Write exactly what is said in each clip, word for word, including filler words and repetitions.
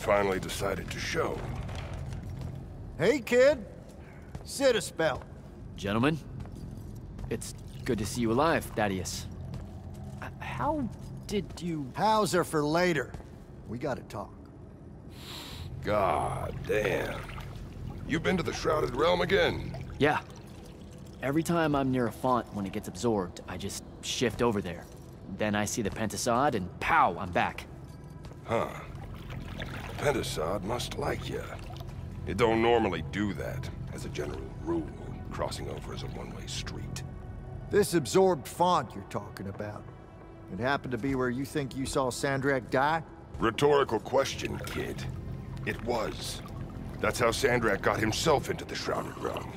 Finally decided to show. Hey, kid. Sit a spell. Gentlemen, it's good to see you alive, Thaddeus. How did you... Hows are for later. We gotta talk. God damn. You've been to the Shrouded Realm again? Yeah. Every time I'm near a font when it gets absorbed, I just shift over there. Then I see the Pentasad and pow, I'm back. Huh. Pentasad must like you. It don't normally do that, as a general rule. Crossing over is a one-way street. This absorbed font you're talking about, it happened to be where you think you saw Sandrak die? Rhetorical question, kid. It was. That's how Sandrak got himself into the Shrouded Realm.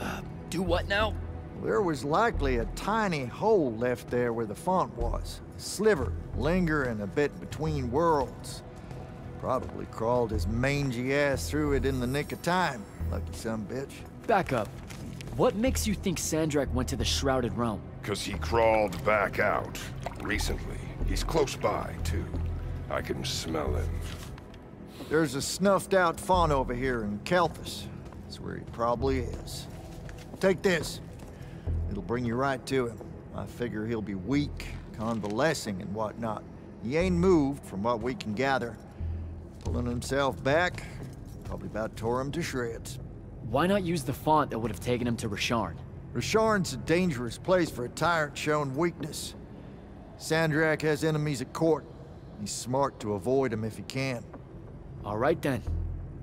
uh, do what now? There was likely a tiny hole left there where the font was. A sliver, lingering a bit between worlds. Probably crawled his mangy ass through it in the nick of time, lucky sumbitch. Back up. What makes you think Sandrak went to the Shrouded Realm? Because he crawled back out recently. He's close by, too. I can smell him. There's a snuffed-out faun over here in Kalthus. That's where he probably is. Take this. It'll bring you right to him. I figure he'll be weak, convalescing and whatnot. He ain't moved, from what we can gather. Pulling himself back, probably about tore him to shreds. Why not use the font that would have taken him to Rasharn? Rasharn's a dangerous place for a tyrant shown weakness. Sandrak has enemies at court. He's smart to avoid them if he can. All right then.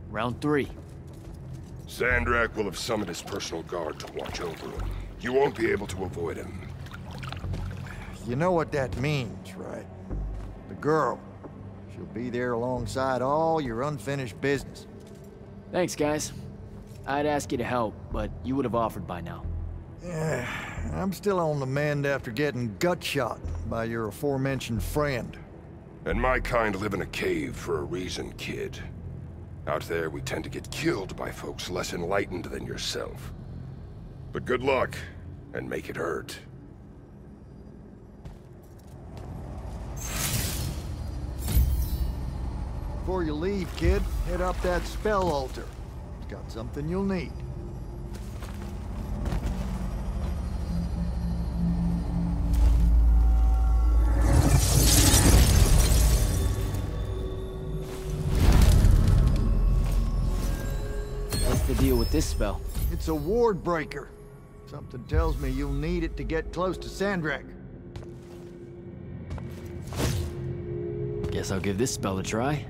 Round three. Sandrak will have summoned his personal guard to watch over him. You won't be able to avoid him. You know what that means, right? The girl. She'll be there alongside all your unfinished business. Thanks, guys. I'd ask you to help, but you would have offered by now. Yeah, I'm still on the mend after getting gut shot by your aforementioned friend. And my kind live in a cave for a reason, kid. Out there, we tend to get killed by folks less enlightened than yourself. But good luck, and make it hurt. Before you leave, kid, hit up that spell altar. It's got something you'll need. Deal with this spell. It's a ward breaker. Something tells me you'll need it to get close to Sandrak. Guess I'll give this spell a try.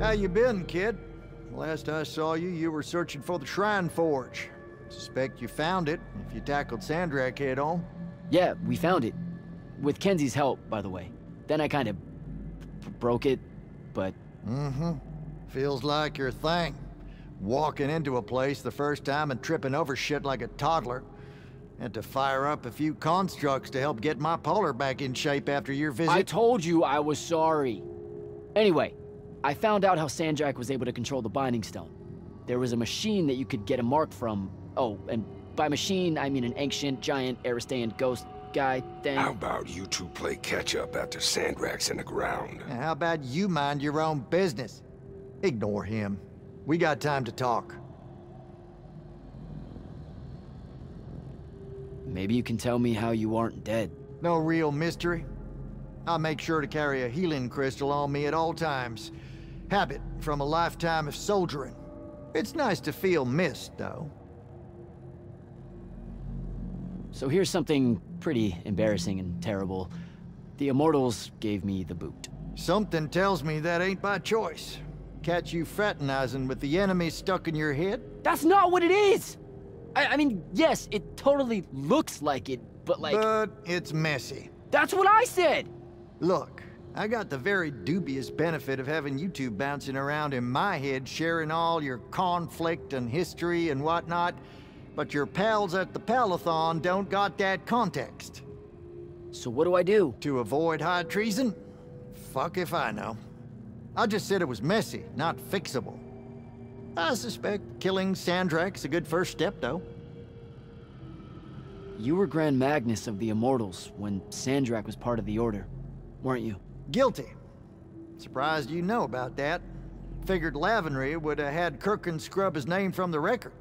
How you been, kid? Last I saw you, you were searching for the Shrine Forge. Suspect you found it, if you tackled Sandrak head on. Yeah, we found it. With Kenzie's help, by the way. Then I kind of broke it, but... Mm-hmm. Feels like your thing. Walking into a place the first time and tripping over shit like a toddler. Had to fire up a few constructs to help get my polar back in shape after your visit. I told you I was sorry. Anyway. I found out how Sandrak was able to control the Binding Stone. There was a machine that you could get a mark from. Oh, and by machine, I mean an ancient, giant, Aristean ghost guy thing. How about you two play catch-up after Sandrak's in the ground? And how about you mind your own business? Ignore him. We got time to talk. Maybe you can tell me how you aren't dead. No real mystery. I make sure to carry a healing crystal on me at all times. Habit from a lifetime of soldiering. It's nice to feel missed, though. So here's something pretty embarrassing and terrible. The Immortals gave me the boot. Something tells me that ain't by choice. Catch you fraternizing with the enemy stuck in your head? That's not what it is! I, I mean, yes, it totally looks like it, but like... But it's messy. That's what I said! Look. I got the very dubious benefit of having you two bouncing around in my head, sharing all your conflict and history and whatnot, but your pals at the Palathon don't got that context. So what do I do? To avoid high treason? Fuck if I know. I just said it was messy, not fixable. I suspect killing Sandrak's a good first step, though. You were Grand Magnus of the Immortals when Sandrak was part of the Order, weren't you? Guilty. Surprised you know about that. Figured Lavenry would have had Kirkyn scrub his name from the record.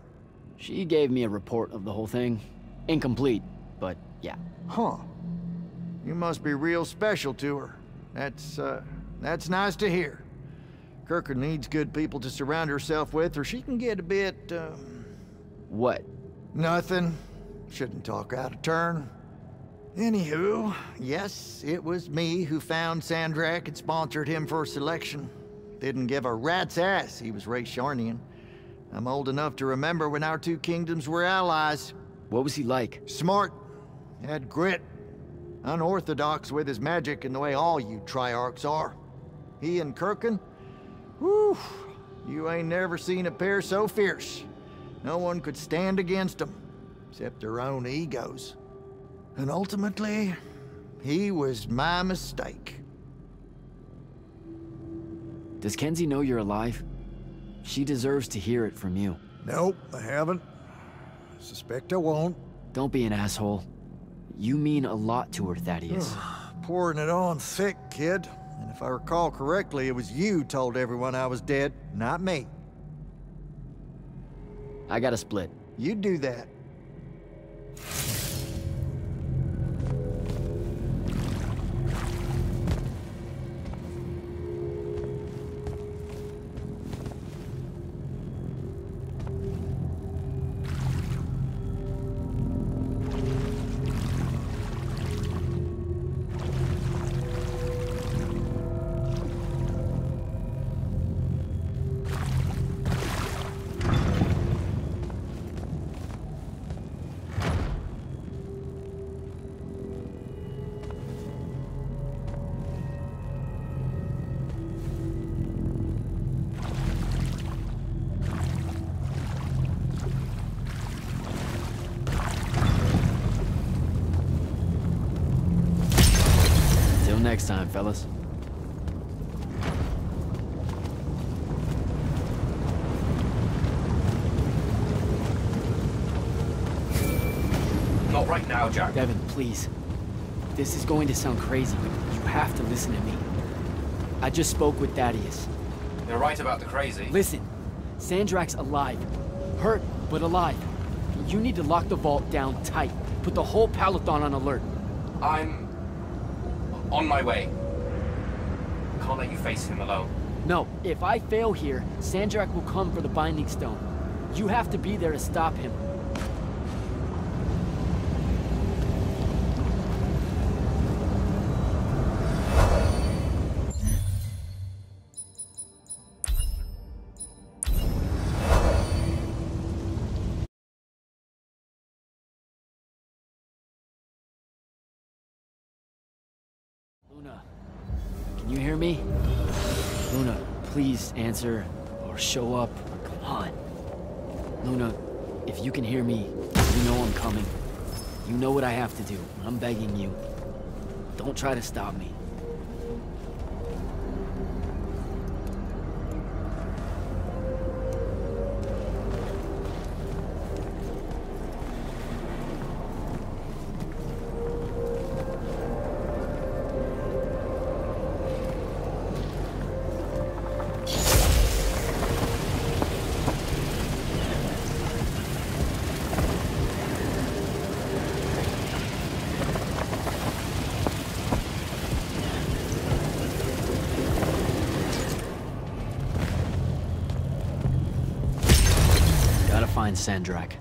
She gave me a report of the whole thing. Incomplete, but yeah. Huh. You must be real special to her. That's, uh, that's nice to hear. Kirkyn needs good people to surround herself with, or she can get a bit, um... What? Nothing. Shouldn't talk out of turn. Anywho, yes, it was me who found Sandrak and sponsored him for selection. Didn't give a rat's ass he was Rasharnian. I'm old enough to remember when our two kingdoms were allies. What was he like? Smart. Had grit. Unorthodox with his magic in the way all you Triarchs are. He and Kirkyn? Whew. You ain't never seen a pair so fierce. No one could stand against them. Except their own egos. And ultimately, he was my mistake. Does Kenzie know you're alive? She deserves to hear it from you. Nope, I haven't. I suspect I won't. Don't be an asshole. You mean a lot to her, Thaddeus. pouring it on thick, kid. And if I recall correctly, it was you told everyone I was dead, not me. I gotta split. You do that. Next time, fellas. Not right now, Jack. Devin, please. This is going to sound crazy, but you have to listen to me. I just spoke with Thaddeus. They're right about the crazy. Listen, Sandrak's alive. Hurt, but alive. You need to lock the vault down tight. Put the whole Palathon on alert. I'm... on my way. I can't let you face him alone. No, if I fail here, Sandrak will come for the Binding Stone. You have to be there to stop him. You hear me? Luna, please answer, or show up, or come on. Luna, if you can hear me, you know I'm coming. You know what I have to do. I'm begging you. Don't try to stop me. Sandrak.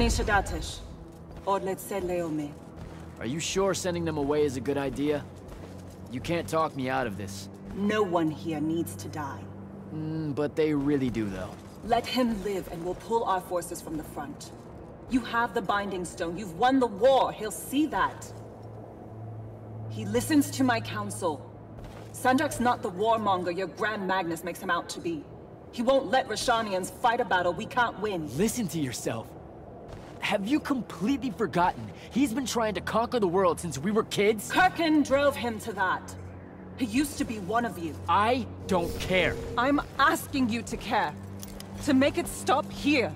Are you sure sending them away is a good idea? You can't talk me out of this. No one here needs to die. Mm, but they really do, though. Let him live and we'll pull our forces from the front. You have the Binding Stone. You've won the war. He'll see that. He listens to my counsel. Sandrak's not the warmonger your Grand Magnus makes him out to be. He won't let Rasharnians fight a battle we can't win. Listen to yourself. Have you completely forgotten? He's been trying to conquer the world since we were kids. Kirkyn drove him to that. He used to be one of you. I don't care. I'm asking you to care. To make it stop here.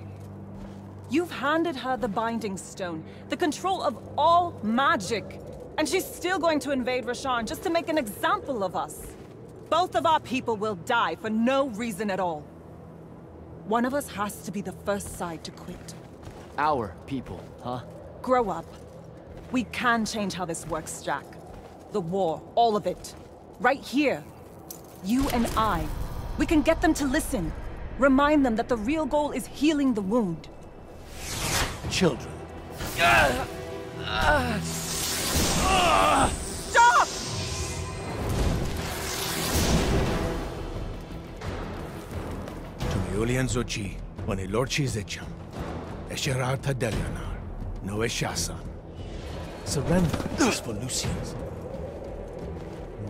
You've handed her the Binding Stone, the control of all magic. And she's still going to invade Rasharn just to make an example of us. Both of our people will die for no reason at all. One of us has to be the first side to quit. Our people, huh? Grow up. We can change how this works, Jack. The war, all of it. Right here. You and I. We can get them to listen. Remind them that the real goal is healing the wound. Children. Uh, uh. Stop! Julian Zochi, when a lordchi zecham, esherar tadelianar, no eshasan. Surrender is for Lucians.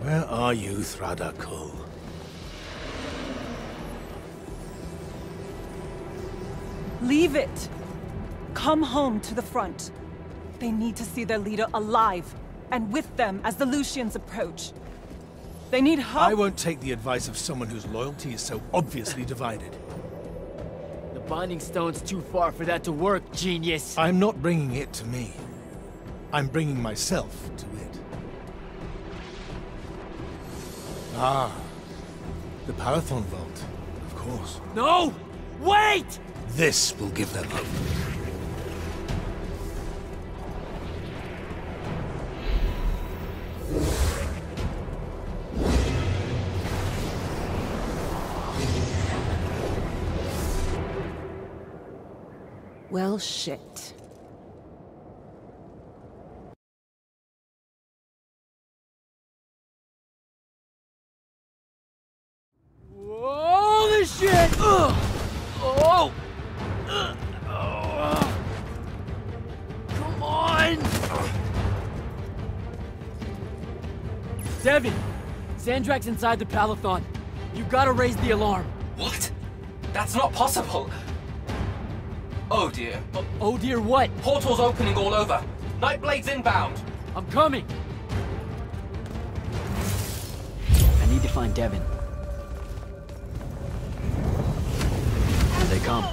Where are you, Thradakul? Leave it. Come home to the front. They need to see their leader alive, and with them as the Lucians approach. They need help. I won't take the advice of someone whose loyalty is so obviously divided. The Binding Stone's too far for that to work, genius. I'm not bringing it to me. I'm bringing myself to it. Ah, the Palathon vault, of course. No! Wait! This will give them hope. Well, shit. Holy shit! Ugh. Oh! Ugh. Oh! Come on! Devin! Sandrak's inside the Palathon. You gotta raise the alarm. What? That's not possible! Oh dear. O oh dear what? Portals opening all over. Nightblade's inbound. I'm coming. I need to find Devin. Here they come.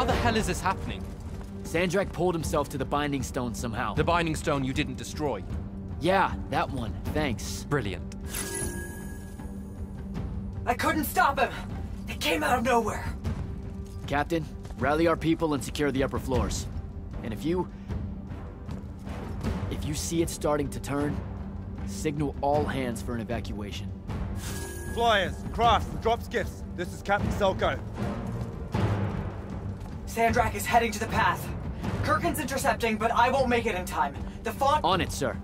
How the hell is this happening? Sandrak pulled himself to the Binding Stone somehow. The Binding Stone you didn't destroy? Yeah, that one. Thanks. Brilliant. I couldn't stop him. They came out of nowhere. Captain, rally our people and secure the upper floors. And if you... If you see it starting to turn, signal all hands for an evacuation. Flyers, crafts, drops gifts. This is Captain Selko. Sandrak is heading to the path. Kirkyn's intercepting, but I won't make it in time. The font... On it, sir.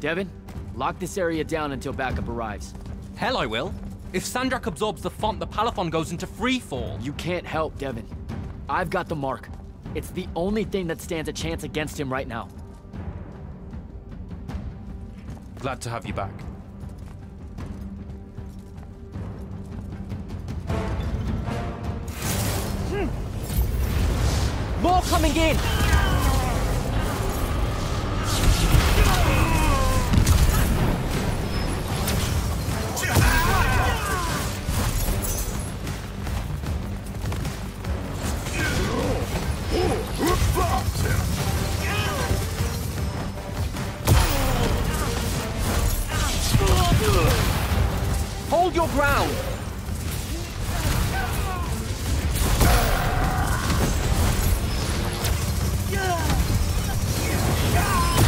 Devin, lock this area down until backup arrives. Hell I will. If Sandrak absorbs the font, the Palathon goes into freefall. You can't help, Devin. I've got the mark. It's the only thing that stands a chance against him right now. Glad to have you back. Hmm. More coming in! Hold your ground!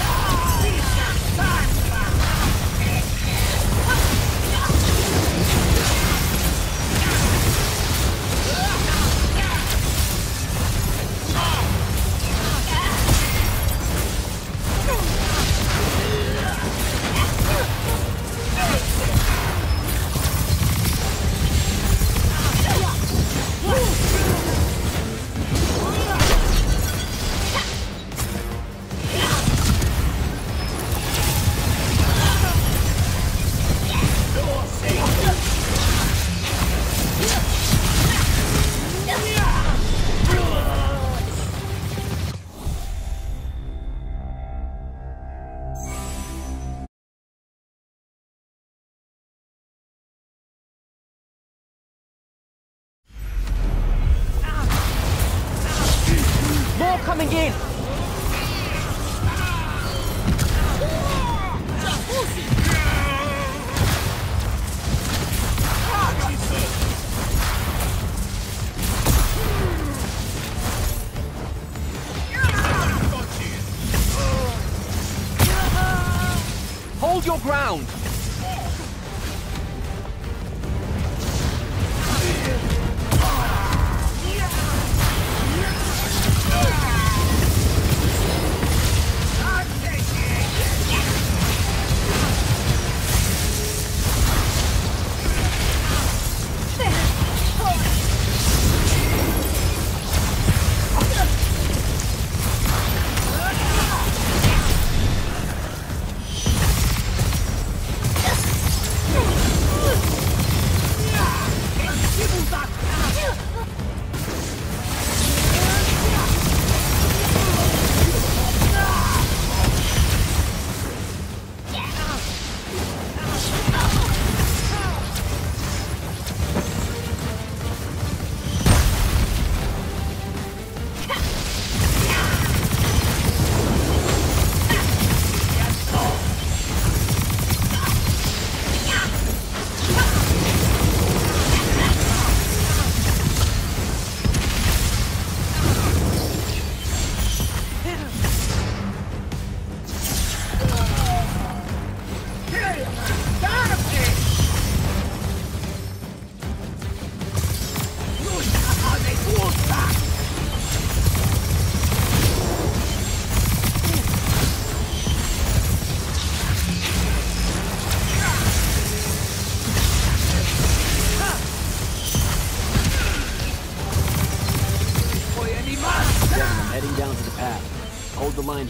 Your ground.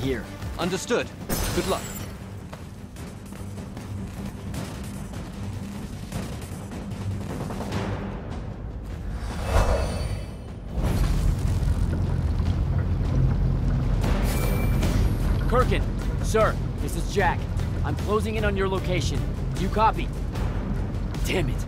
Here. Understood. Good luck. Kirkyn, sir, this is Jack. I'm closing in on your location. Do you copy? Damn it.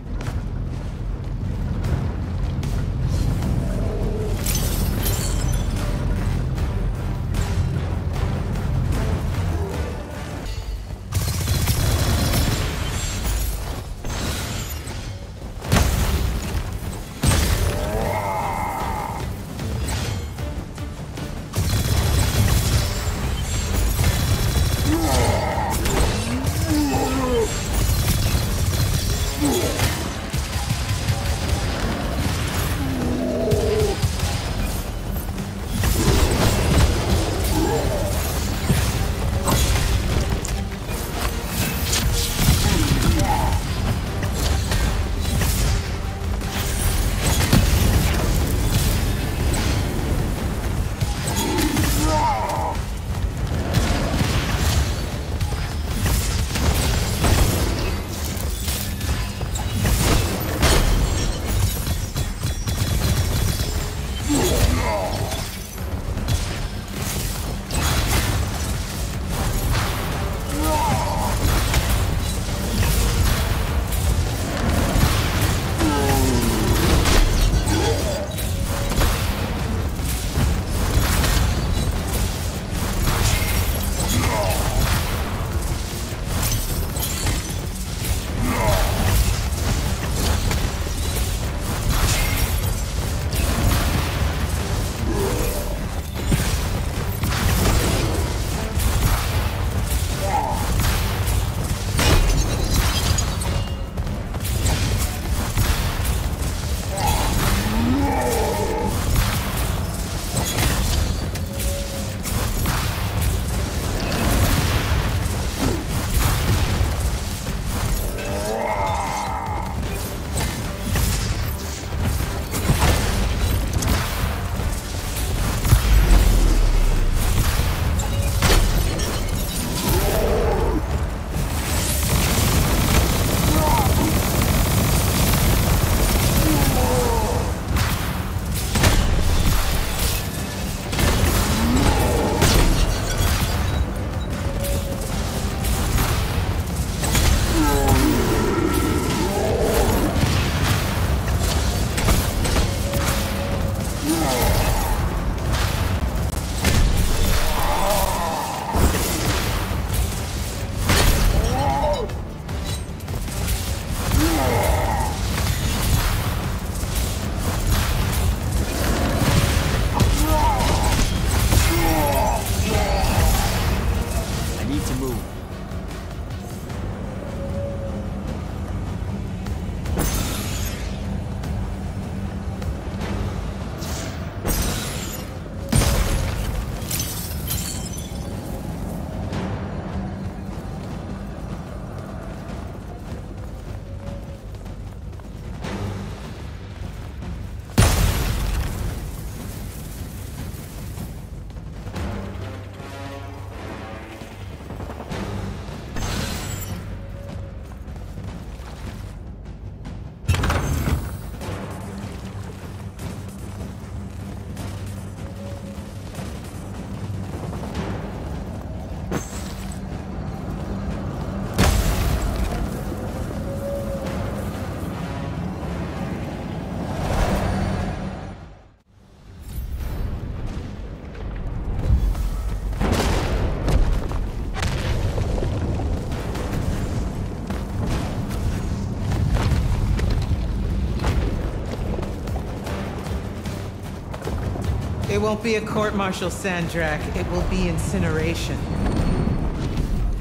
It won't be a court-martial, Sandrak. It will be incineration.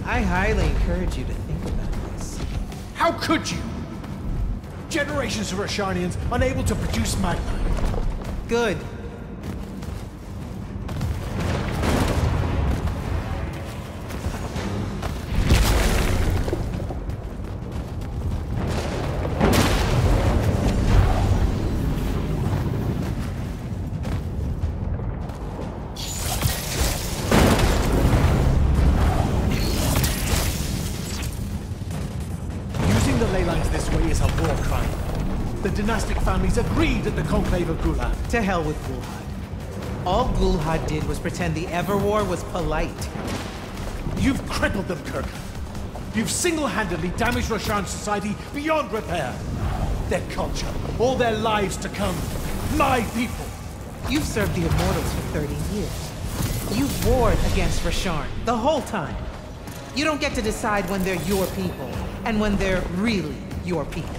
I highly encourage you to think about this. How could you? Generations of Rasharnians unable to produce my mind. Good. Agreed at the conclave of Gulhad. To hell with Gulhad. All Gulhad did was pretend the Everwar was polite. You've crippled them, Kirk. You've single-handedly damaged Rasharn society beyond repair. Their culture, all their lives to come. My people. You've served the Immortals for thirty years. You've warred against Rasharn the whole time. You don't get to decide when they're your people and when they're really your people.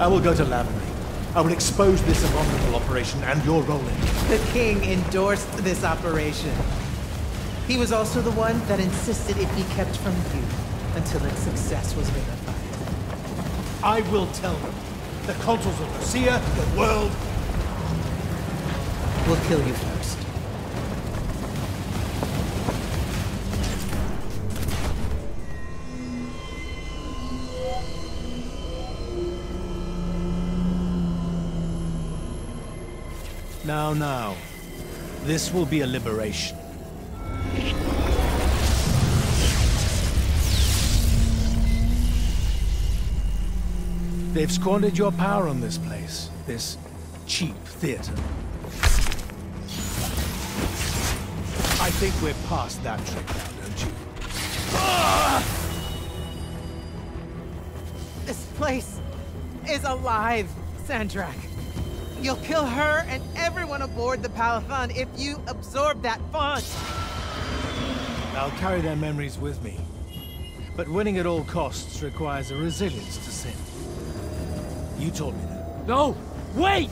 I will go to Lavenry. I will expose this abominable operation and your role in it. The king endorsed this operation. He was also the one that insisted it be kept from you until its success was verified. I will tell them. The consuls of Lucia, the world... will kill you first. Now, now. This will be a liberation. They've squandered your power on this place, this cheap theater. I think we're past that trick now, don't you? This place is alive, Sandrak. You'll kill her and everyone aboard the Palathon if you absorb that font! I'll carry their memories with me. But winning at all costs requires a resilience to sin. You taught me that. No! Wait!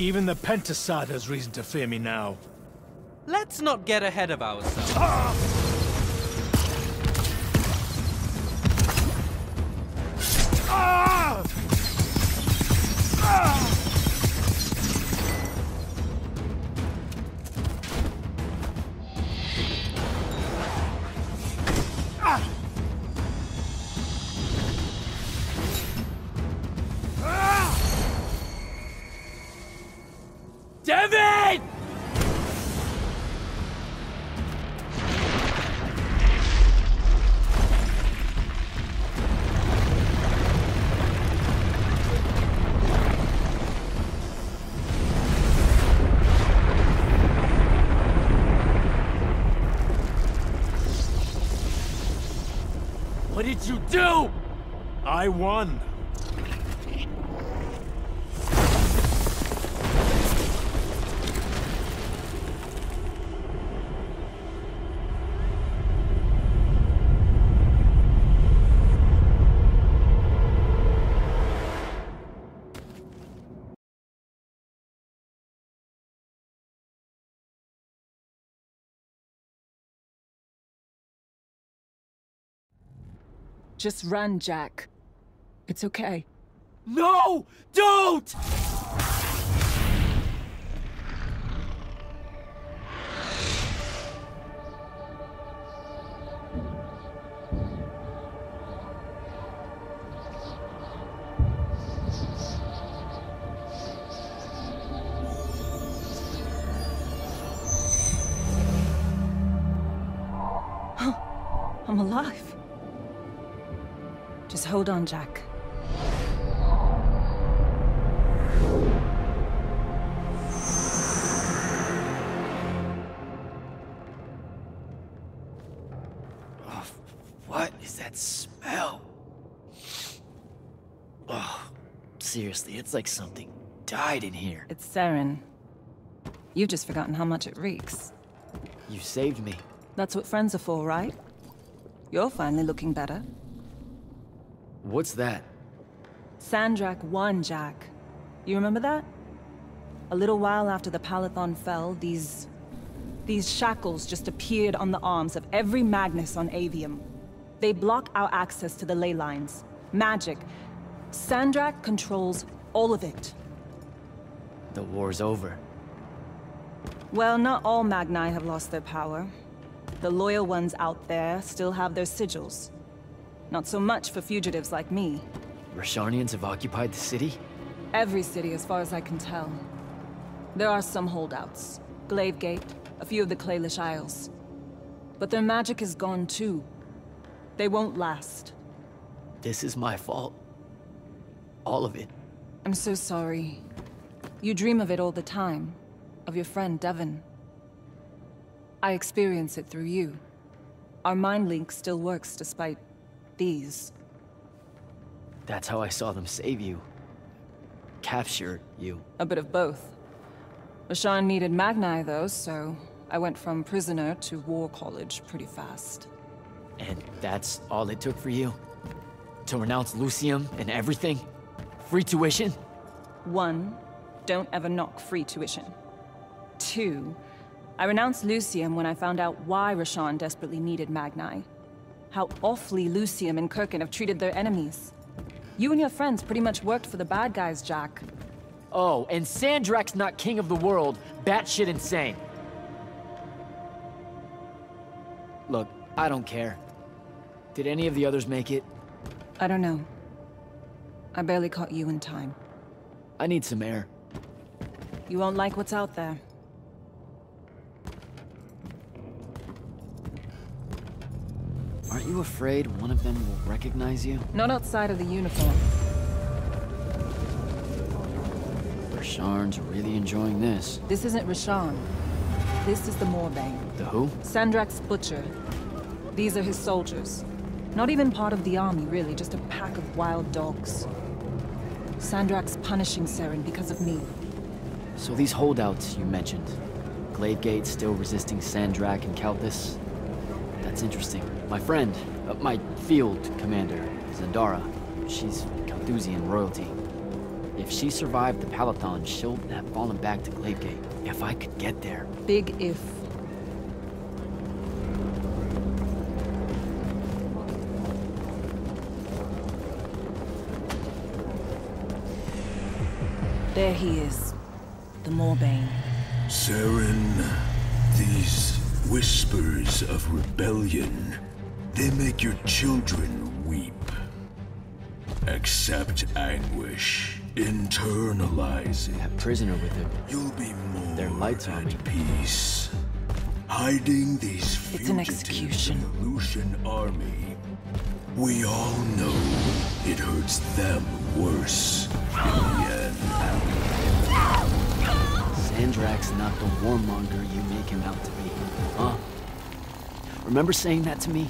Even the Pentasad has reason to fear me now. Let's not get ahead of ourselves. Ah! Ah! Ah! Devin! What did you do? I won. Just run, Jack. It's okay. No! Don't! I'm alive. Just hold on, Jack. Oh, what is that smell? Oh, seriously, it's like something died in here. It's Saren. You've just forgotten how much it reeks. You saved me. That's what friends are for, right? You're finally looking better. What's that? Sandrak won, Jack. You remember that? A little while after the Palathon fell, these... these shackles just appeared on the arms of every Magnus on Aveum. They block our access to the Ley Lines. Magic. Sandrak controls all of it. The war's over. Well, not all Magni have lost their power. The loyal ones out there still have their sigils. Not so much for fugitives like me. Rasharnians have occupied the city? Every city, as far as I can tell. There are some holdouts. Glaivegate, a few of the Claelish Isles. But their magic is gone too. They won't last. This is my fault. All of it. I'm so sorry. You dream of it all the time. Of your friend, Devin. I experience it through you. Our mind link still works despite... these. That's how I saw them save you. Capture you. A bit of both. Rasharn needed Magni though, so I went from prisoner to war college pretty fast. And that's all it took for you? To renounce Lucium and everything? Free tuition? One, don't ever knock free tuition. Two, I renounced Lucium when I found out why Rasharn desperately needed Magni. How awfully Lucium and Kirkyn have treated their enemies. You and your friends pretty much worked for the bad guys, Jack. Oh, and Sandrak's not king of the world. Batshit insane. Look, I don't care. Did any of the others make it? I don't know. I barely caught you in time. I need some air. You won't like what's out there. Aren't you afraid one of them will recognize you? Not outside of the uniform. Rasharn's really enjoying this. This isn't Rasharn. This is the Morbane. The who? Sandrak's butcher. These are his soldiers. Not even part of the army, really. Just a pack of wild dogs. Sandrak's punishing Saren because of me. So these holdouts you mentioned. Glaivegate still resisting Sandrak and Kalthus. That's interesting. My friend, uh, my field commander, Zendara, she's Kalthusian royalty. If she survived the Palathon, she'll have fallen back to Glaivegate. If I could get there. Big if. There he is. The Morbane. Saren, these... whispers of rebellion, they make your children weep. Accept anguish Internalize it. That prisoner with him. You'll be more Their lights on at peace. Hiding these fugitives in the Lucian army. We all know it hurts them worse in the end. Sandrak's not the warmonger you make him out to be, huh? Remember saying that to me?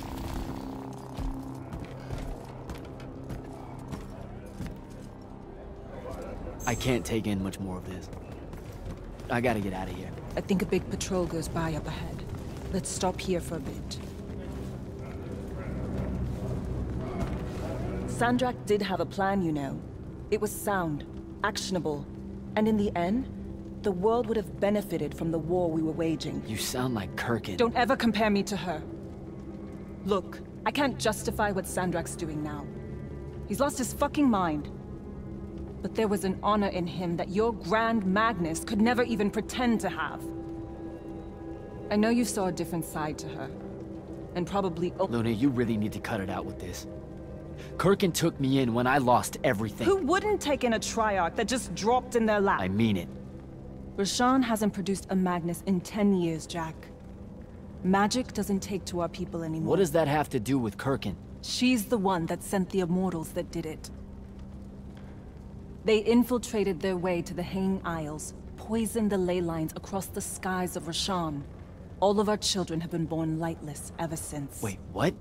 I can't take in much more of this. I gotta get out of here. I think a big patrol goes by up ahead. Let's stop here for a bit. Sandrak did have a plan, you know. It was sound, actionable, and in the end, the world would have benefited from the war we were waging. You sound like Kirkyn. Don't ever compare me to her. Look, I can't justify what Sandrak's doing now. He's lost his fucking mind. But there was an honor in him that your Grand Magnus could never even pretend to have. I know you saw a different side to her, and probably... Luna, you really need to cut it out with this. Kirkyn took me in when I lost everything. Who wouldn't take in a Triarch that just dropped in their lap? I mean it. Rasharn hasn't produced a Magnus in ten years, Jack. Magic doesn't take to our people anymore. What does that have to do with Kirkyn? She's the one that sent the Immortals that did it. They infiltrated their way to the Hanging Isles, poisoned the Ley Lines across the skies of Rasharn. All of our children have been born lightless ever since. Wait, what?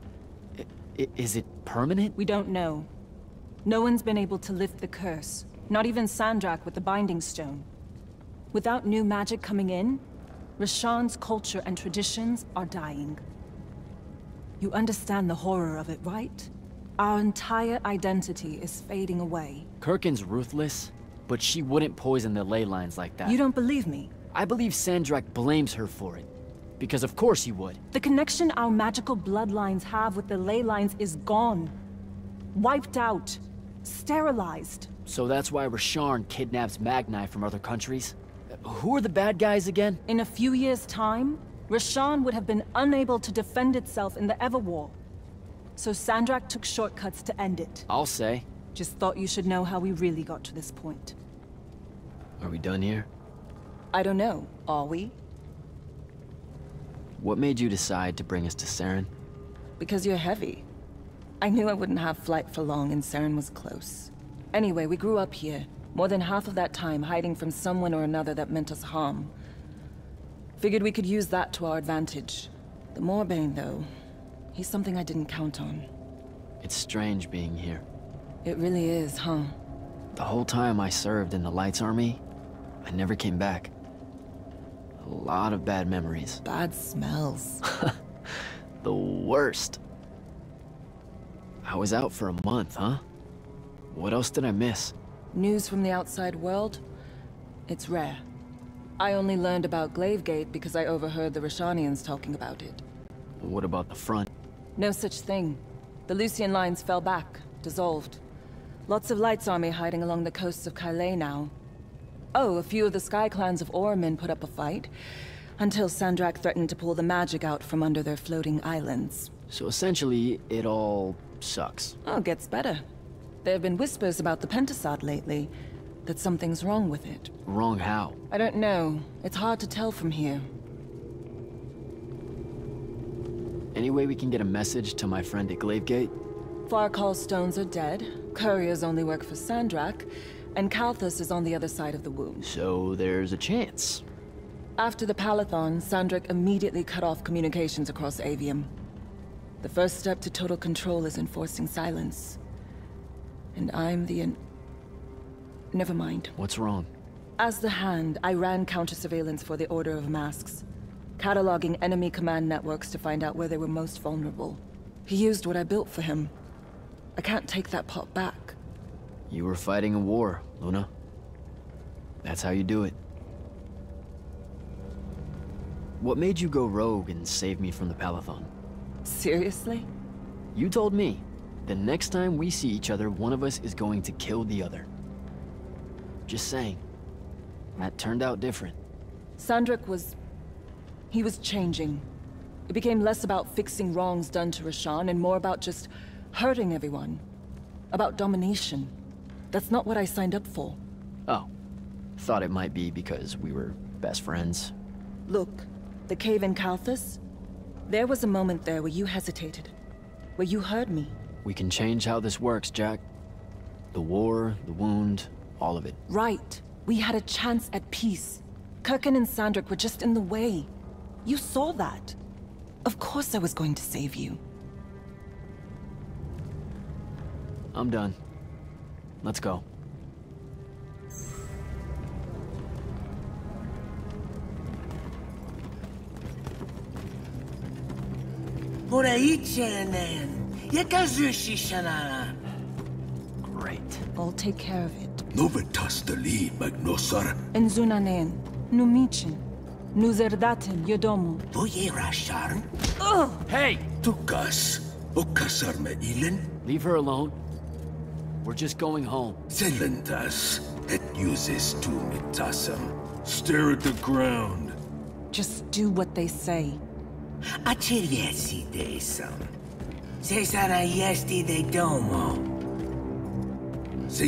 I- is it permanent? We don't know. No one's been able to lift the curse. Not even Sandrak with the Binding Stone. Without new magic coming in, Rasharn's culture and traditions are dying. You understand the horror of it, right? Our entire identity is fading away. Kirkyn's ruthless, but she wouldn't poison the Ley Lines like that. You don't believe me? I believe Sandrak blames her for it. Because of course he would. The connection our magical bloodlines have with the Ley Lines is gone. Wiped out. Sterilized. So that's why Rasharn kidnaps Magni from other countries? Who are the bad guys again? In a few years' time, Rasharn would have been unable to defend itself in the Everwar. So Sandrak took shortcuts to end it. I'll say. Just thought you should know how we really got to this point. Are we done here? I don't know. Are we? What made you decide to bring us to Saren? Because you're heavy. I knew I wouldn't have flight for long, and Saren was close. Anyway, we grew up here. More than half of that time hiding from someone or another that meant us harm. Figured we could use that to our advantage. The Morbane, though, he's something I didn't count on. It's strange being here. It really is, huh? The whole time I served in the Lights Army, I never came back. A lot of bad memories. Bad smells. The worst. I was out for a month, huh? What else did I miss? News from the outside world? It's rare. I only learned about Glaivegate because I overheard the Rasharnians talking about it. What about the front? No such thing. The Lucian lines fell back, dissolved. Lots of Light's Army hiding along the coasts of Calais now. Oh, a few of the Sky Clans of Oromin put up a fight, until Sandrak threatened to pull the magic out from under their floating islands. So essentially, it all sucks. Oh, gets better. There have been whispers about the Pentasad lately, that something's wrong with it. Wrong how? I don't know. It's hard to tell from here. Any way we can get a message to my friend at Glaivegate? Farcall stones are dead, couriers only work for Sandrak, and Kalthus is on the other side of the womb. So there's a chance. After the Palathon, Sandrak immediately cut off communications across Aveum. The first step to total control is enforcing silence. And I'm the in... Never mind. What's wrong? As the Hand, I ran counter-surveillance for the Order of Masks, cataloging enemy command networks to find out where they were most vulnerable. He used what I built for him. I can't take that pot back. You were fighting a war, Luna. That's how you do it. What made you go rogue and save me from the Palathon? Seriously? You told me, the next time we see each other, one of us is going to kill the other. Just saying. That turned out different. Sandrak was... he was changing. It became less about fixing wrongs done to Rasharn and more about just hurting everyone. About domination. That's not what I signed up for. Oh. Thought it might be because we were best friends. Look, the cave in Kalthus, there was a moment there where you hesitated, where you heard me. We can change how this works, Jack. The war, the wound, all of it. Right. We had a chance at peace. Kirkyn and Sandrak were just in the way. You saw that. Of course I was going to save you. I'm done. Let's go. Great. I'll take care of it. Novitas deli magnosar. Enzunanen, numichin, nuzerdaten yodomu. Voye Rasharn. Hey! Tukas, okasar me ilen. Leave her alone. We're just going home. Zelendas, et uses tu mitasam. Stare at the ground. Just do what they say. Achiriesi desam. Cesara yesti de domo. I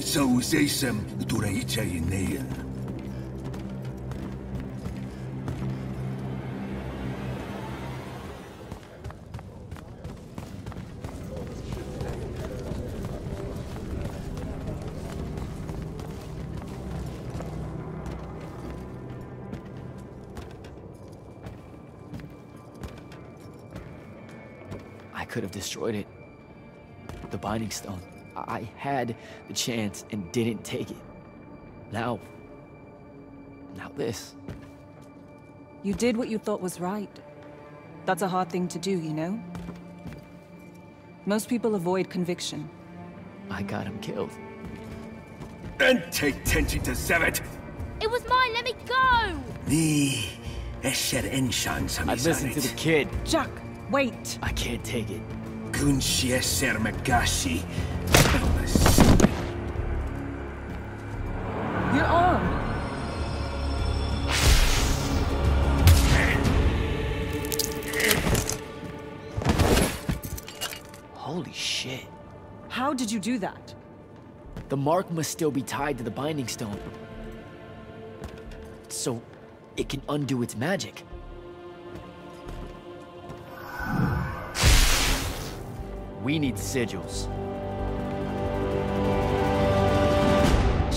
could have destroyed it. The Binding Stone. I had the chance and didn't take it. Now... now this. You did what you thought was right. That's a hard thing to do, you know? Most people avoid conviction. I got him killed. And take tension to Zevet! It was mine, let me go! I listened to the kid. Jack, wait! I can't take it. You're on! Holy shit. How did you do that? The mark must still be tied to the Binding Stone. So it can undo its magic. We need sigils.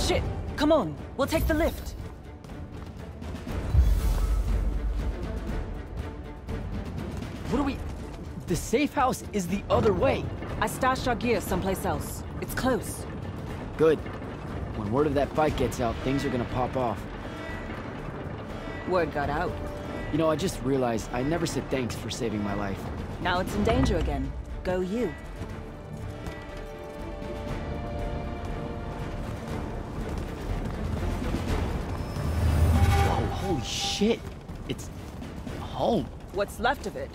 Shit! Come on! We'll take the lift! What do we... The safe house is the other way! I stashed our gear someplace else. It's close. Good. When word of that fight gets out, things are gonna pop off. Word got out. You know, I just realized I never said thanks for saving my life. Now it's in danger again. Go you. Whoa, holy shit. It's... home. What's left of it?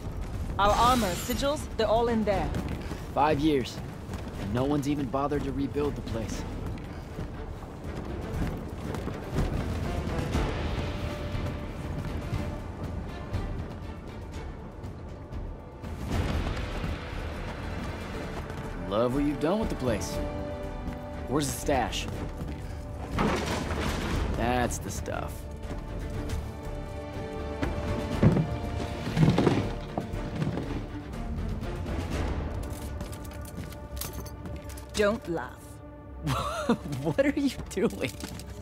Our armor, sigils, they're all in there. Five years. And no one's even bothered to rebuild the place. Love what you've done with the place. Where's the stash? That's the stuff. Don't laugh. What are you doing?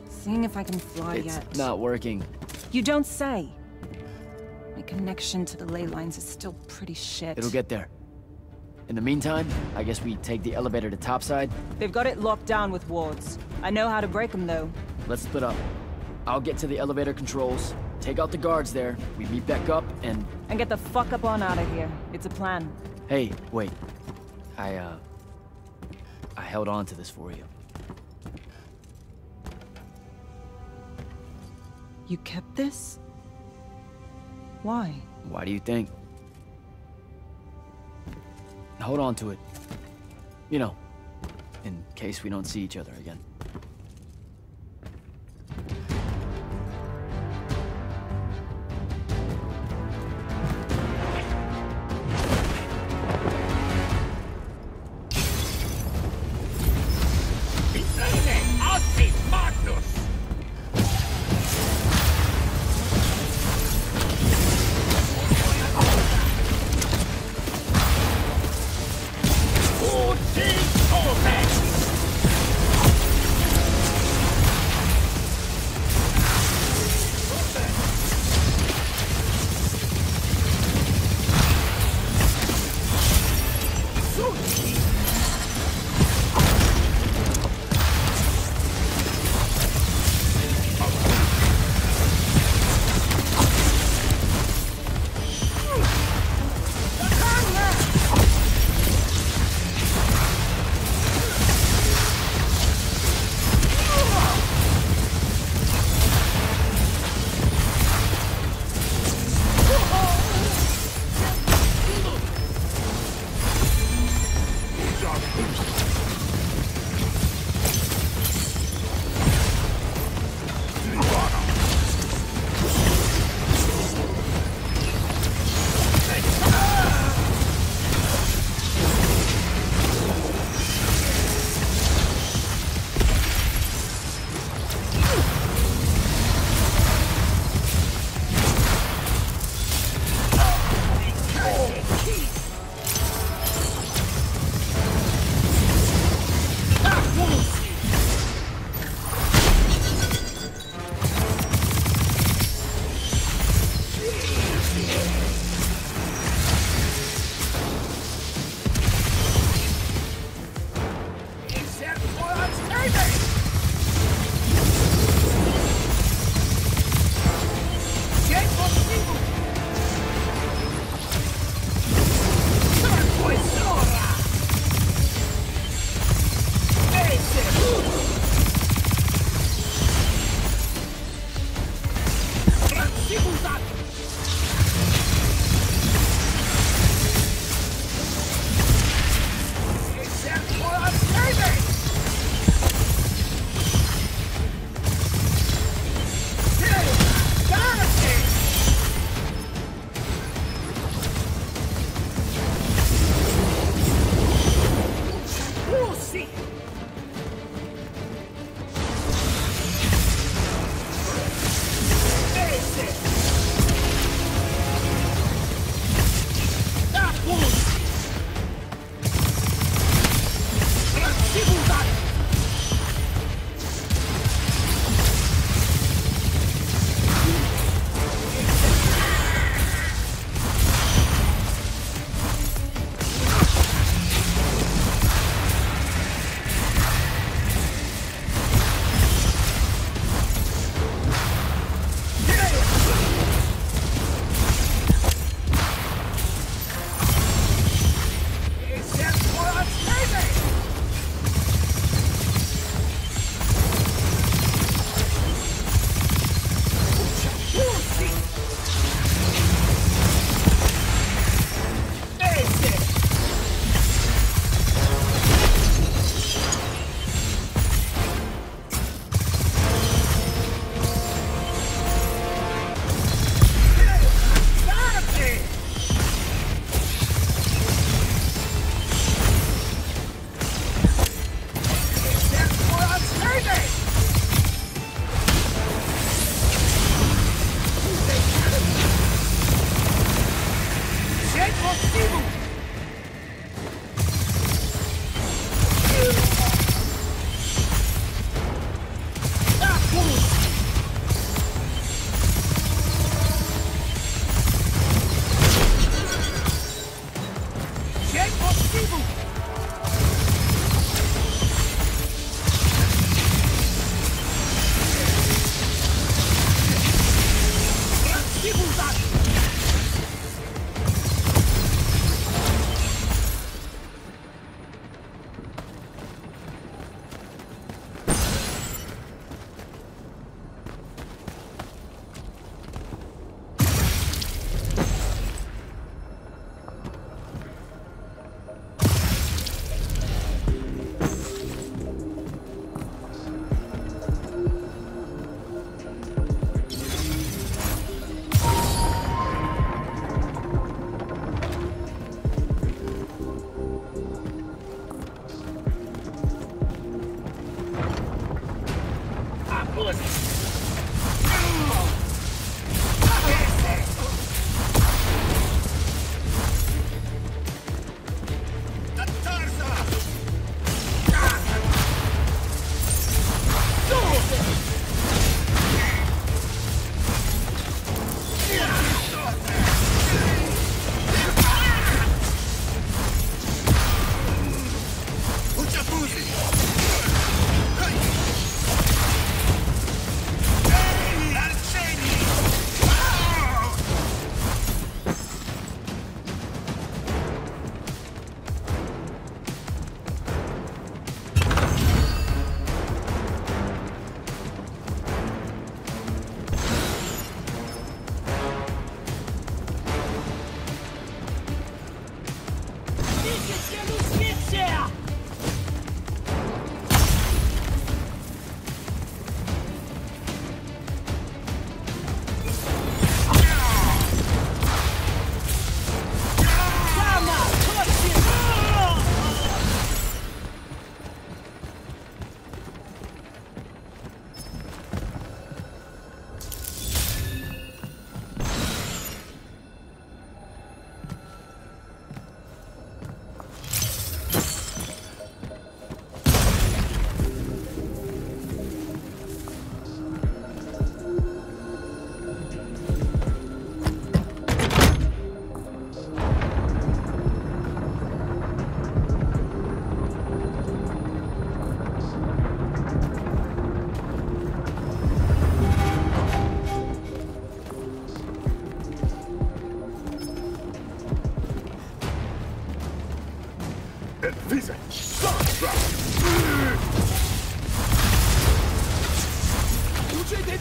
Seeing if I can fly it's yet. It's not working. You don't say. My connection to the ley lines is still pretty shit. It'll get there. In the meantime, I guess we take the elevator to topside. They've got it locked down with wards. I know how to break them, though. Let's split up. I'll get to the elevator controls, take out the guards there, we meet back up, and... And get the fuck up on out of here. It's a plan. Hey, wait. I, uh... I held on to this for you. You kept this? Why? Why do you think? Hold on to it. You know, in case we don't see each other again. It's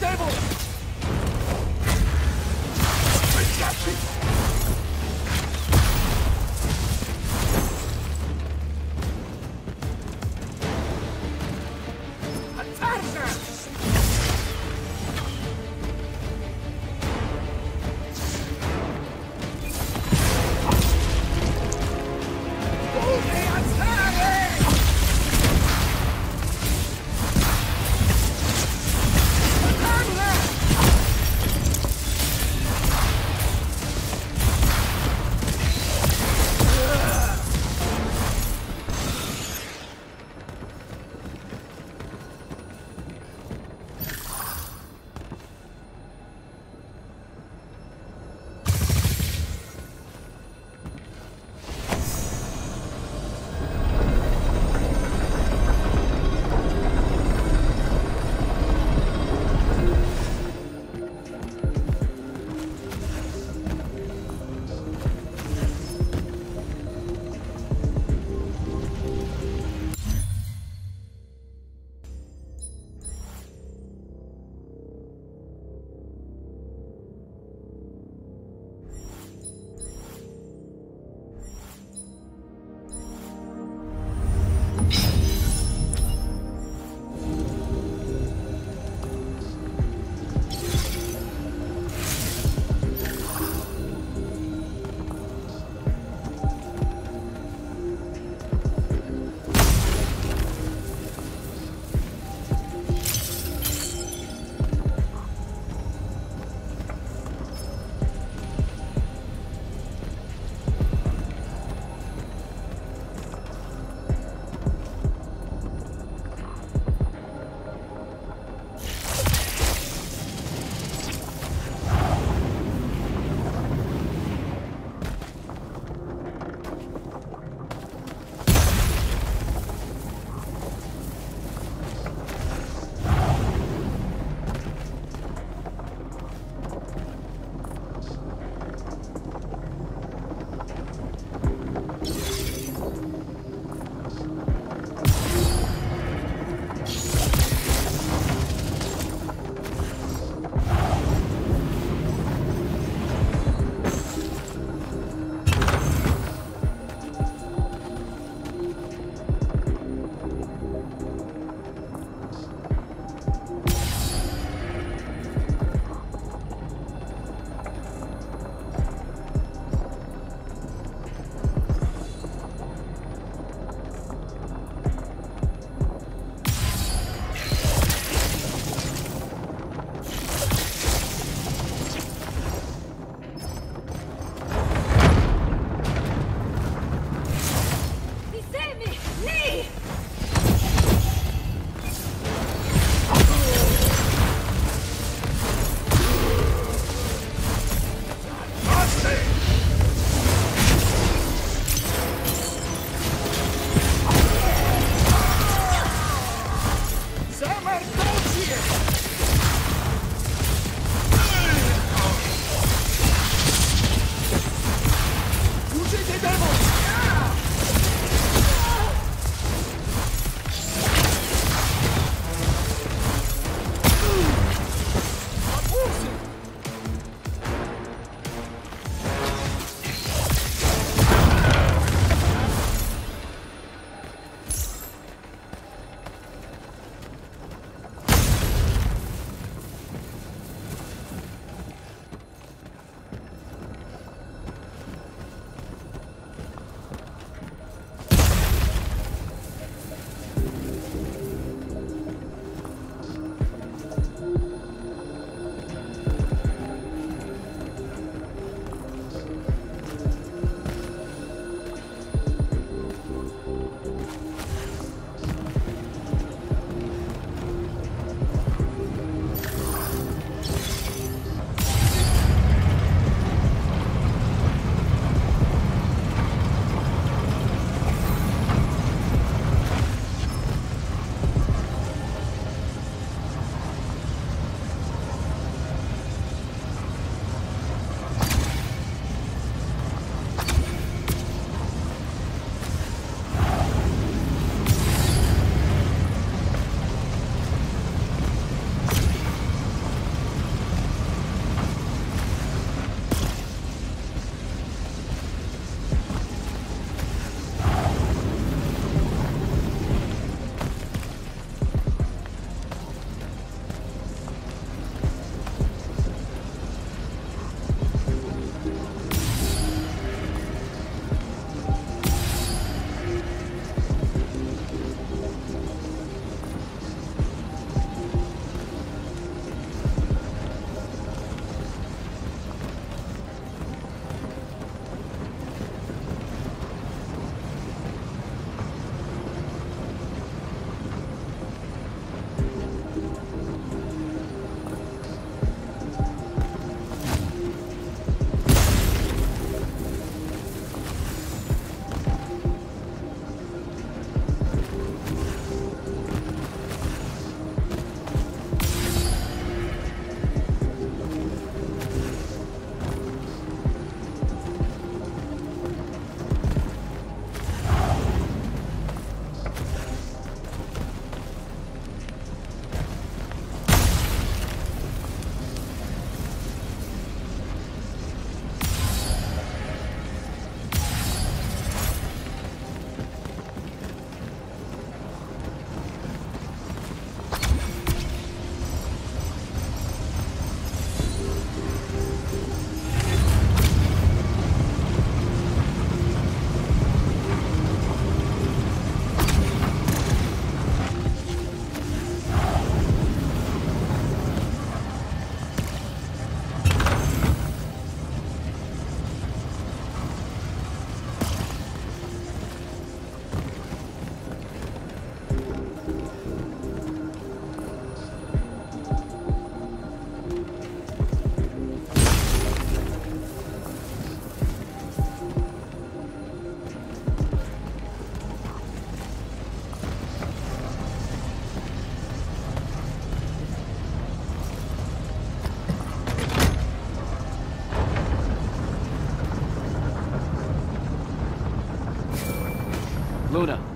Unstable!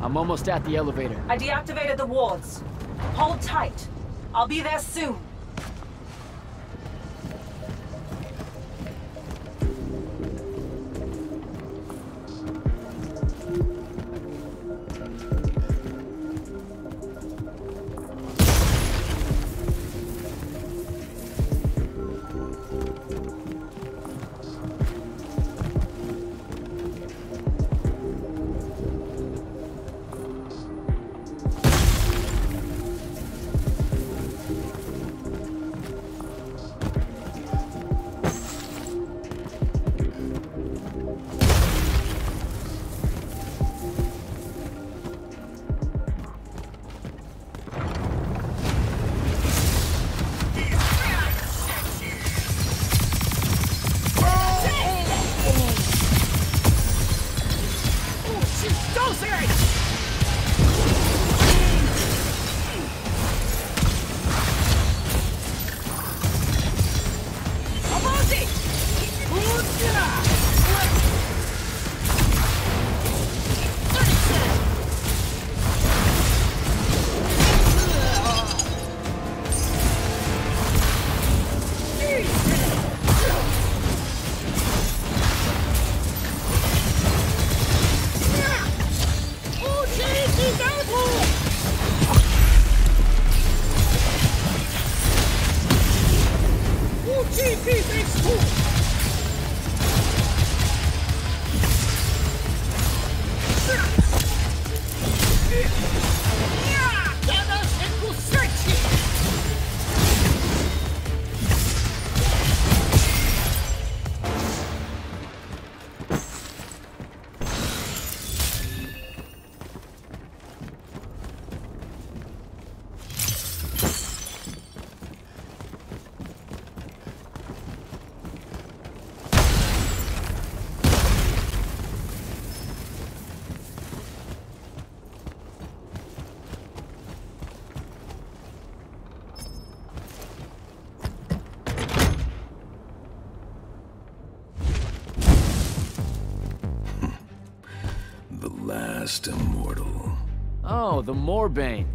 I'm almost at the elevator. I deactivated the wards. Hold tight. I'll be there soon. Immortal. Oh, the Morbane.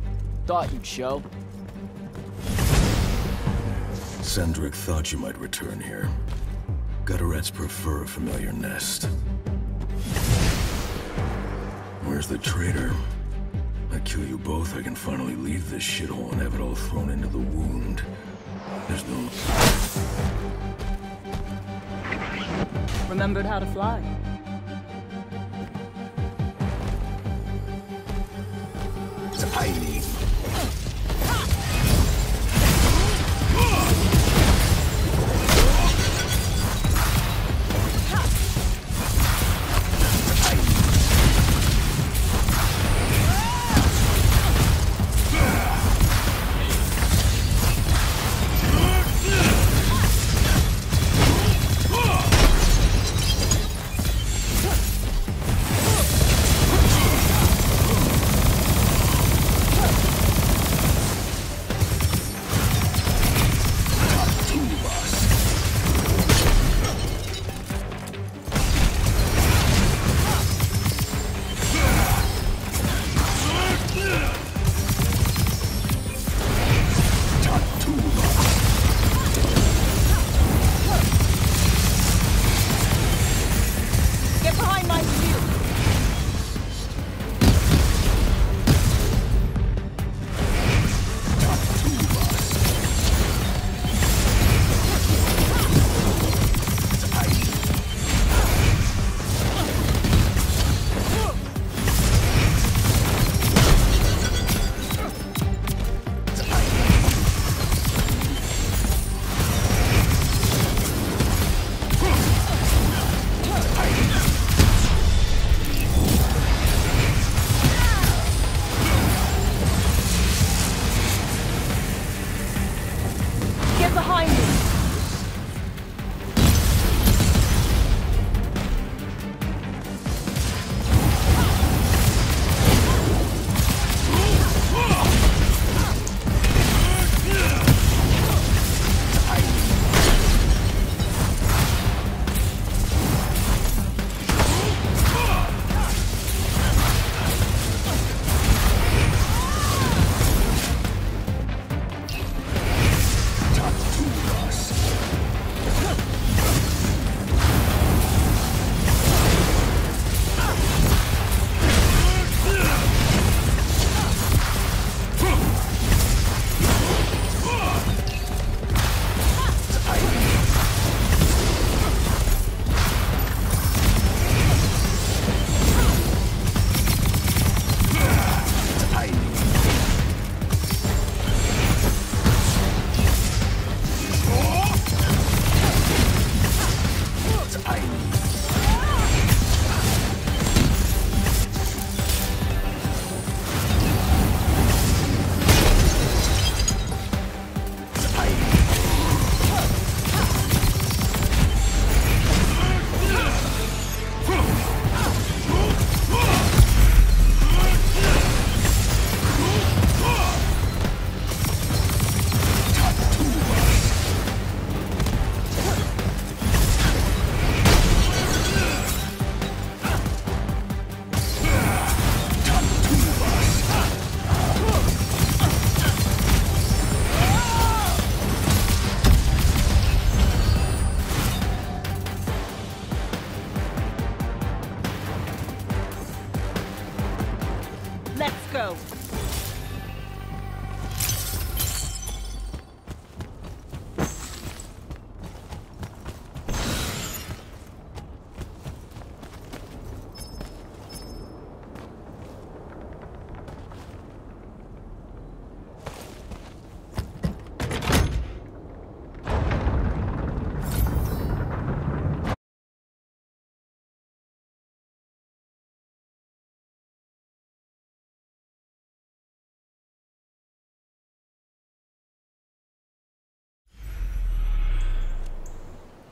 Thought you'd show. Sandrak thought you might return here. Gutterets prefer a familiar nest. Where's the traitor? I kill you both, I can finally leave this shithole and have it all thrown into the wound. There's no... Remembered how to fly. I need.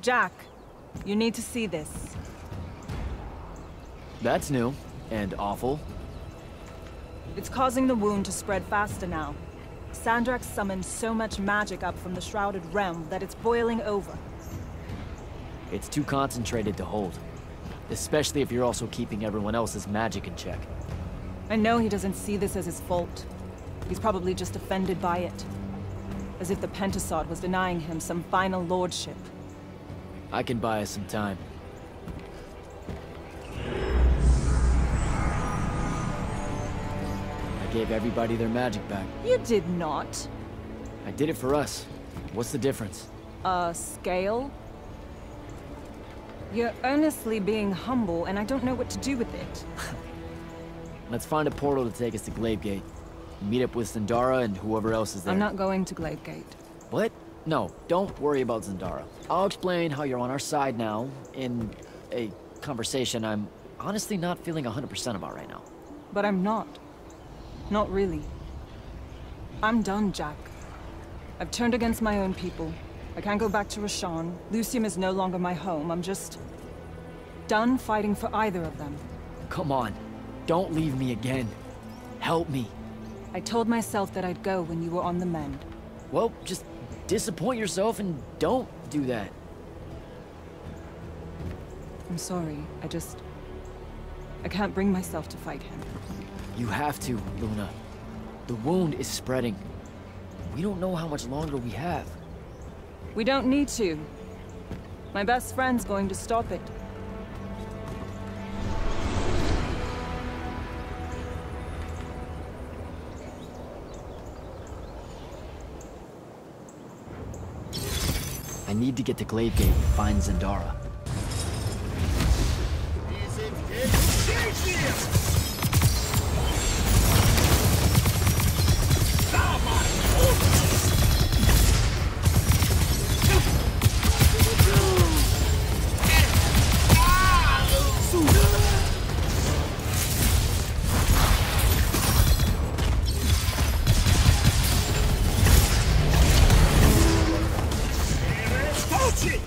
Jack, you need to see this. That's new and awful. It's causing the wound to spread faster now. Sandrak summoned so much magic up from the Shrouded Realm that it's boiling over. It's too concentrated to hold. Especially if you're also keeping everyone else's magic in check. I know he doesn't see this as his fault. He's probably just offended by it. As if the Pentasad was denying him some final lordship. I can buy us some time. I gave everybody their magic back. You did not. I did it for us. What's the difference? Uh, scale? You're earnestly being humble, and I don't know what to do with it. Let's find a portal to take us to Glaivegate. Meet up with Zendara and whoever else is there. I'm not going to Glaivegate. What? No, don't worry about Zendara. I'll explain how you're on our side now, in a conversation I'm honestly not feeling one hundred percent about right now. But I'm not. Not really. I'm done, Jack. I've turned against my own people. I can't go back to Rasharn. Lucium is no longer my home. I'm just done fighting for either of them. Come on. Don't leave me again. Help me. I told myself that I'd go when you were on the mend. Well, just disappoint yourself and don't do that. I'm sorry. I just... I can't bring myself to fight him. You have to, Luna. The wound is spreading. We don't know how much longer we have. We don't need to. My best friend's going to stop it. I need to get to Glaivegate and find Zendara. He's in it. Watch it!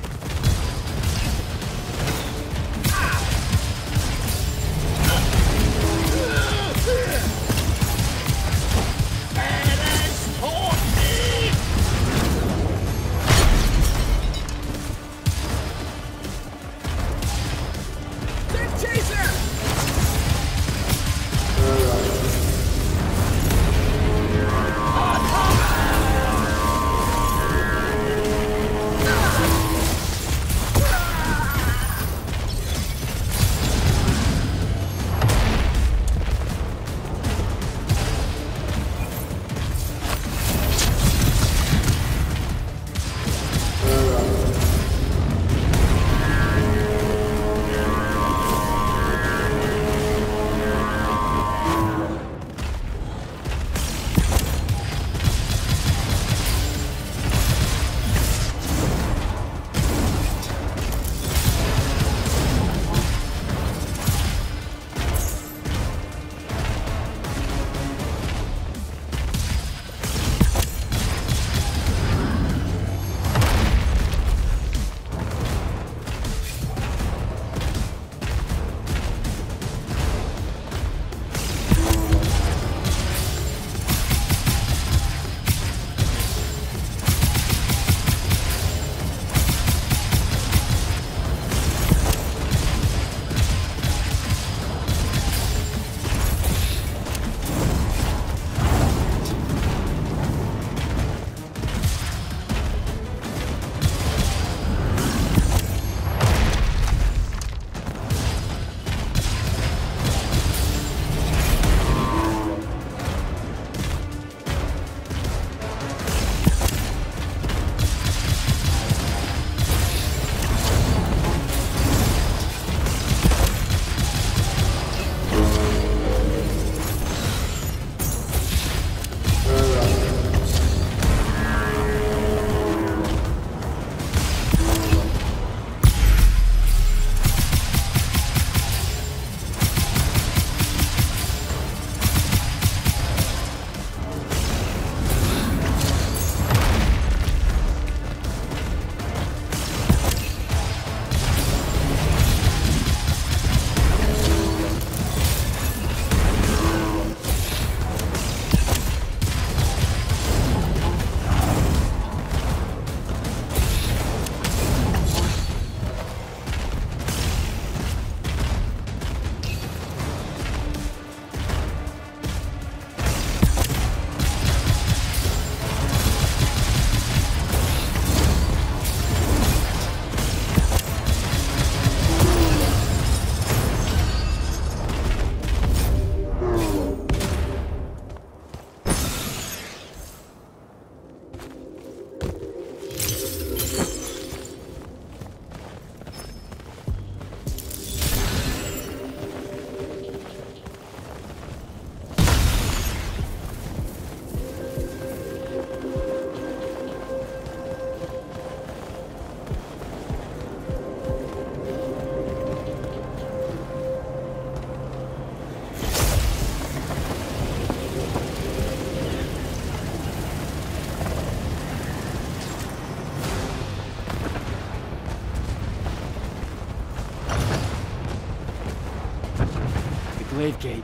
Glaivegate.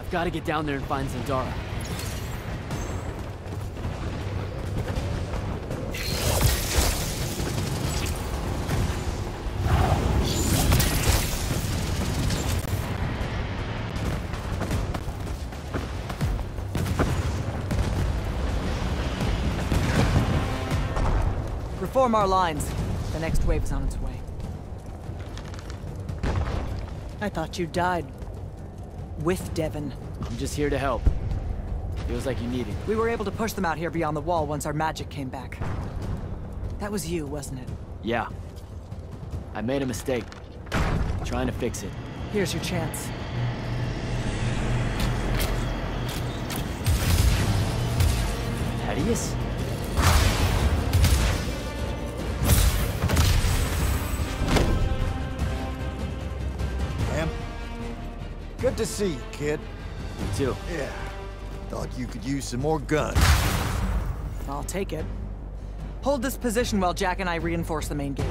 I've got to get down there and find Zendara. Form our lines. The next wave's on its way. I thought you died. With Devin. I'm just here to help. Feels like you need it. We were able to push them out here beyond the wall once our magic came back. That was you, wasn't it? Yeah. I made a mistake. I'm trying to fix it. Here's your chance. Thaddeus? Good to see you, kid. You too. Yeah. Thought you could use some more guns. I'll take it. Hold this position while Jack and I reinforce the main gate.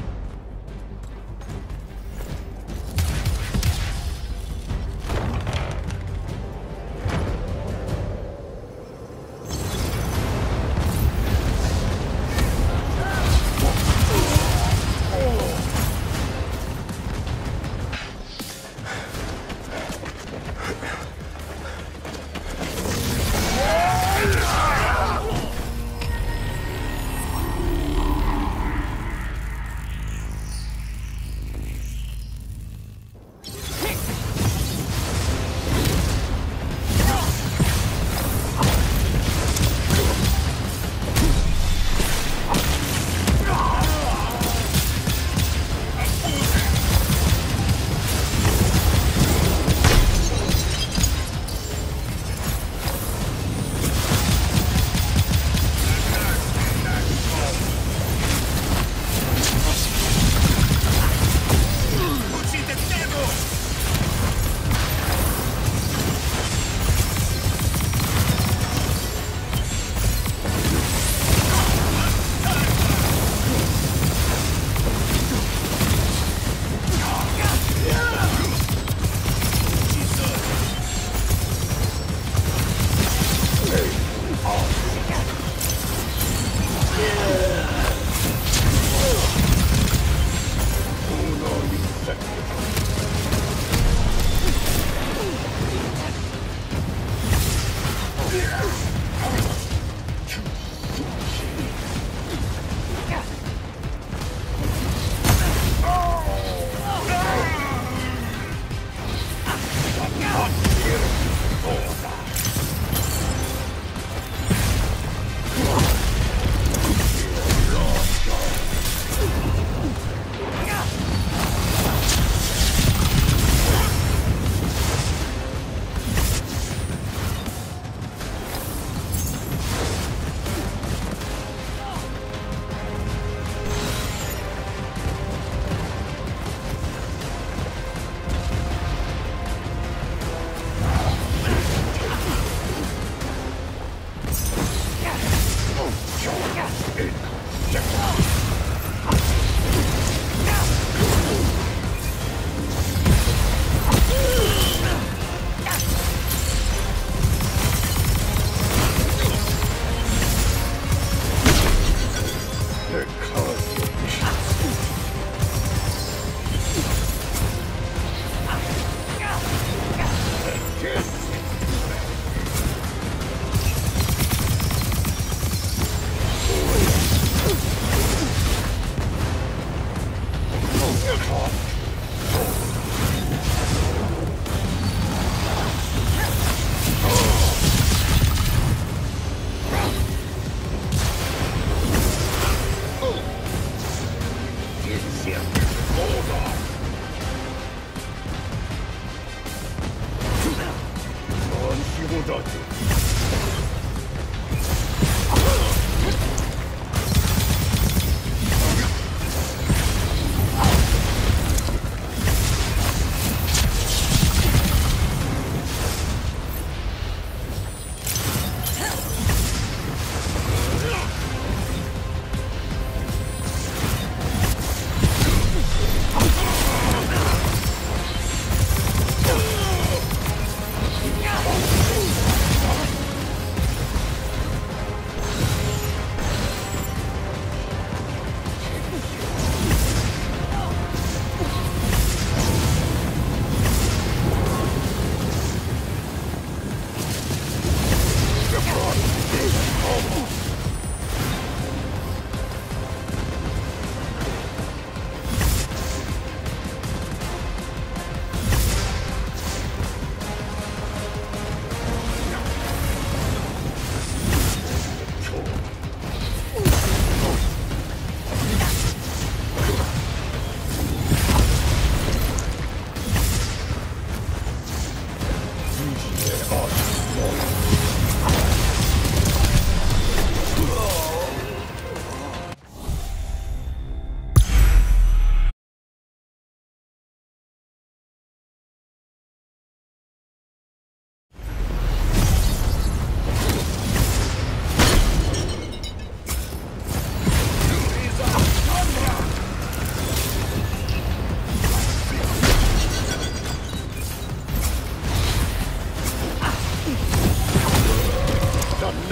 Oh!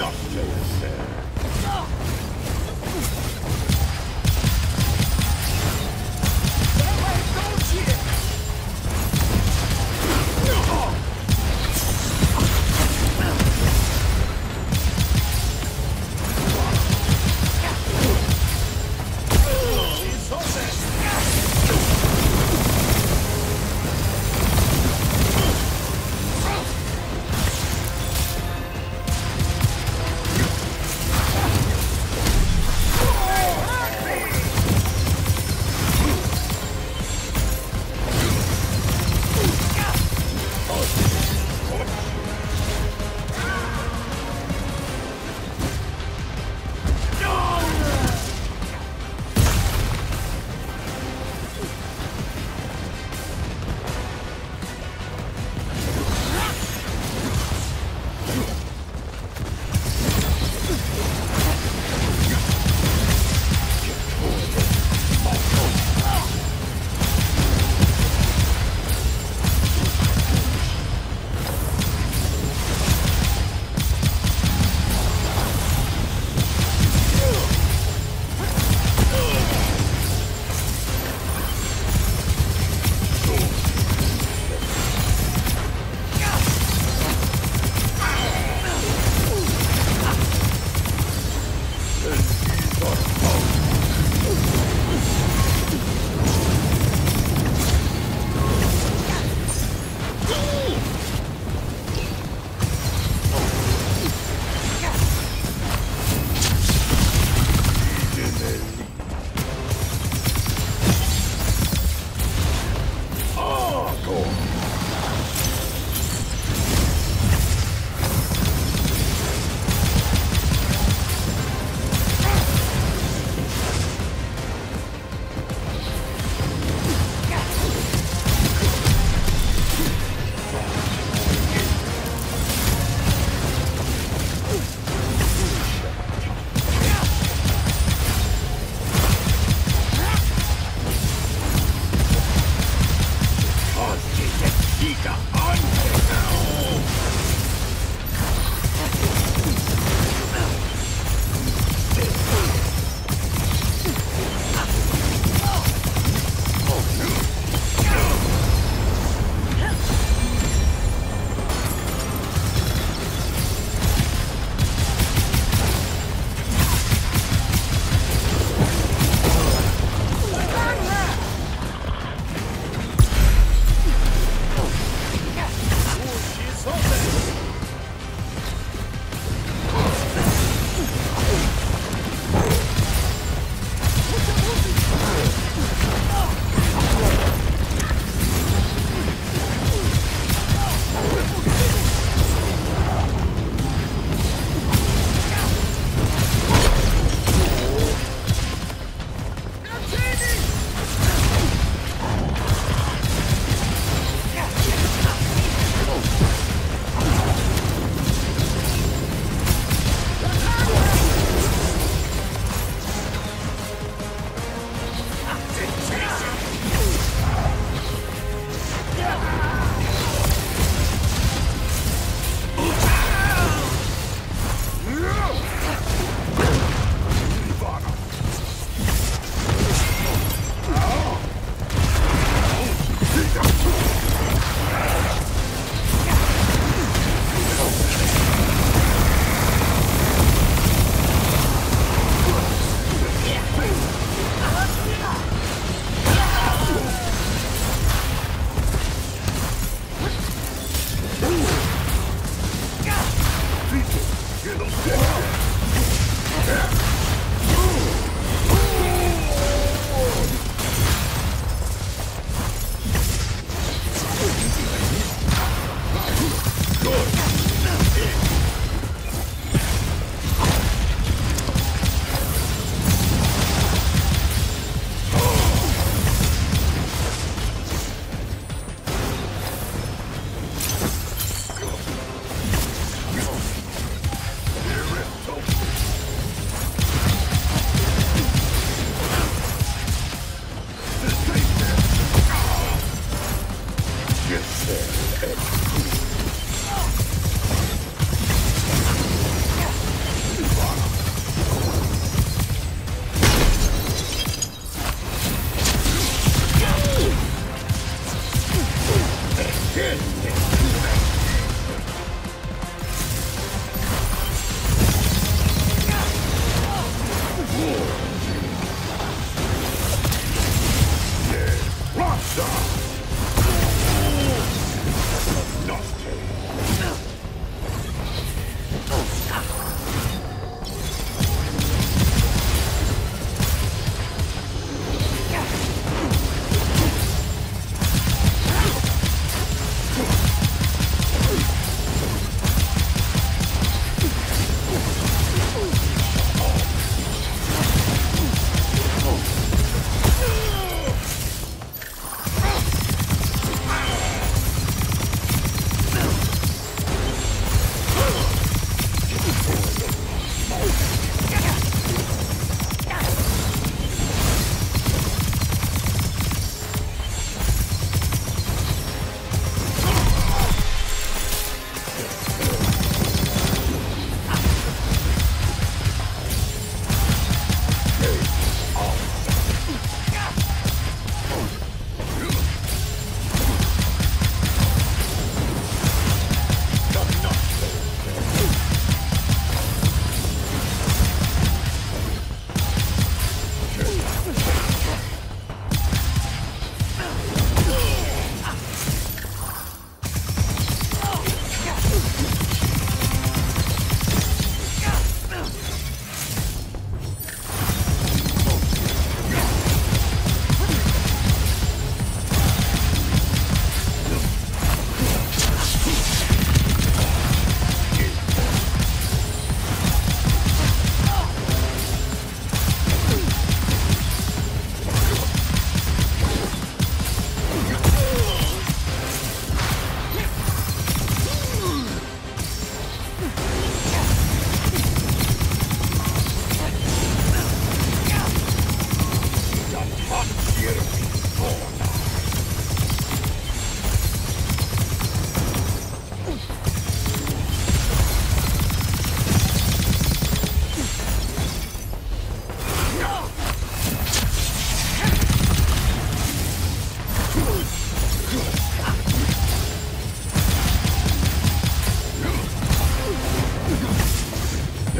not so, sir. Here it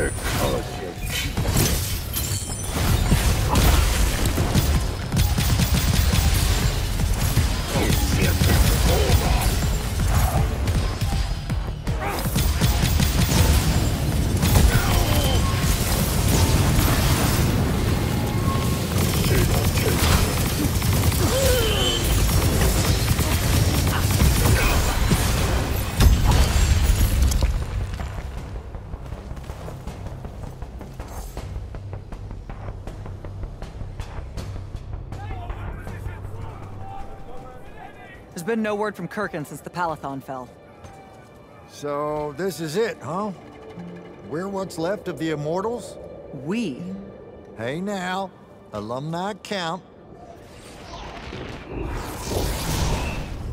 They're colorful. There's been no word from Kirkyn since the Palathon fell. So this is it, huh? We're what's left of the Immortals? We? Hey now, alumni count.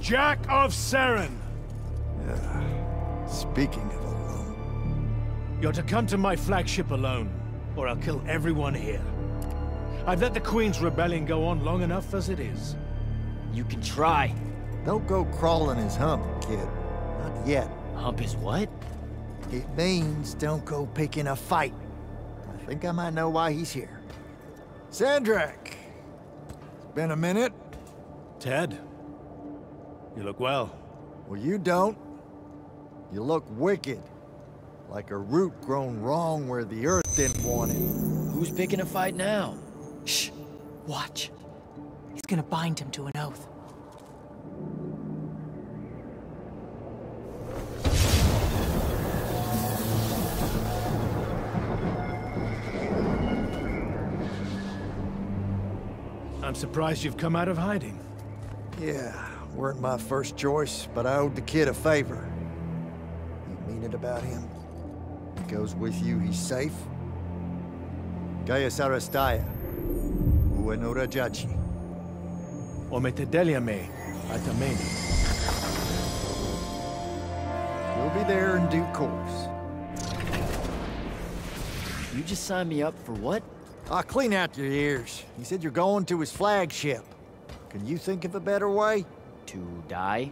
Jack of Saren! Yeah. Speaking of alone... You're to come to my flagship alone, or I'll kill everyone here. I've let the Queen's Rebellion go on long enough as it is. You can try. Don't go crawling his hump, kid. Not yet. Hump is what? It means don't go picking a fight. I think I might know why he's here. Sandrak! It's been a minute. Ted, you look well. Well, you don't. You look wicked. Like a root grown wrong where the earth didn't want it. Who's picking a fight now? Shh! Watch. He's gonna bind him to an oath. I'm surprised you've come out of hiding. Yeah, weren't my first choice, but I owed the kid a favor. You mean it about him? He goes with you, he's safe. Gaius Aristaya, Uenorajachi. Ometedeliame, Atameni. You'll be there in due course. You just signed me up for what? Ah, clean out your ears. He said you're going to his flagship. Can you think of a better way? To die?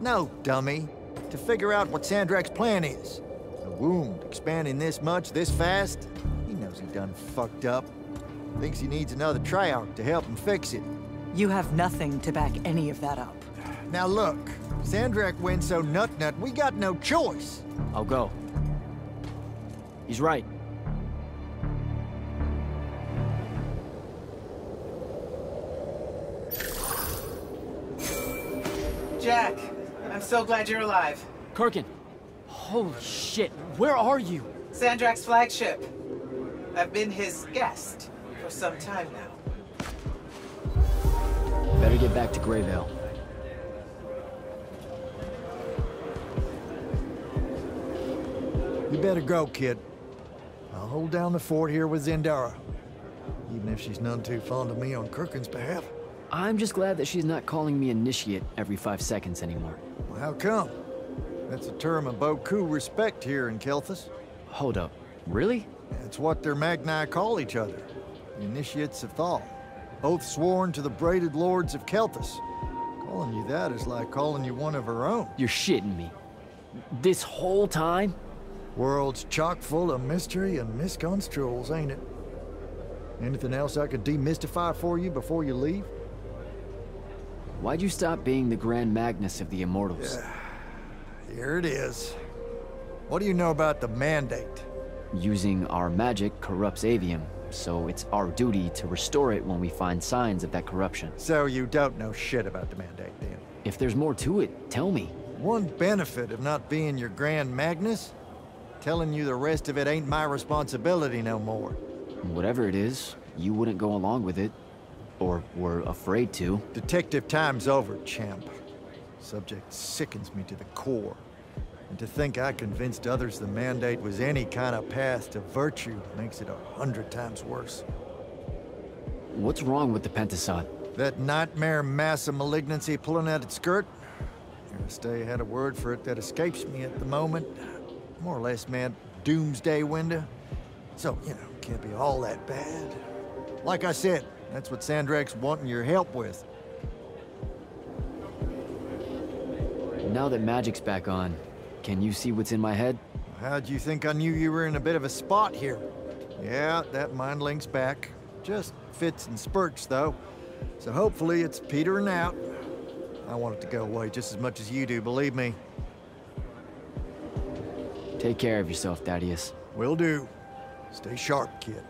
No, dummy. To figure out what Sandrak's plan is. A wound expanding this much, this fast? He knows he done fucked up. Thinks he needs another Triarch to help him fix it. You have nothing to back any of that up. Now look, Sandrak went so nut-nut, we got no choice. I'll go. He's right. Jack, I'm so glad you're alive. Kirkyn, holy shit, where are you? Sandrak's flagship. I've been his guest for some time now. Better get back to Greydale. You better go, kid. I'll hold down the fort here with Zendara. Even if she's none too fond of me on Kirkyn's behalf. I'm just glad that she's not calling me initiate every five seconds anymore. Well, how come? That's a term of beaucoup respect here in Kalthus. Hold up. Really? That's what their magni call each other. The initiates of Thal. Both sworn to the braided lords of Kalthus. Calling you that is like calling you one of her own. You're shitting me. This whole time? World's chock full of mystery and misconstruals, ain't it? Anything else I could demystify for you before you leave? Why'd you stop being the Grand Magnus of the Immortals? Yeah. Here it is. What do you know about the Mandate? Using our magic corrupts Aveum, so it's our duty to restore it when we find signs of that corruption. So you don't know shit about the Mandate, then? If there's more to it, tell me. One benefit of not being your Grand Magnus? Telling you the rest of it ain't my responsibility no more. Whatever it is, you wouldn't go along with it. Or were afraid to. Detective time's over, champ. Subject sickens me to the core. And to think I convinced others the Mandate was any kind of path to virtue makes it a hundred times worse. What's wrong with the Pentasad? That nightmare mass of malignancy pulling at its skirt? Aristean had a word for it that escapes me at the moment. More or less, man, doomsday window. So, you know, can't be all that bad. Like I said, that's what Sandrak's wanting your help with. Now that magic's back on, can you see what's in my head? How'd you think I knew you were in a bit of a spot here? Yeah, that mind link's back. Just fits and spurts, though. So hopefully it's petering out. I want it to go away just as much as you do, believe me. Take care of yourself, Thaddeus. Will do. Stay sharp, kid.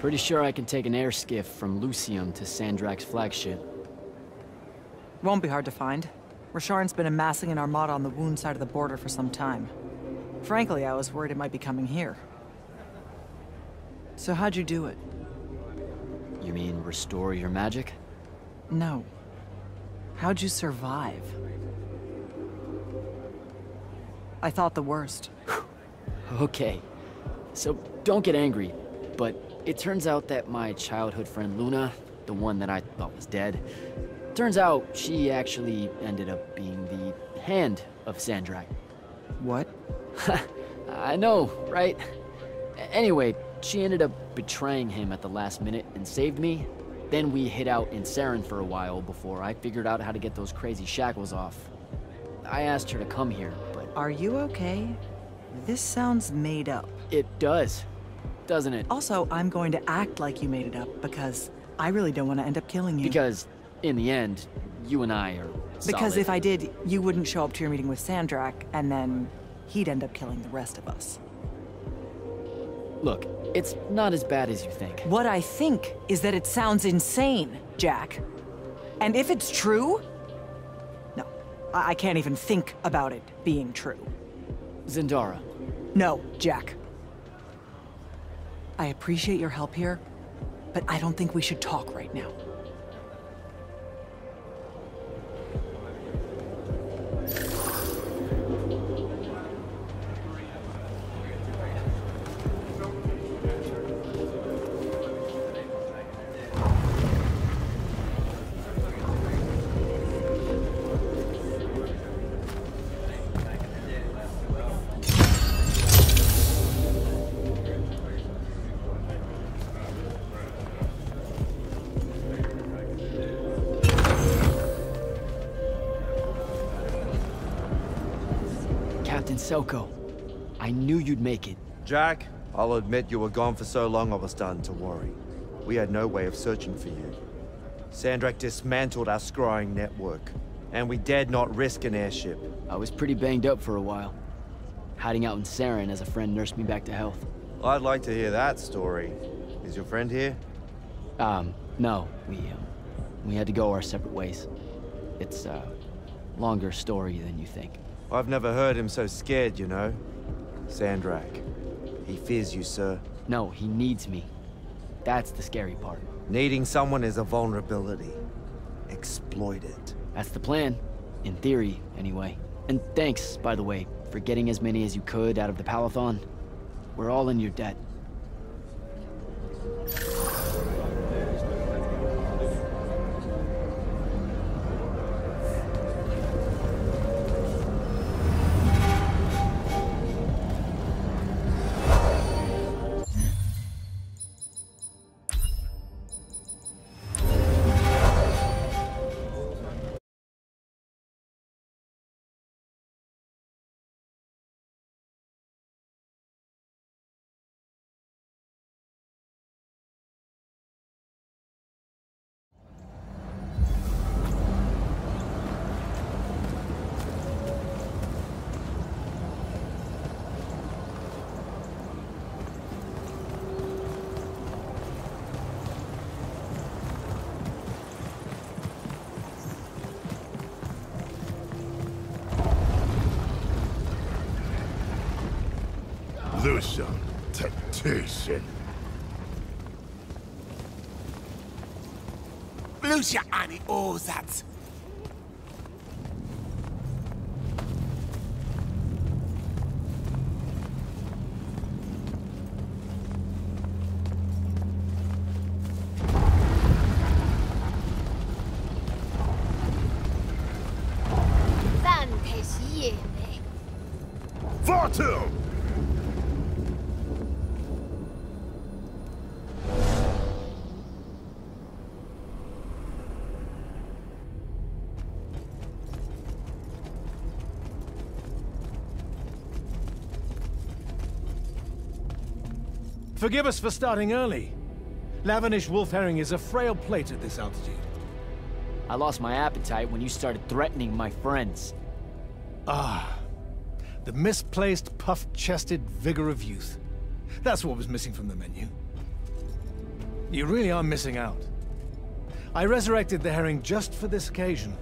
Pretty sure I can take an air skiff from Lucium to Sandrak's flagship. Won't be hard to find. Rasharn's been amassing an armada on the wound side of the border for some time. Frankly, I was worried it might be coming here. So how'd you do it? You mean restore your magic? No. How'd you survive? I thought the worst. Okay. So don't get angry, but it turns out that my childhood friend Luna, the one that I thought was dead, turns out she actually ended up being the hand of Sandrak. What? I know, right? Anyway, she ended up betraying him at the last minute and saved me. Then we hid out in Saren for a while before I figured out how to get those crazy shackles off. I asked her to come here, but... Are you okay? This sounds made up. It does, doesn't it? Also, I'm going to act like you made it up because I really don't want to end up killing you. Because in the end, you and I are solid. Because if I did, you wouldn't show up to your meeting with Sandrak, and then he'd end up killing the rest of us. Look, it's not as bad as you think. What I think is that it sounds insane, Jack. And if it's true... No, I, I can't even think about it being true. Zendara. No, Jack. I appreciate your help here, but I don't think we should talk right now. Selko, I knew you'd make it. Jack, I'll admit you were gone for so long I was starting to worry. We had no way of searching for you. Sandrak dismantled our scrying network, and we dared not risk an airship. I was pretty banged up for a while. Hiding out in Saren as a friend nursed me back to health. I'd like to hear that story. Is your friend here? Um, no. We, um, we had to go our separate ways. It's a longer story than you think. I've never heard him so scared, you know. Sandrak, he fears you, sir. No, he needs me. That's the scary part. Needing someone is a vulnerability. Exploit it. That's the plan. In theory, anyway. And thanks, by the way, for getting as many as you could out of the Palathon. We're all in your debt. Lucium, temptation. Lucia, Annie, all that. Forgive us for starting early. Lavenish wolf herring is a frail plate at this altitude. I lost my appetite when you started threatening my friends. Ah, the misplaced, puff-chested vigor of youth. That's what was missing from the menu. You really are missing out. I resurrected the herring just for this occasion.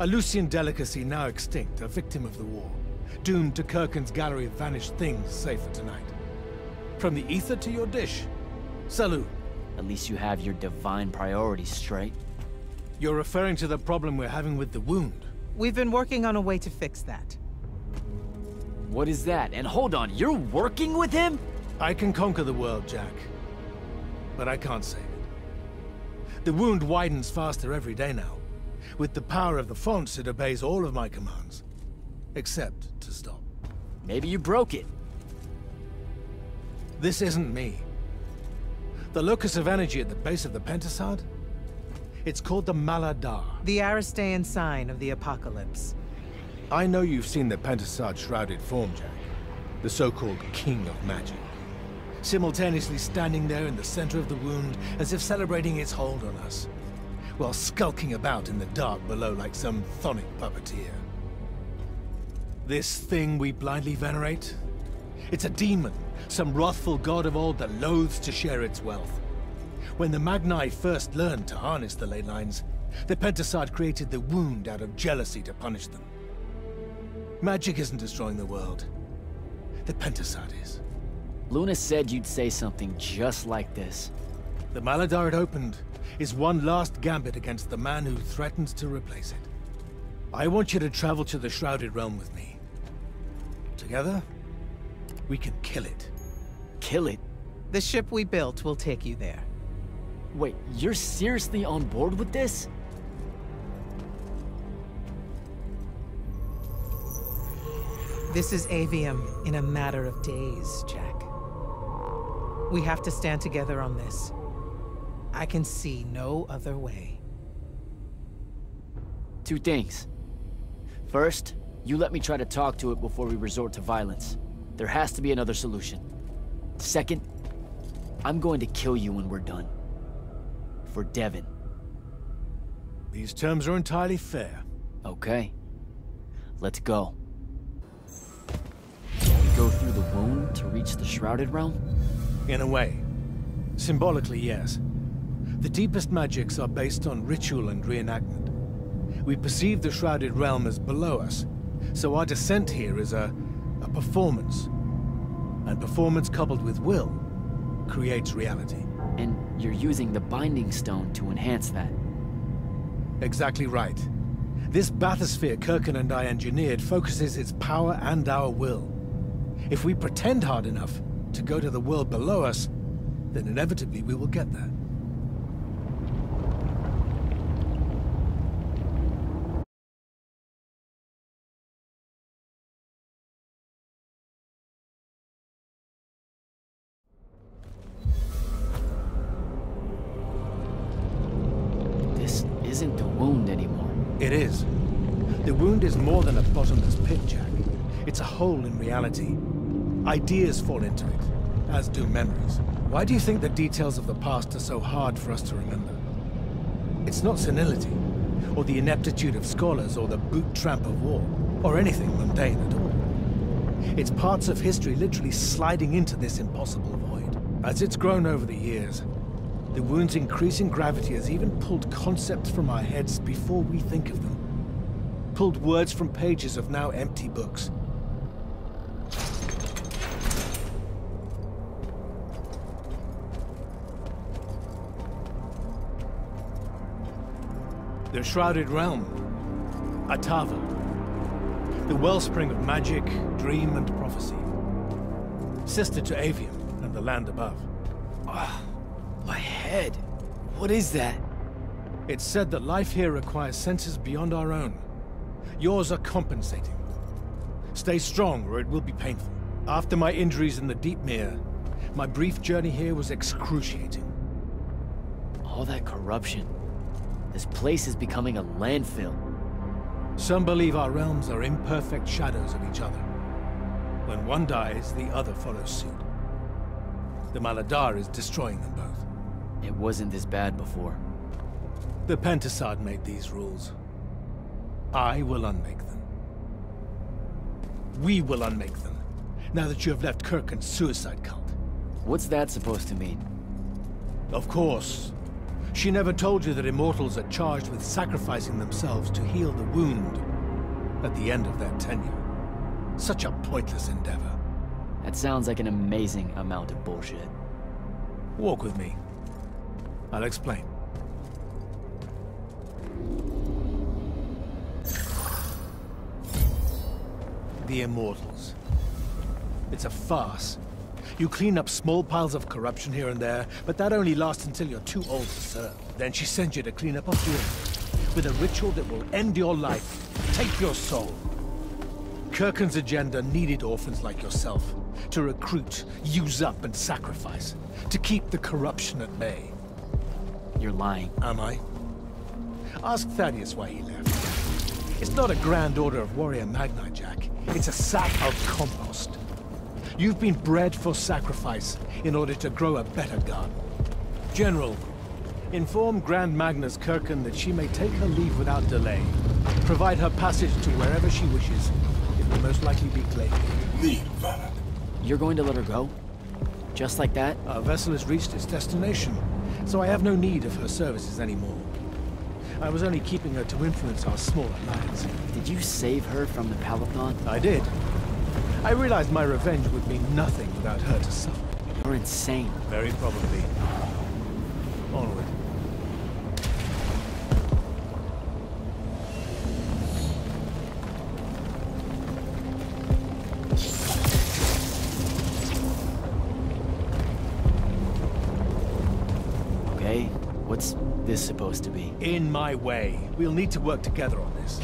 A Lucian delicacy now extinct, a victim of the war. Doomed to Kirkyn's gallery of vanished things save for tonight. From the ether to your dish. Salut. At least you have your divine priorities straight. You're referring to the problem we're having with the wound. We've been working on a way to fix that. What is that? And hold on, you're working with him? I can conquer the world, Jack. But I can't save it. The wound widens faster every day now. With the power of the fonts, it obeys all of my commands. Except to stop. Maybe you broke it. This isn't me. The locus of energy at the base of the Pentasad? It's called the Maladar. The Aristean sign of the apocalypse. I know you've seen the Pentasad shrouded form, Jack. The so-called King of Magic. Simultaneously standing there in the center of the wound, as if celebrating its hold on us, while skulking about in the dark below like some thonic puppeteer. This thing we blindly venerate? It's a demon, some wrathful god of old that loathes to share its wealth. When the Magni first learned to harness the Ley Lines, the Pentasad created the wound out of jealousy to punish them. Magic isn't destroying the world. The Pentasad is. Luna said you'd say something just like this. The Maladar it opened is one last gambit against the man who threatens to replace it. I want you to travel to the Shrouded Realm with me. Together, we can kill it. Kill it? The ship we built will take you there. Wait, you're seriously on board with this? This is Aveum in a matter of days, Jack. We have to stand together on this. I can see no other way. Two things. First, you let me try to talk to it before we resort to violence. There has to be another solution. Second, I'm going to kill you when we're done. For Devin. These terms are entirely fair. Okay. Let's go. Can we go through the wound to reach the Shrouded Realm? In a way. Symbolically, yes. The deepest magics are based on ritual and reenactment. We perceive the Shrouded Realm as below us, so our descent here is a, a performance. And performance coupled with will creates reality. And you're using the Binding Stone to enhance that. Exactly right. This bathysphere Kirkyn and I engineered focuses its power and our will. If we pretend hard enough to go to the world below us, then inevitably we will get there. This isn't the wound anymore. It is. The wound is more than a bottomless pit, Jack. It's a hole in reality. Ideas fall into it, as do memories. Why do you think the details of the past are so hard for us to remember? It's not senility, or the ineptitude of scholars, or the boot tramp of war, or anything mundane at all. It's parts of history literally sliding into this impossible void. As it's grown over the years, the wound's increasing gravity has even pulled concepts from our heads before we think of them. Pulled words from pages of now empty books. The Shrouded Realm, Atava, the wellspring of magic, dream, and prophecy. Sister to Aveum and the land above. Ah, oh, my head. What is that? It's said that life here requires senses beyond our own. Yours are compensating. Stay strong or it will be painful. After my injuries in the Deepmere, my brief journey here was excruciating. All that corruption. This place is becoming a landfill. Some believe our realms are imperfect shadows of each other. When one dies, the other follows suit. The Maladar is destroying them both. It wasn't this bad before. The Pentasad made these rules. I will unmake them. We will unmake them, now that you have left Kirkyn's suicide cult. What's that supposed to mean? Of course. She never told you that Immortals are charged with sacrificing themselves to heal the wound at the end of their tenure. Such a pointless endeavor. That sounds like an amazing amount of bullshit. Walk with me. I'll explain. The Immortals. It's a farce. You clean up small piles of corruption here and there, but that only lasts until you're too old to serve. Then she sends you to clean up off duty, with a ritual that will end your life, take your soul. Kirkyn's agenda needed orphans like yourself, to recruit, use up, and sacrifice, to keep the corruption at bay. You're lying. Am I? Ask Thaddeus why he left. It's not a grand order of warrior magni, Jack. It's a sack of compost. You've been bred for sacrifice in order to grow a better garden. General, inform Grand Magnus Kirkyn that she may take her leave without delay. Provide her passage to wherever she wishes. It will most likely be Glaivegate. Leave, Valad. You're going to let her go? Just like that? Our vessel has reached its destination, so I have no need of her services anymore. I was only keeping her to influence our small alliance. Did you save her from the Palathon? I did. I realized my revenge would mean nothing without her to suffer. You're insane. Very probably. Onward. Okay, what's this supposed to be? In my way. We'll need to work together on this.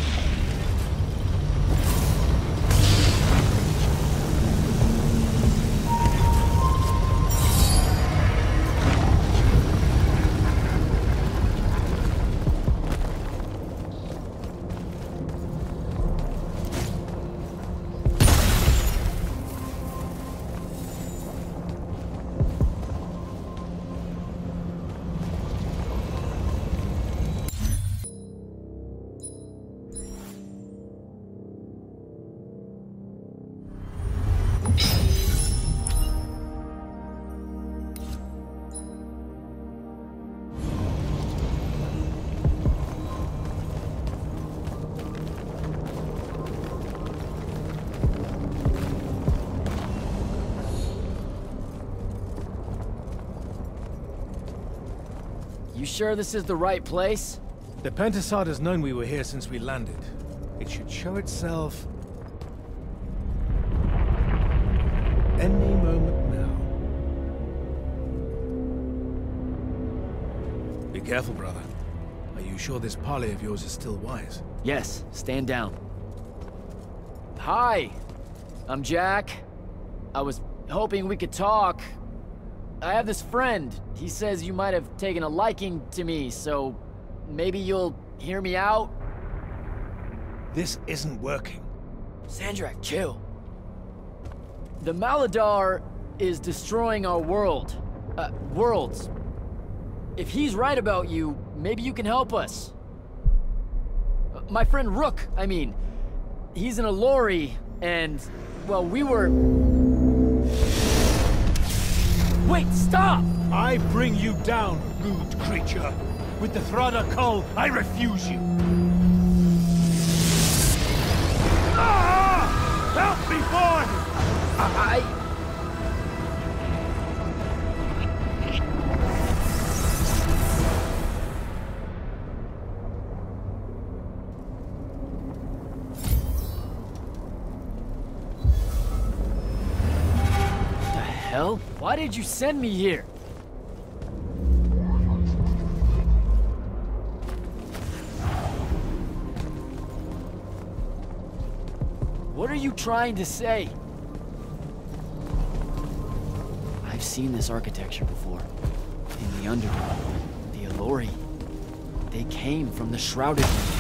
Sure this is the right place? The Pentasad has known we were here since we landed. It should show itself any moment now. Be careful, brother. Are you sure this parley of yours is still wise? Yes, stand down. Hi, I'm Jack. I was hoping we could talk. I have this friend. He says you might have taken a liking to me, so maybe you'll hear me out? This isn't working. Sandrak, chill. The Maladar is destroying our world. Uh, worlds. If he's right about you, maybe you can help us. Uh, my friend Rook, I mean. He's an Alori, and, well, we were... Wait, stop! I bring you down, rude creature. With the Thrada Cull, I refuse you. Ah! Help me, boy! I... What the hell? Why did you send me here? What are you trying to say? I've seen this architecture before. In the Underworld, the Alori. They came from the Shrouded Realm.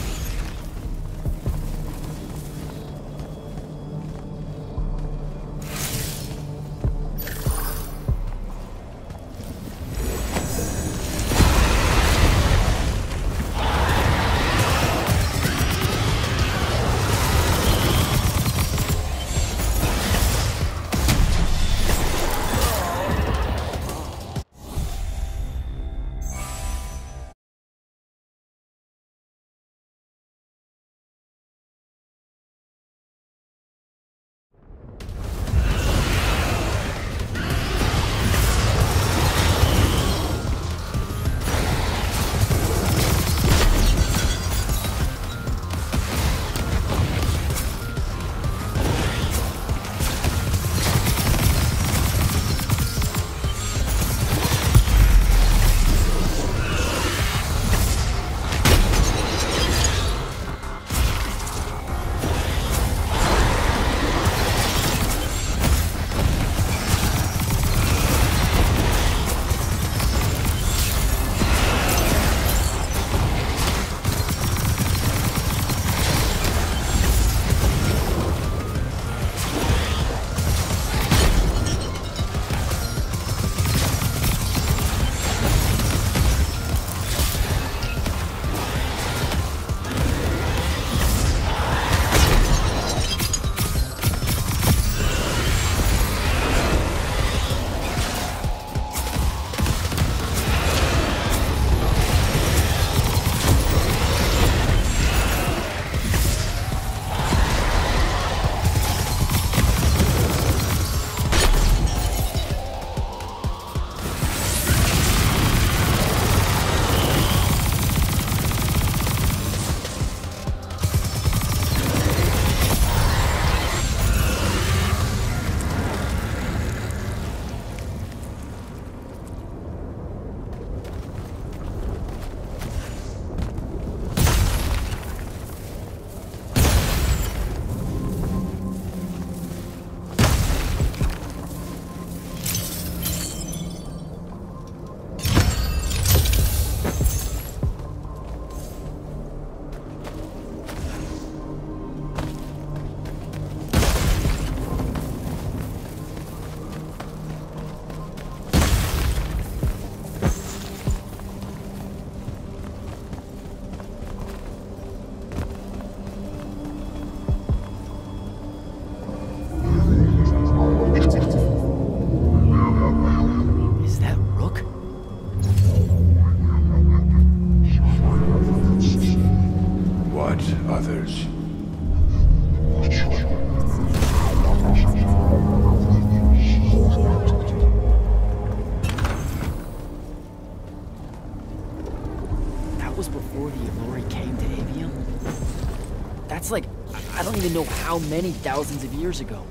That's like, I don't even know how many thousands of years ago.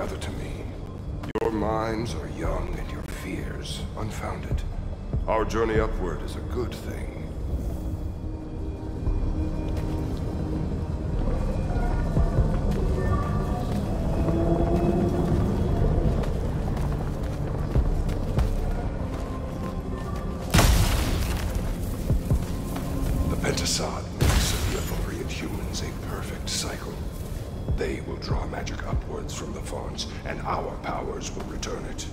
gather to me. Your minds are young and your fears unfounded. Our journey upward is a good thing. Pentasad makes of revelry and humans a perfect cycle. They will draw magic upwards from the fonts, and our powers will return it.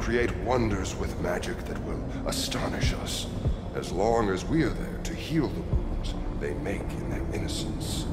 Create wonders with magic that will astonish us, as long as we are there to heal the wounds they make in their innocence.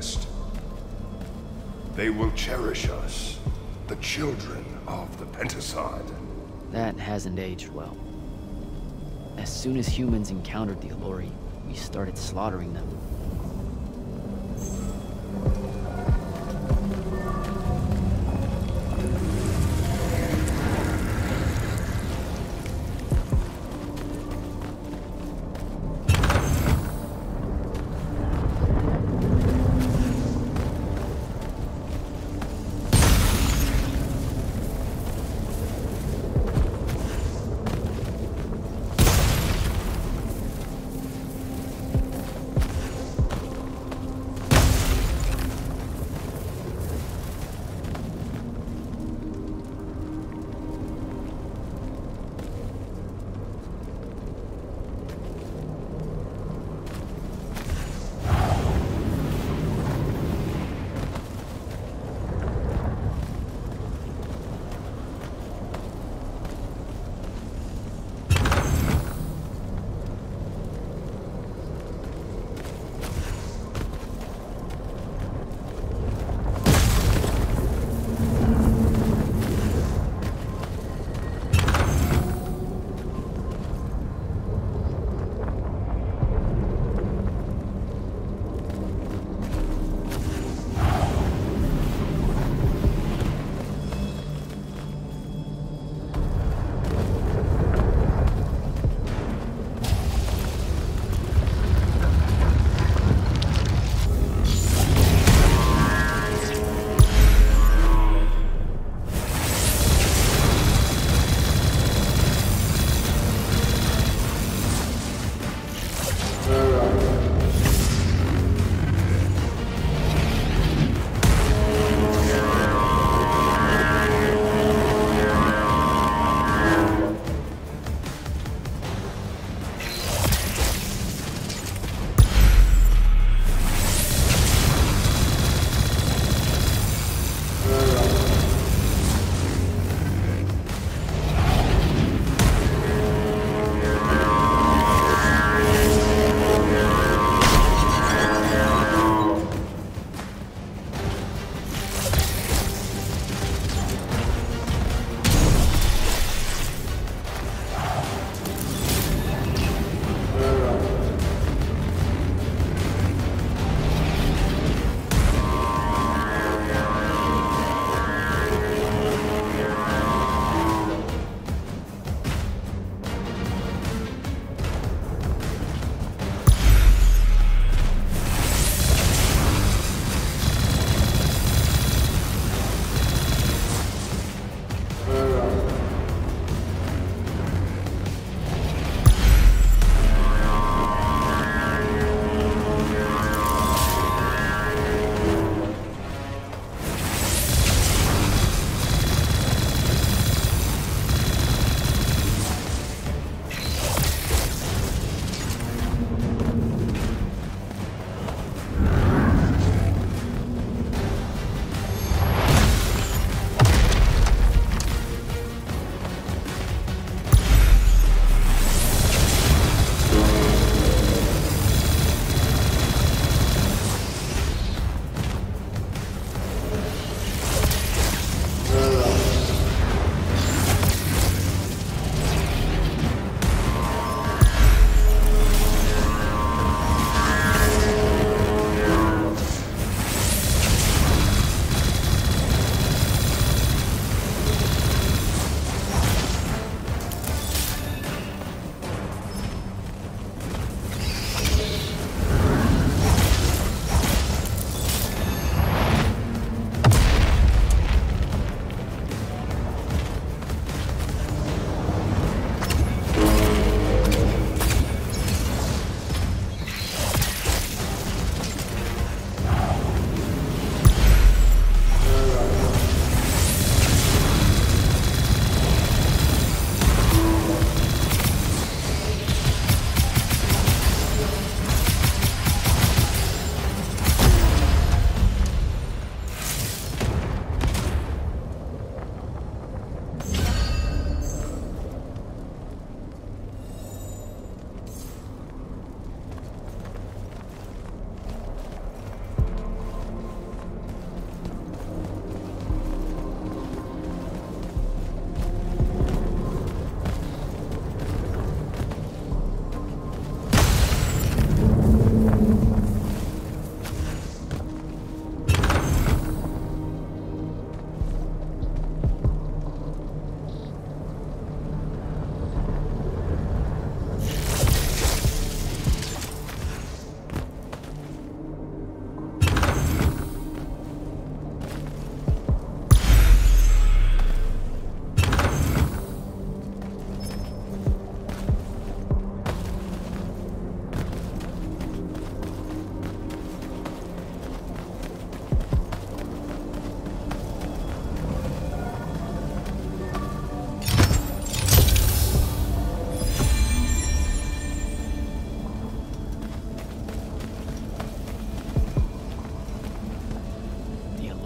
past. They will cherish us, the children of the Pentasad. That hasn't aged well. As soon as humans encountered the Alori, we started slaughtering them.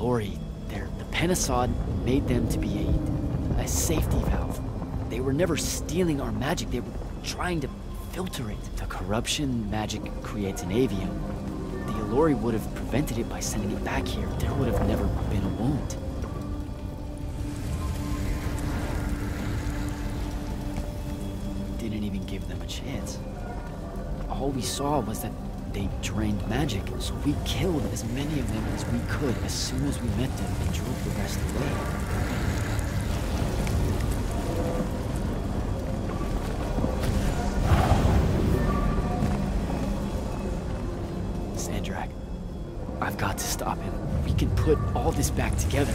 Alori, they're, the Pentasad made them to be a, a safety valve. They were never stealing our magic, they were trying to filter it. The corruption magic creates an Aveum. The Alori would have prevented it by sending it back here. There would have never been a wound. Didn't even give them a chance. All we saw was that they drained magic, so we killed as many of them as we could. As soon as we met them, they drove the rest away. Sandrak, I've got to stop him. We can put all this back together.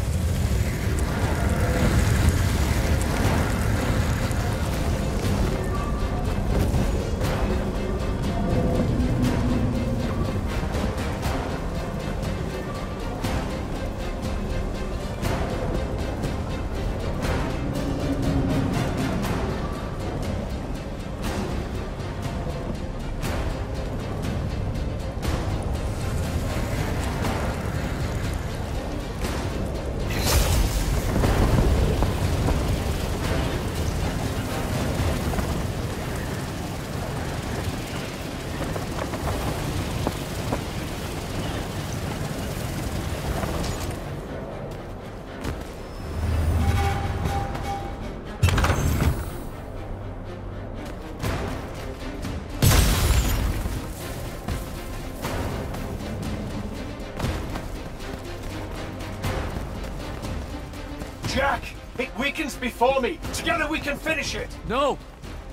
Before me. Together we can finish it! No!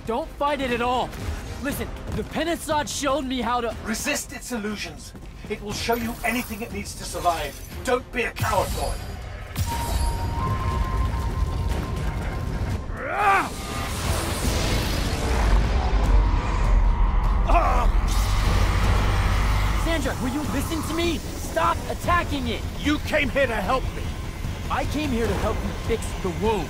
Don't fight it at all! Listen, the Pentasad showed me how to... Resist its illusions. It will show you anything it needs to survive. Don't be a coward, boy! Sandra, will you listen to me? Stop attacking it! You came here to help me! I came here to help you fix the wound.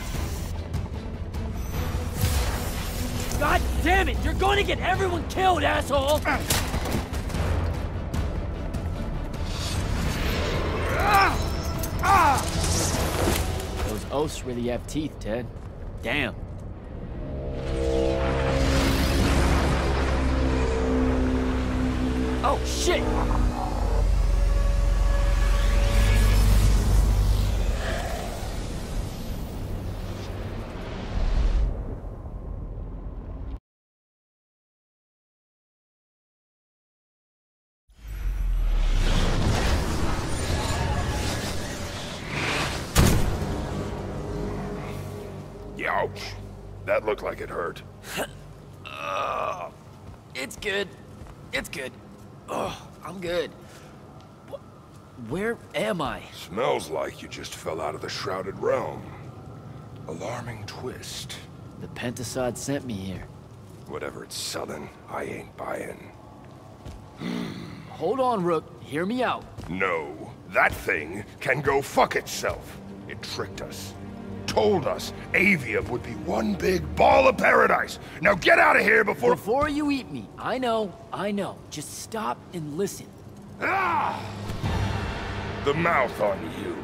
God damn it! You're going to get everyone killed, asshole! Those oaths really have teeth, Ted. Damn. Oh, shit! That looked like it hurt. uh, it's good. It's good. Oh, I'm good. Wh where am I? Smells like you just fell out of the Shrouded Realm. Alarming twist. The Pentasad sent me here. Whatever it's selling, I ain't buying. Hold on, Rook. Hear me out. No. That thing can go fuck itself. It tricked us. Told us Aveum would be one big ball of paradise. Now get out of here before- Before you eat me. I know, I know. Just stop and listen. Ah! The mouth on you.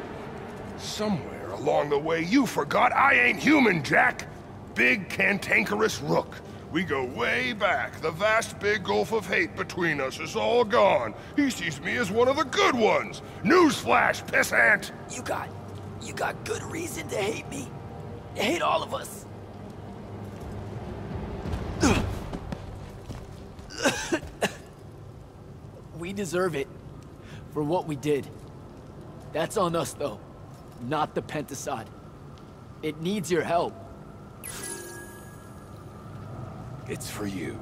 Somewhere along the way you forgot I ain't human, Jack. Big cantankerous Rook. We go way back. The vast big gulf of hate between us is all gone. He sees me as one of the good ones. Newsflash, pissant! You got it. You got good reason to hate me. Hate all of us. We deserve it. For what we did. That's on us, though. Not the Pentasad. It needs your help. It's for you.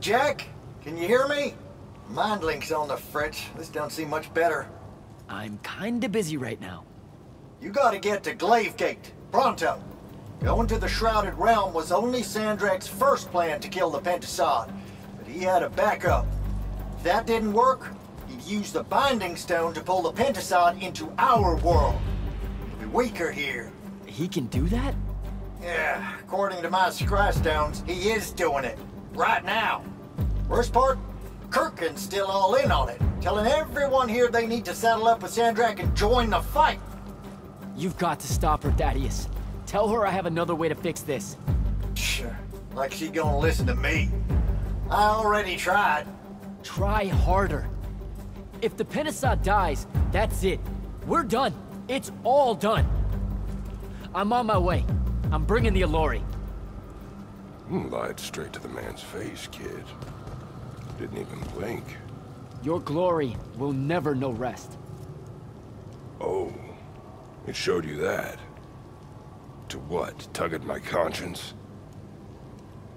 Jack, can you hear me? Mind link's on the fritz. This don't seem much better. I'm kinda busy right now. You gotta get to Glaivegate, pronto. Going to the Shrouded Realm was only Sandrak's first plan to kill the Pentasad, but he had a backup. If that didn't work, he'd use the Binding Stone to pull the Pentasad into our world. It'd be weaker here. He can do that? Yeah, according to my scry stones, he is doing it. Right now. Worst part? Kirkyn's still all in on it. telling everyone here they need to saddle up with Sandrak and join the fight. You've got to stop her, Thaddeus. Tell her I have another way to fix this. Sure, like she gonna listen to me. I already tried. Try harder. If the Pentasad dies, that's it. We're done. It's all done. I'm on my way. I'm bringing the Alori. You lied straight to the man's face, kid. Didn't even blink. Your glory will never know rest. Oh, it showed you that. To what? Tug at my conscience?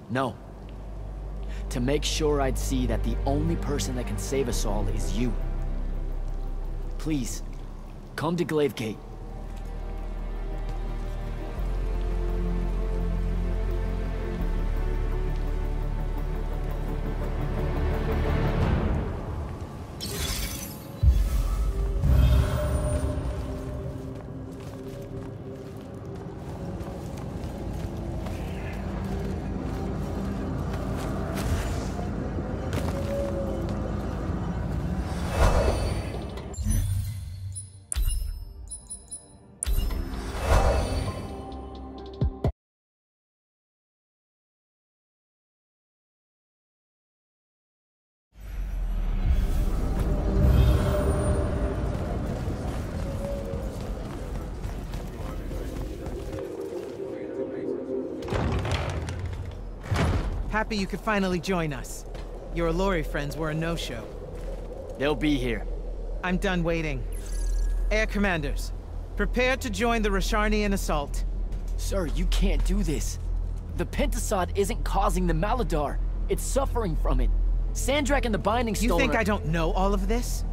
No. To make sure I'd see that the only person that can save us all is you. Please, come to Glaivegate. Happy you could finally join us. Your Alori friends were a no-show. They'll be here. I'm done waiting. Air Commanders, prepare to join the Rasharnian assault. Sir, you can't do this. The Pentasad isn't causing the Maladar. It's suffering from it. Sandrak and the Binding Stone. You think I don't know all of this?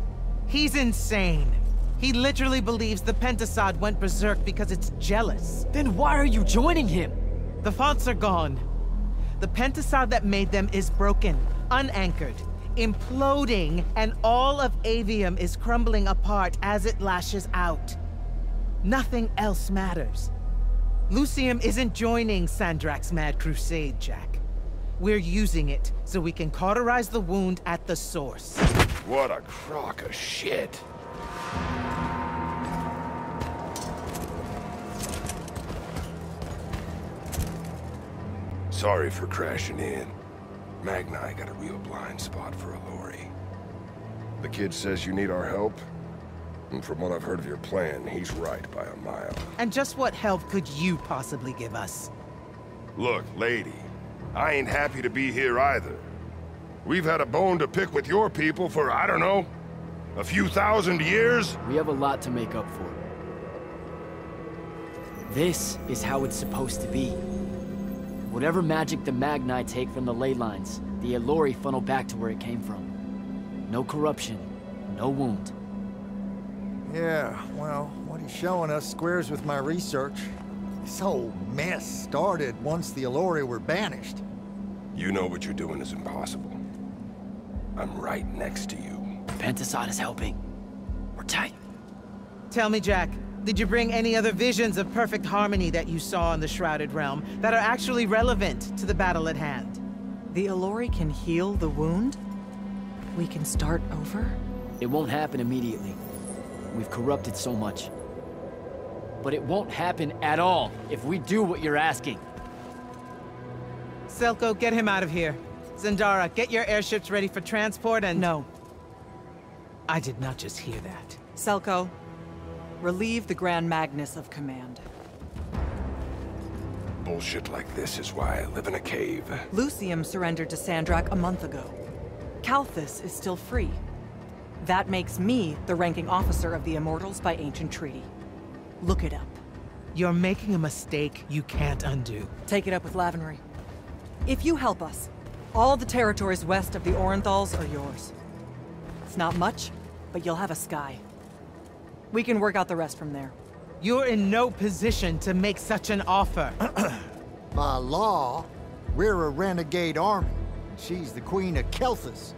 He's insane. He literally believes the Pentasad went berserk because it's jealous. Then why are you joining him? The faults are gone. The Pentasad that made them is broken, unanchored, imploding, and all of Aveum is crumbling apart as it lashes out. Nothing else matters. Lucium isn't joining Sandrak's mad crusade, Jack. We're using it so we can cauterize the wound at the source. What a crock of shit. Sorry for crashing in. Magna, I got a real blind spot for Alori. The kid says you need our help, and from what I've heard of your plan, he's right by a mile. And just what help could you possibly give us? Look, lady, I ain't happy to be here either. We've had a bone to pick with your people for, I don't know, a few thousand years? We have a lot to make up for. This is how it's supposed to be. Whatever magic the Magni take from the Ley Lines, the Alori funnel back to where it came from. No corruption, no wound. Yeah, well, what he's showing us squares with my research. This whole mess started once the Alori were banished. You know what you're doing is impossible. I'm right next to you. Pentasad is helping. We're tight. Tell me, Jack. Did you bring any other visions of perfect harmony that you saw in the Shrouded Realm that are actually relevant to the battle at hand? The Alori can heal the wound? We can start over? It won't happen immediately. We've corrupted so much. But it won't happen at all if we do what you're asking. Selko, get him out of here. Zendara, get your airships ready for transport and... No. I did not just hear that. Selko. Relieve the Grand Magnus of command. Bullshit like this is why I live in a cave. Lucium surrendered to Sandrak a month ago. Kalthus is still free. That makes me the ranking officer of the Immortals by ancient treaty. Look it up. You're making a mistake you can't undo. Take it up with Lavenry. If you help us, all the territories west of the Orenthals are yours. It's not much, but you'll have a sky. We can work out the rest from there. You're in no position to make such an offer. By law, we're a renegade army. She's the queen of Kalthus.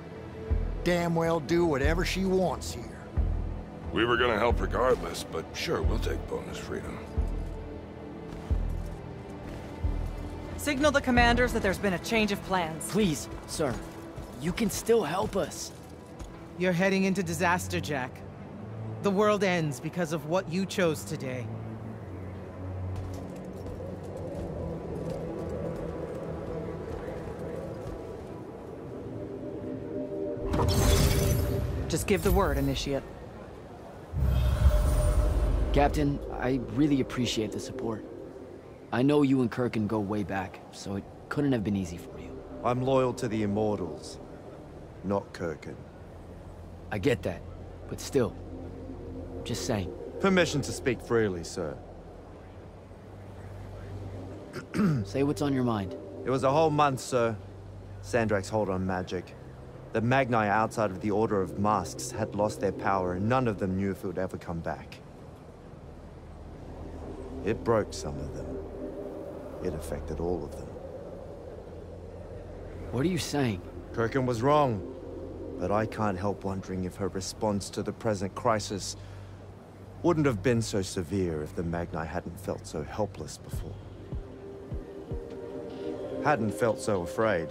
Damn well do whatever she wants here. We were gonna help regardless, but sure, we'll take bonus freedom. Signal the commanders that there's been a change of plans. Please, sir. You can still help us. You're heading into disaster, Jack. The world ends because of what you chose today. Just give the word, Initiate. Captain, I really appreciate the support. I know you and Kirkyn go way back, so it couldn't have been easy for you. I'm loyal to the Immortals, not Kirkyn. I get that, but still, just saying. Permission to speak freely, sir. Say what's on your mind. It was a whole month, sir. Sandrak's hold on magic. The Magni outside of the Order of Masks had lost their power, and none of them knew if it would ever come back. It broke some of them. It affected all of them. What are you saying? Kirkyn was wrong, but I can't help wondering if her response to the present crisis wouldn't have been so severe if the Magni hadn't felt so helpless before. Hadn't felt so afraid.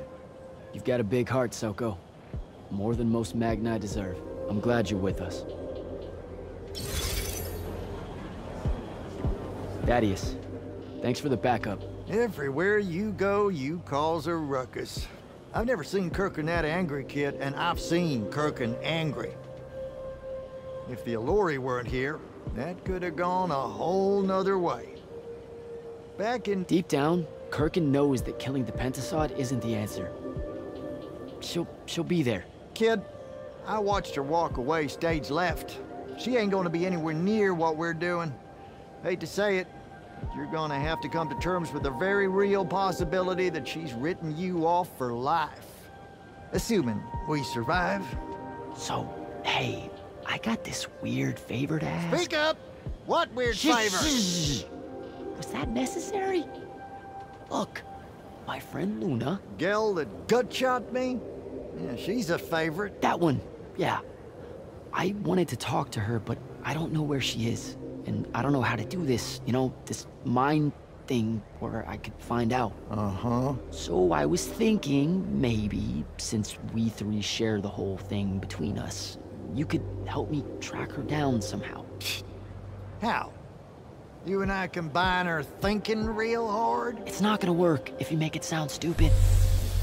You've got a big heart, Selko. More than most Magni deserve. I'm glad you're with us. Thaddeus, thanks for the backup. Everywhere you go, you cause a ruckus. I've never seen Kirkyn that angry, kid, and I've seen Kirkyn angry. If the Alori weren't here, that could have gone a whole nother way. Back in... Deep down, Kirkyn knows that killing the Pentasad isn't the answer. She'll... she'll be there. Kid, I watched her walk away stage left. She ain't gonna be anywhere near what we're doing. Hate to say it, but you're gonna have to come to terms with the very real possibility that she's written you off for life. Assuming we survive. So, hey, I got this weird favor to ask. Speak up! What weird sh favor? Sh Was that necessary? Look, my friend Luna... Gel that gut-shot me? Yeah, she's a favorite. That one, yeah. I wanted to talk to her, but I don't know where she is. And I don't know how to do this, you know, this mind thing where I could find out. Uh-huh. So I was thinking, maybe, since we three share the whole thing between us, you could help me track her down somehow. How? You and I combine her thinking real hard? It's not gonna work if you make it sound stupid.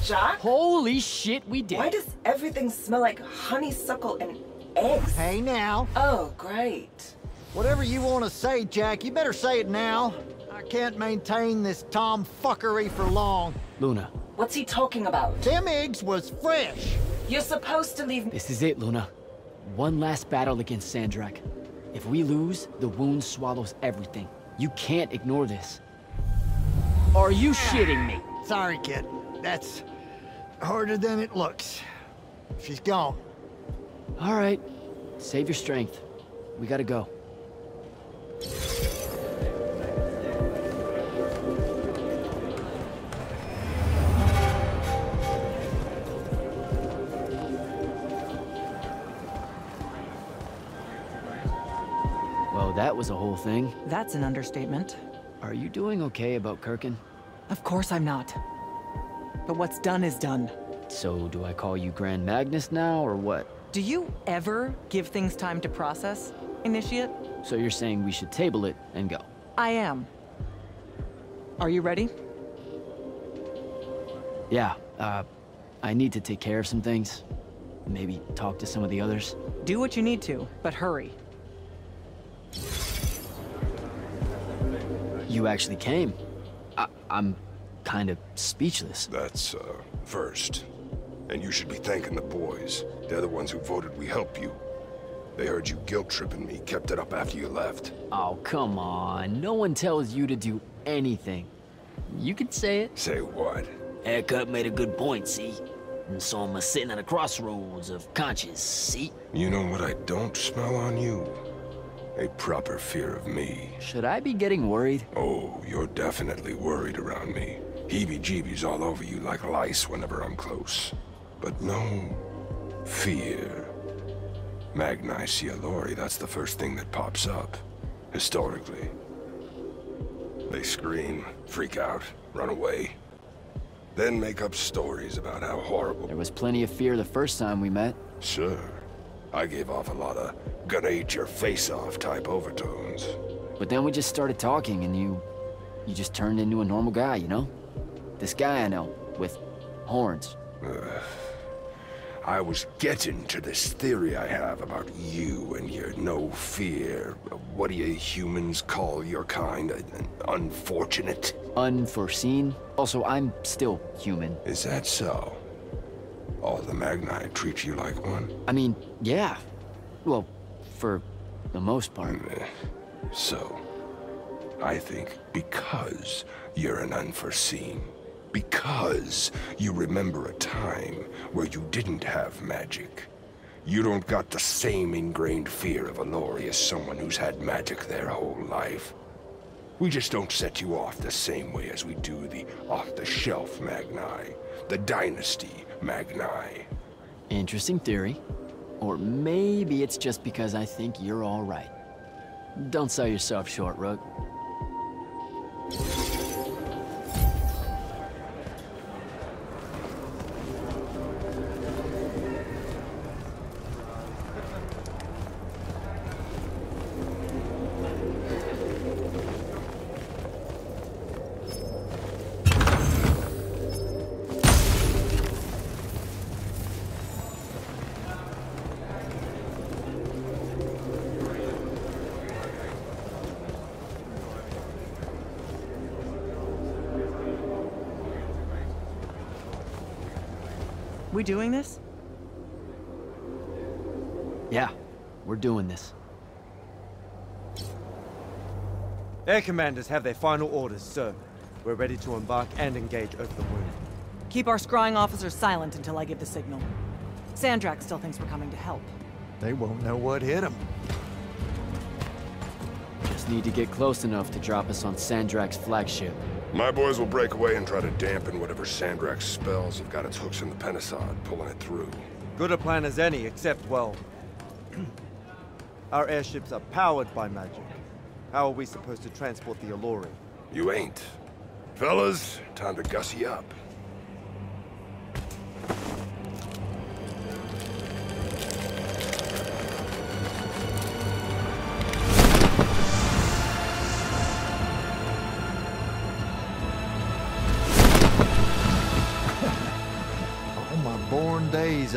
Jack? Holy shit, we did. Why does everything smell like honeysuckle and eggs? Hey, now. Oh, great. Whatever you want to say, Jack, you better say it now. I can't maintain this tomfuckery for long. Luna. What's he talking about? Them eggs was fresh. You're supposed to leave me. This is it, Luna. One last battle against Sandrak. If we lose, the wound swallows everything. You can't ignore this. Are you shitting me? Sorry, kid. That's harder than it looks. She's gone. All right. Save your strength. We gotta go. Well, that was a whole thing. That's an understatement. Are you doing okay about Kirkyn? Of course I'm not. But what's done is done. So do I call you Grand Magnus now, or what? Do you ever give things time to process, Initiate? So you're saying we should table it and go? I am. Are you ready? Yeah, uh, I need to take care of some things. Maybe talk to some of the others. Do what you need to, but hurry. You actually came. I I'm kind of speechless. That's, uh, first. And you should be thanking the boys. They're the ones who voted we help you. They heard you guilt-tripping me, kept it up after you left. Oh, come on. No one tells you to do anything. You could say it. Say what? Haircut made a good point, see? And so I'm sitting at a crossroads of conscience, see? You know what I don't smell on you? A proper fear of me. Should I be getting worried? Oh, you're definitely worried around me. Heebie-jeebies all over you like lice whenever I'm close. But no fear. Magni see Alori, that's the first thing that pops up. Historically. They scream, freak out, run away. Then make up stories about how horrible... There was plenty of fear the first time we met. Sure. I gave off a lot of gonna eat your face off type overtones. But then we just started talking and you, you just turned into a normal guy, you know? This guy I know, with horns. Ugh. I was getting to this theory I have about you and your no fear. What do you humans call your kind? Unfortunate? Unforeseen. Also, I'm still human. Is that so? All the Magni treat you like one? I mean, yeah. Well, for the most part. So, I think because you're an unforeseen, because you remember a time where you didn't have magic. You don't got the same ingrained fear of Alori as someone who's had magic their whole life. We just don't set you off the same way as we do the off-the-shelf Magni, the Dynasty Magni. Interesting theory. Or maybe it's just because I think you're all right. Don't sell yourself short, Rook. We doing this? Yeah, we're doing this. Air commanders have their final orders, sir. We're ready to embark and engage over the moon. Keep our scrying officers silent until I give the signal. Sandrak still thinks we're coming to help. They won't know what hit them. Just need to get close enough to drop us on Sandrak's flagship. My boys will break away and try to dampen whatever Sandrak's spells have got its hooks in the Pentasad, pulling it through. Good a plan as any, except, well... our airships are powered by magic. How are we supposed to transport the Alori? You ain't. Fellas, time to gussy up.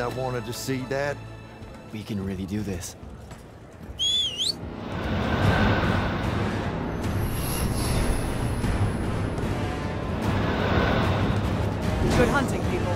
I wanted to see that. We can really do this. Good hunting, people.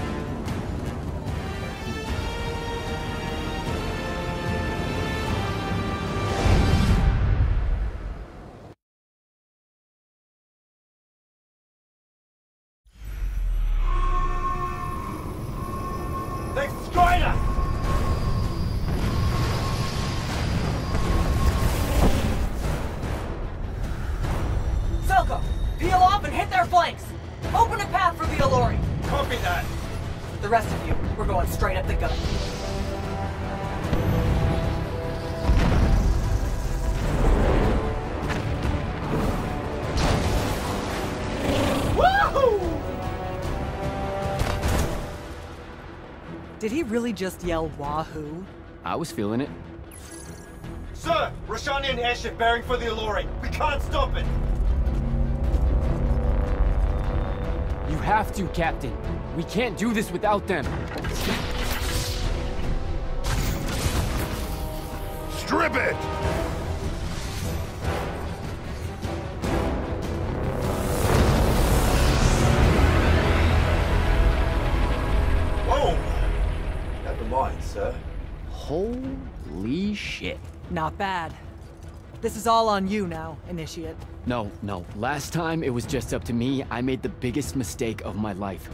Did he really just yell, wahoo? I was feeling it. Sir, Rasharnian airship bearing for the Alori. We can't stop it! You have to, Captain. We can't do this without them. Strip it! Holy shit. Not bad. This is all on you now, Initiate. No, no. Last time it was just up to me. I made the biggest mistake of my life.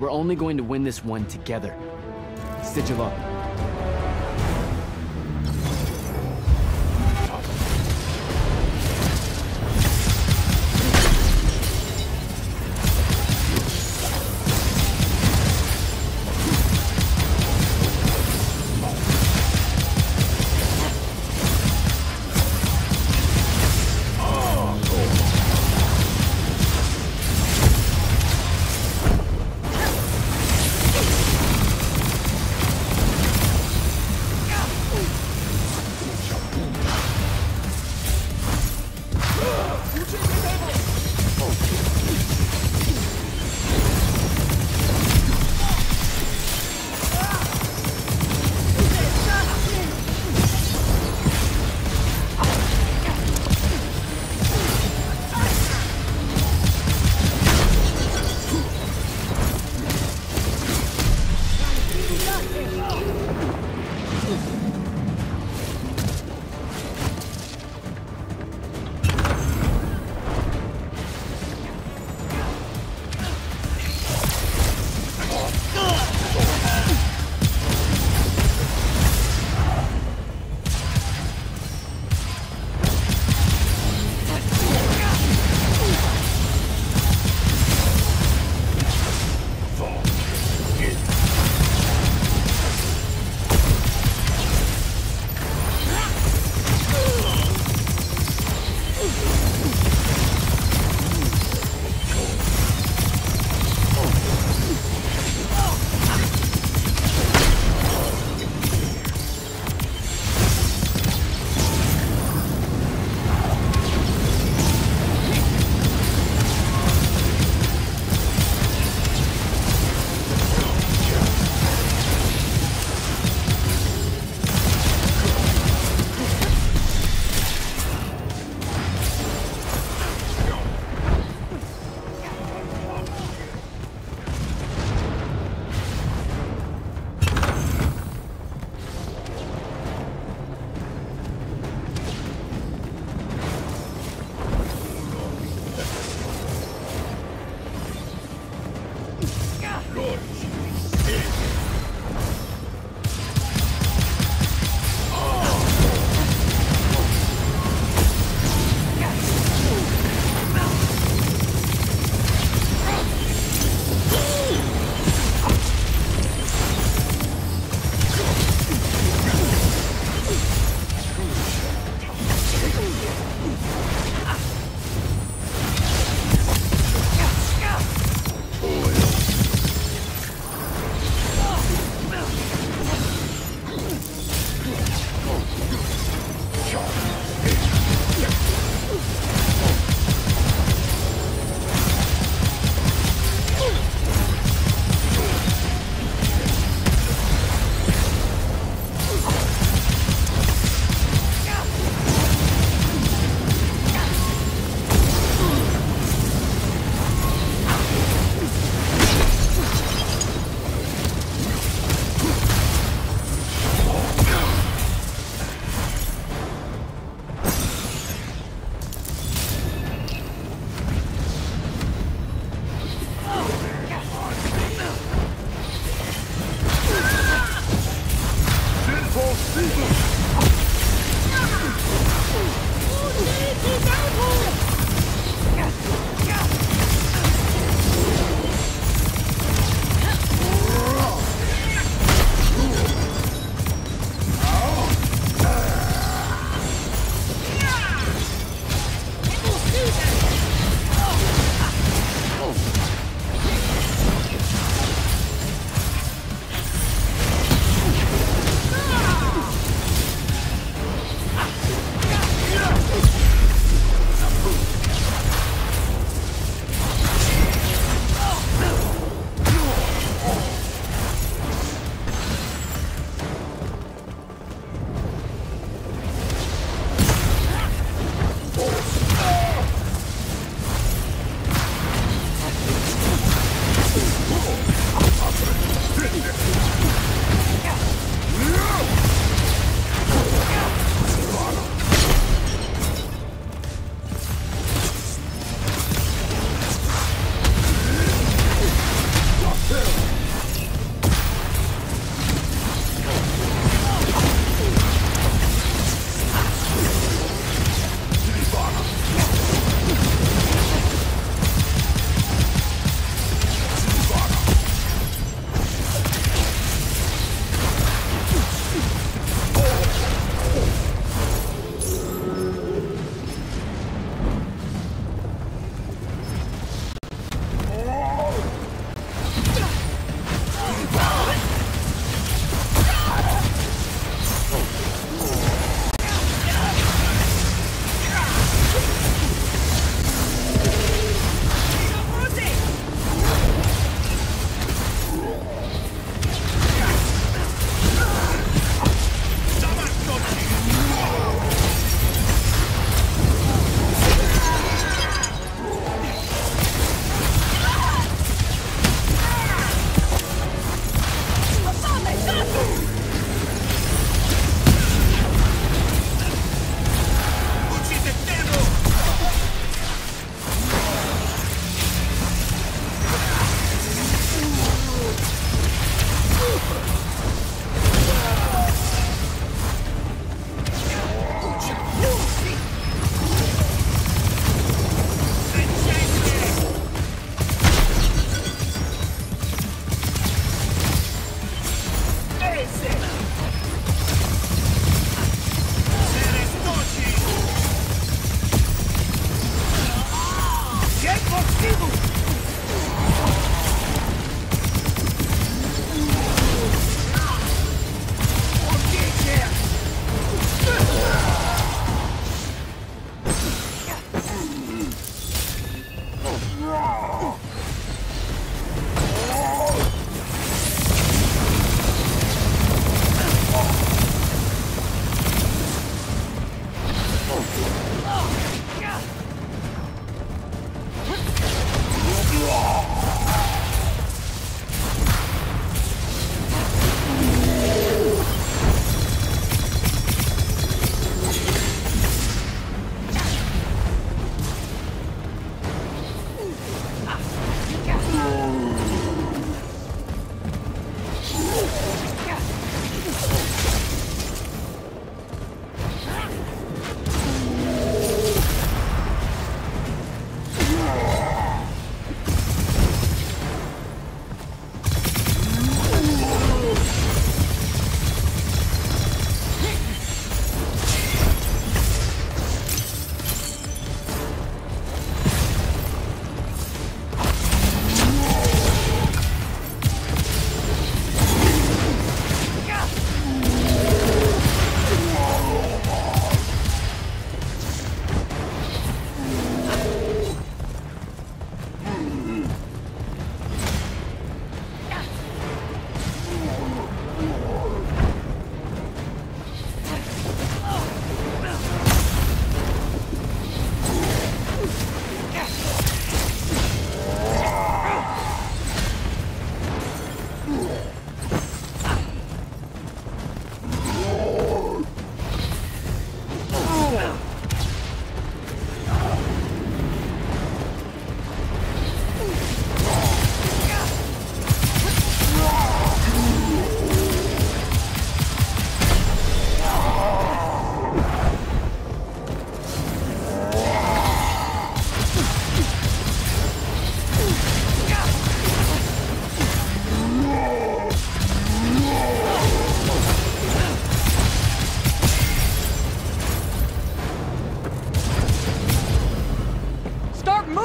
We're only going to win this one together. Sigil up.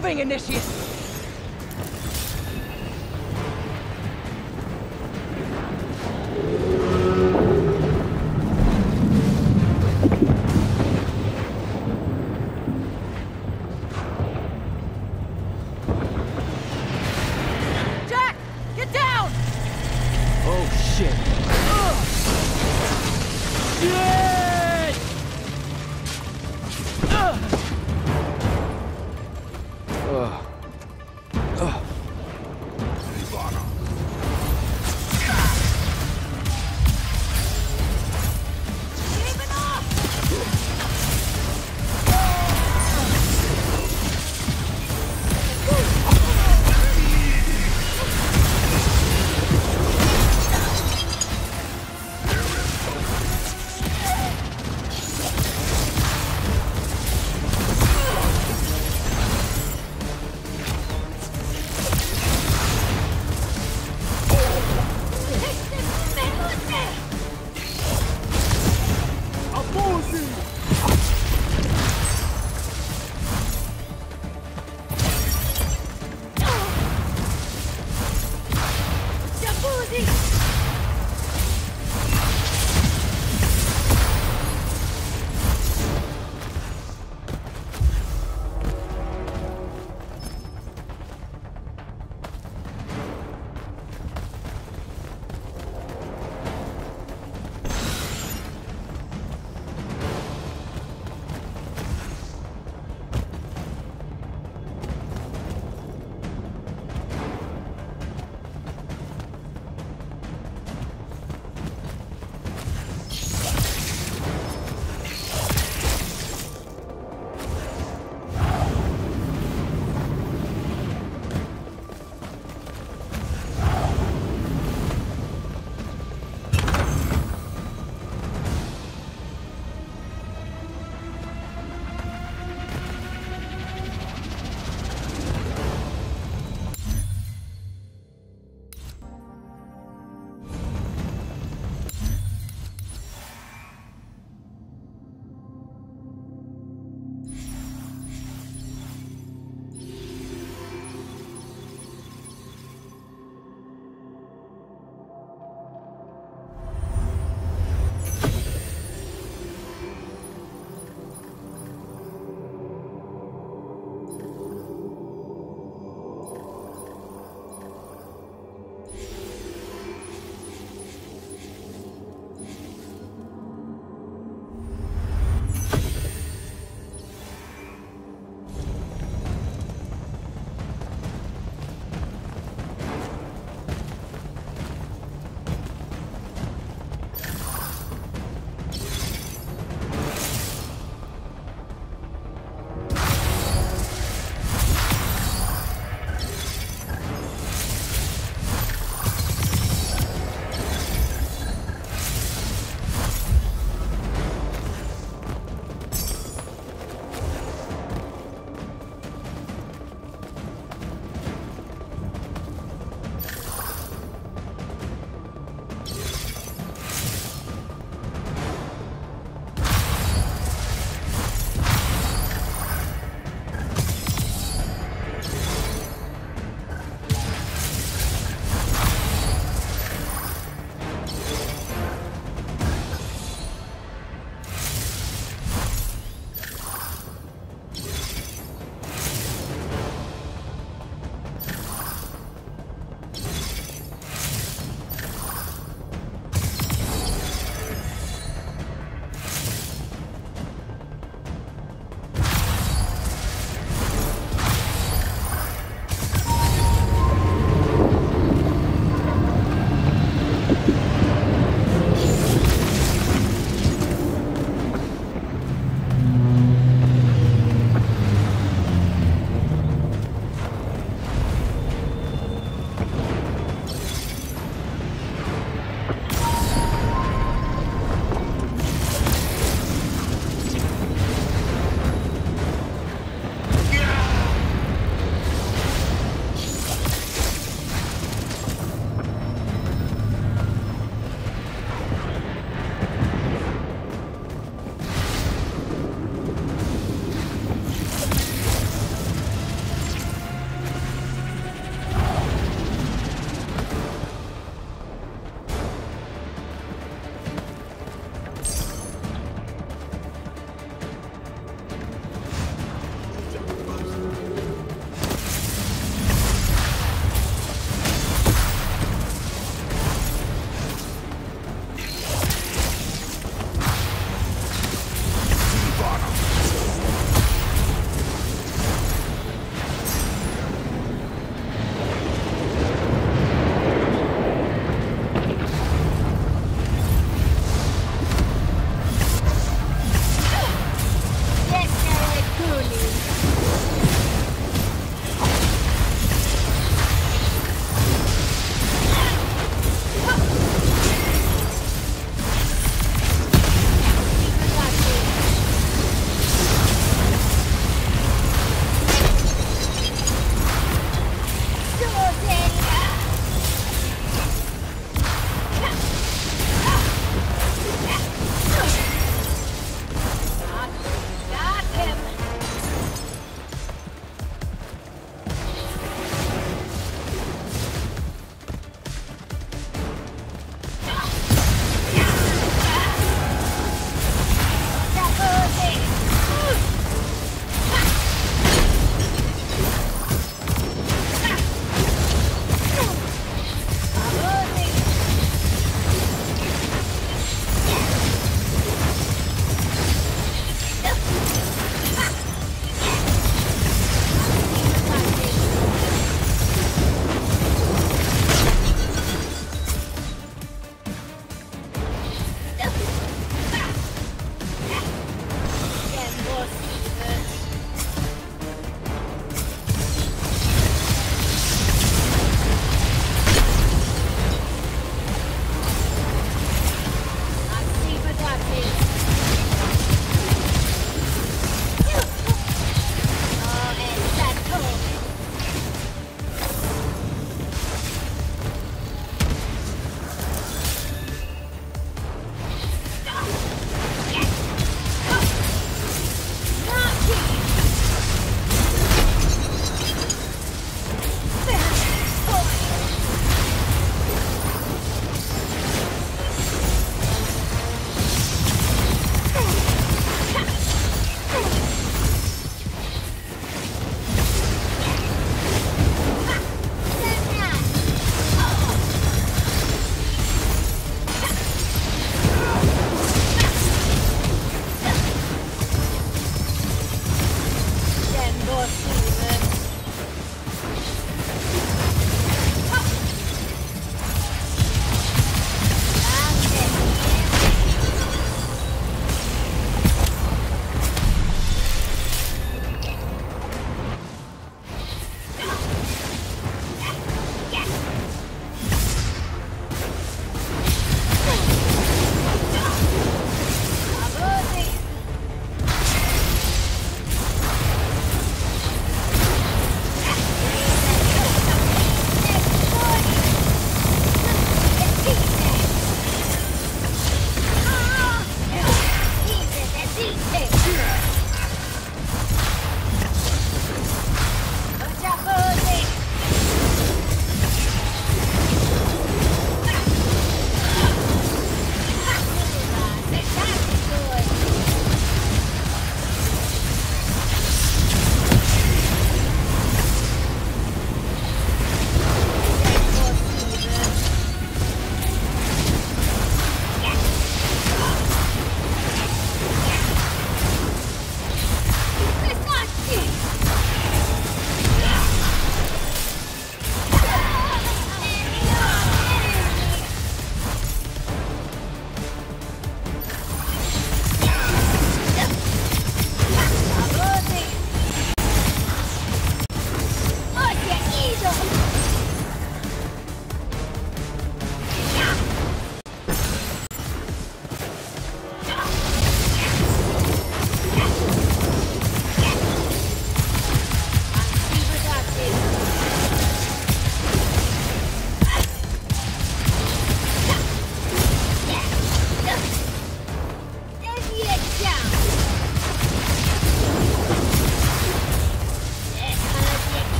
Moving, Initius!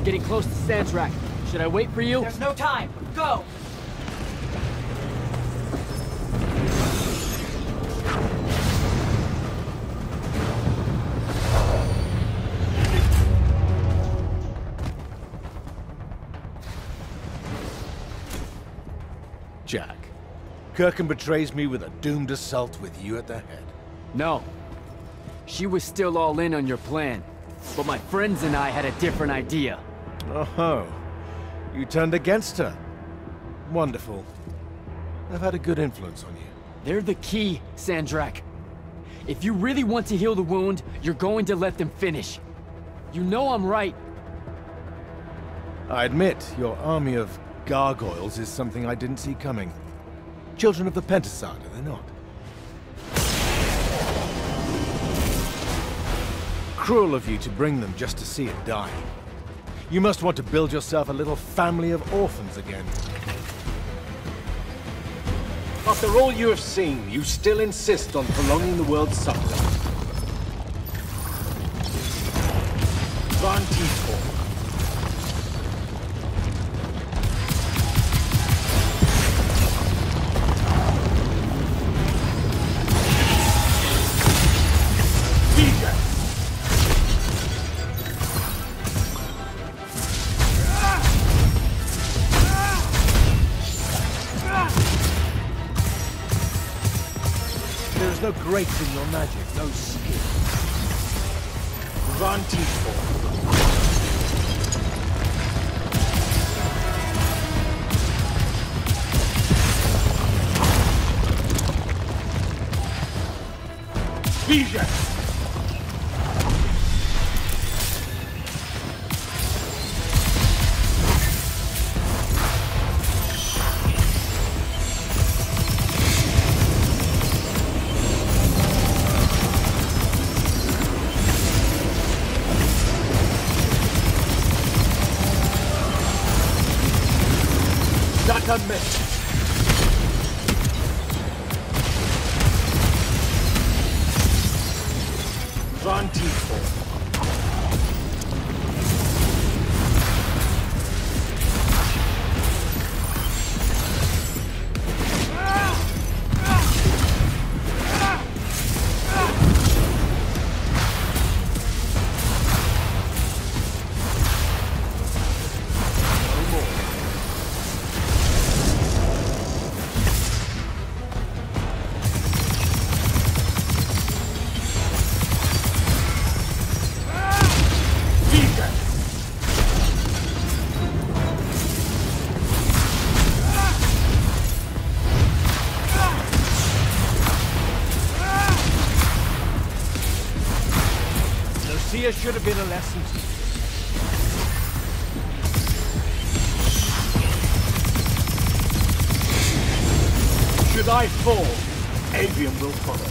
I'm getting close to Sandrak. Should I wait for you? There's no time. Go! Jack, Kirkyn betrays me with a doomed assault with you at the head. No. She was still all in on your plan, but my friends and I had a different idea. Oh, you turned against her. Wonderful. I've had a good influence on you. They're the key, Sandrak. If you really want to heal the wound, you're going to let them finish. You know I'm right. I admit, your army of gargoyles is something I didn't see coming. Children of the Pentasad, are they not? Cruel of you to bring them just to see it die. You must want to build yourself a little family of orphans again. After all you have seen, you still insist on prolonging the world's suffering. Vantifor. Great in your magic, no skill. Granted for vision. There should have been a lesson to you. Should I fall, Aveum will follow.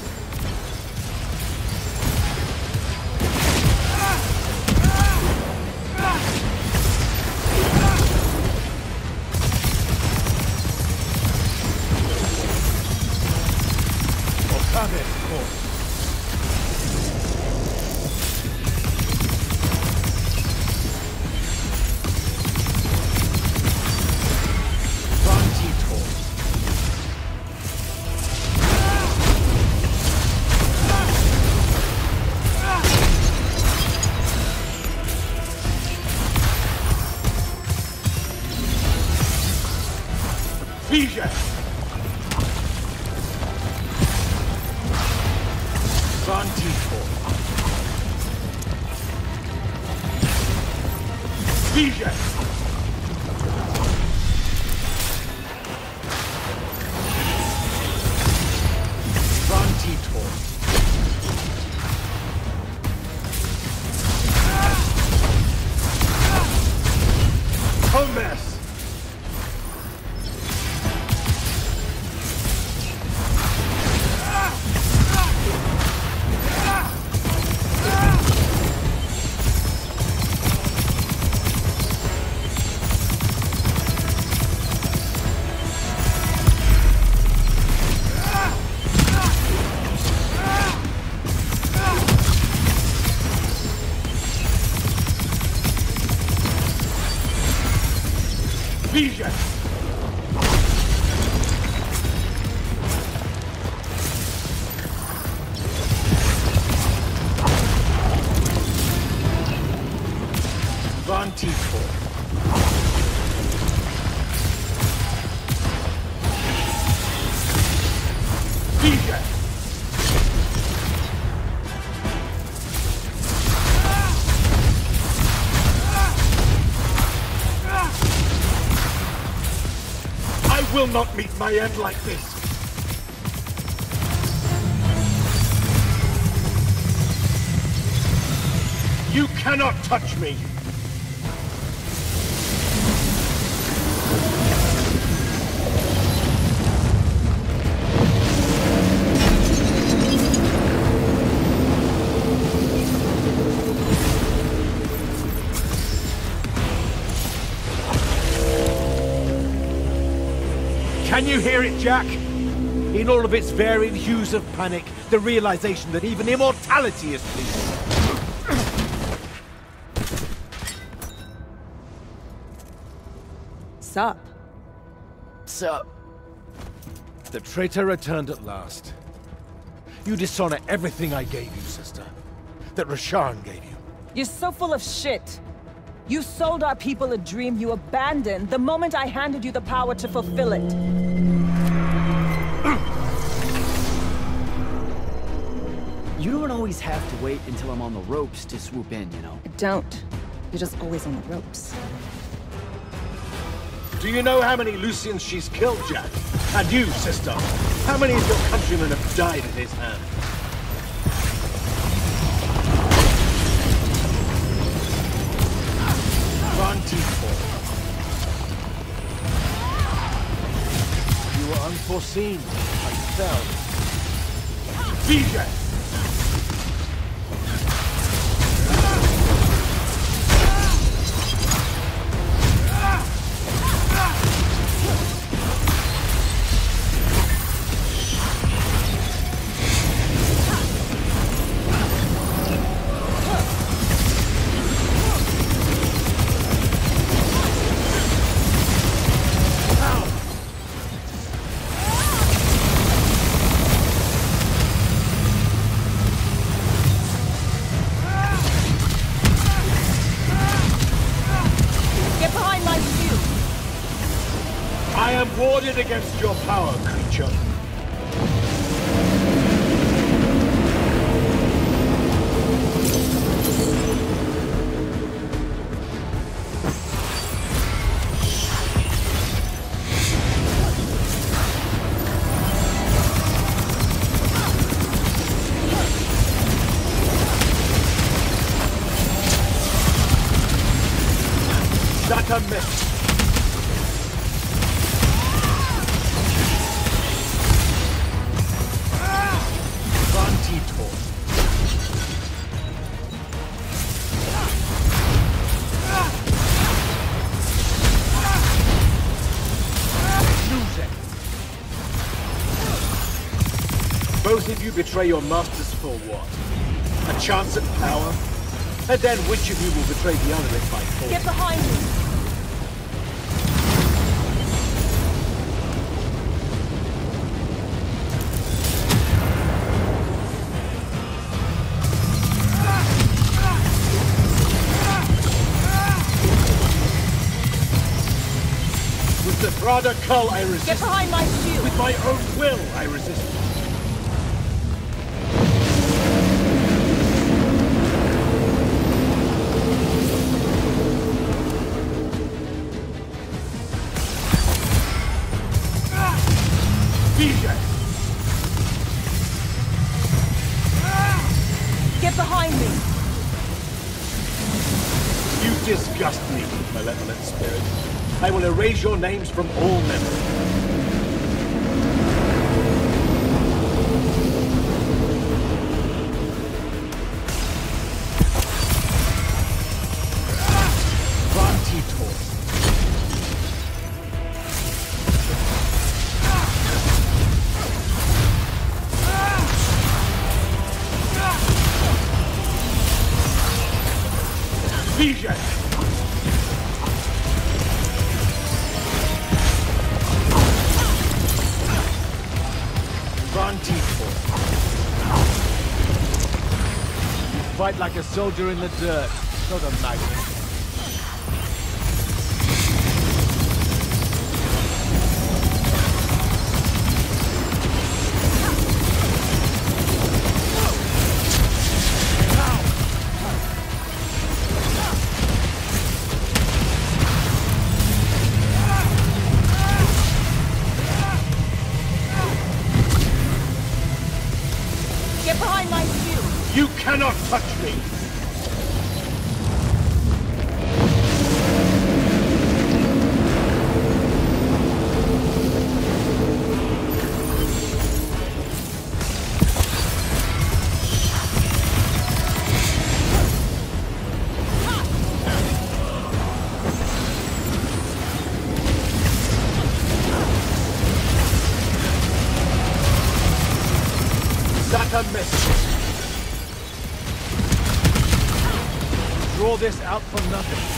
vision! Not meet my end like this. You cannot touch me. Can you hear it, Jack? In all of its varied hues of panic, the realization that even immortality is pleasing. Sup? Sup? The traitor returned at last. You dishonor everything I gave you, sister. That Rasharn gave you. You're so full of shit. You sold our people a dream you abandoned the moment I handed you the power to fulfill it. You don't always have to wait until I'm on the ropes to swoop in, you know? I don't. You're just always on the ropes. Do you know how many Lucians she's killed, Jack? And you, sister? How many of your countrymen have died at his hand? You were unforeseen. I fell. D J! Against your power, creature. That a miss. Betray your masters for what? A chance at power? And then which of you will betray the other if I fall? Get behind me! With the Prada cull I resist. Get behind my shield! With my own will I resist. I will erase your names from all memory. Vision! fight like a soldier in the dirt, not a knight. Draw this out for nothing.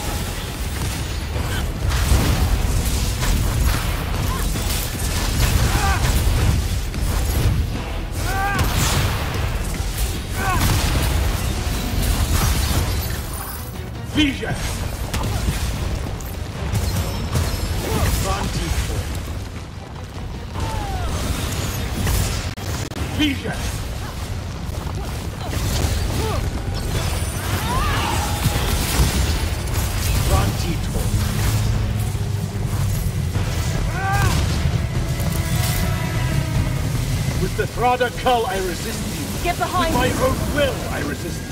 Rada Kull, I resist you. Get behind me. With my own will, I resist you.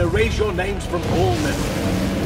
Erase your names from all memory.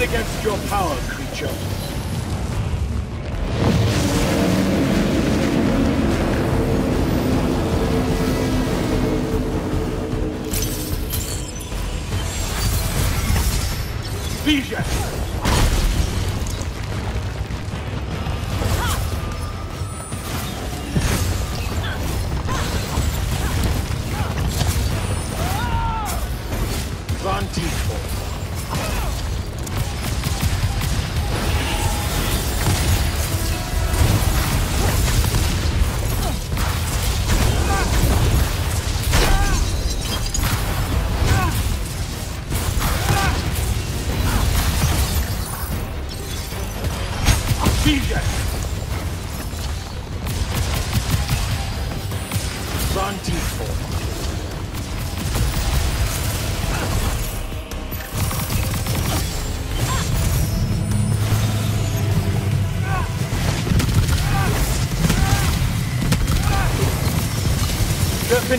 Against your power, creature. Vision.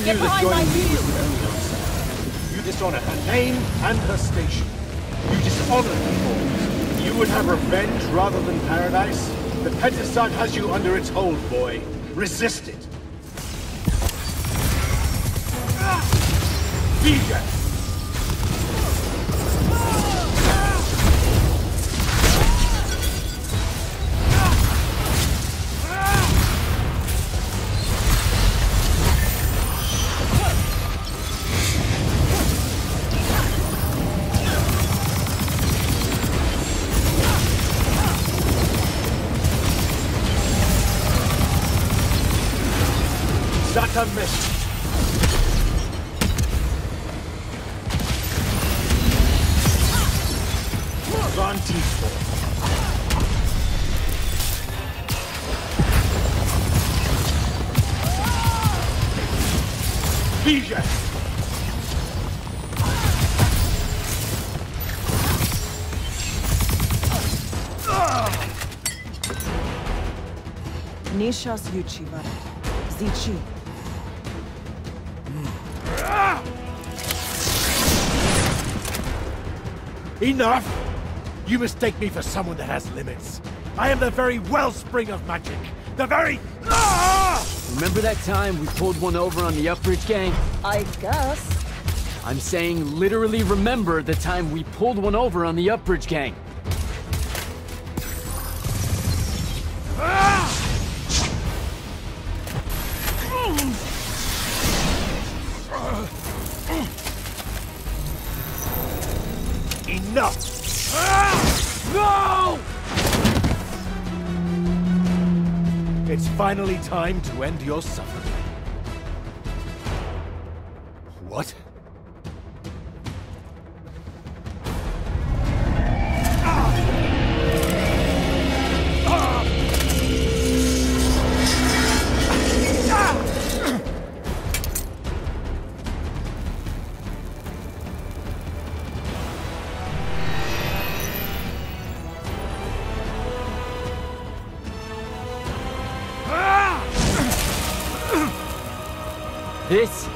Get behind my wheel! You dishonor her name and her station. You dishonor people. You would have revenge rather than paradise? The Pentasad has you under its hold, boy. Resist it. D J! Сейчас лючи варят. Зичи. Enough! You mistake me for someone that has limits. I am the very wellspring of magic. The very... Remember that time we pulled one over on the Upbridge gang? I guess. I'm saying literally remember the time we pulled one over on the Upbridge gang. Finally time to end your suffering. What? This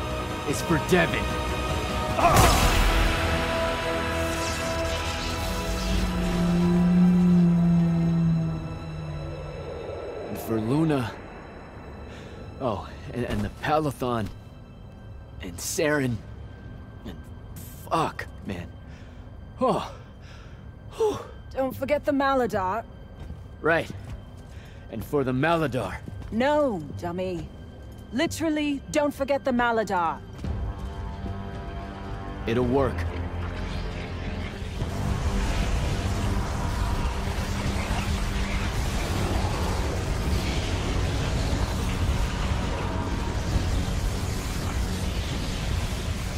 is for Devin. And for Luna. Oh, and, and the Palathon. And Saren. And fuck, man. Oh. Oh. Don't forget the Maladar. Right. And for the Maladar. No, dummy. Literally, don't forget the Maladar. It'll work.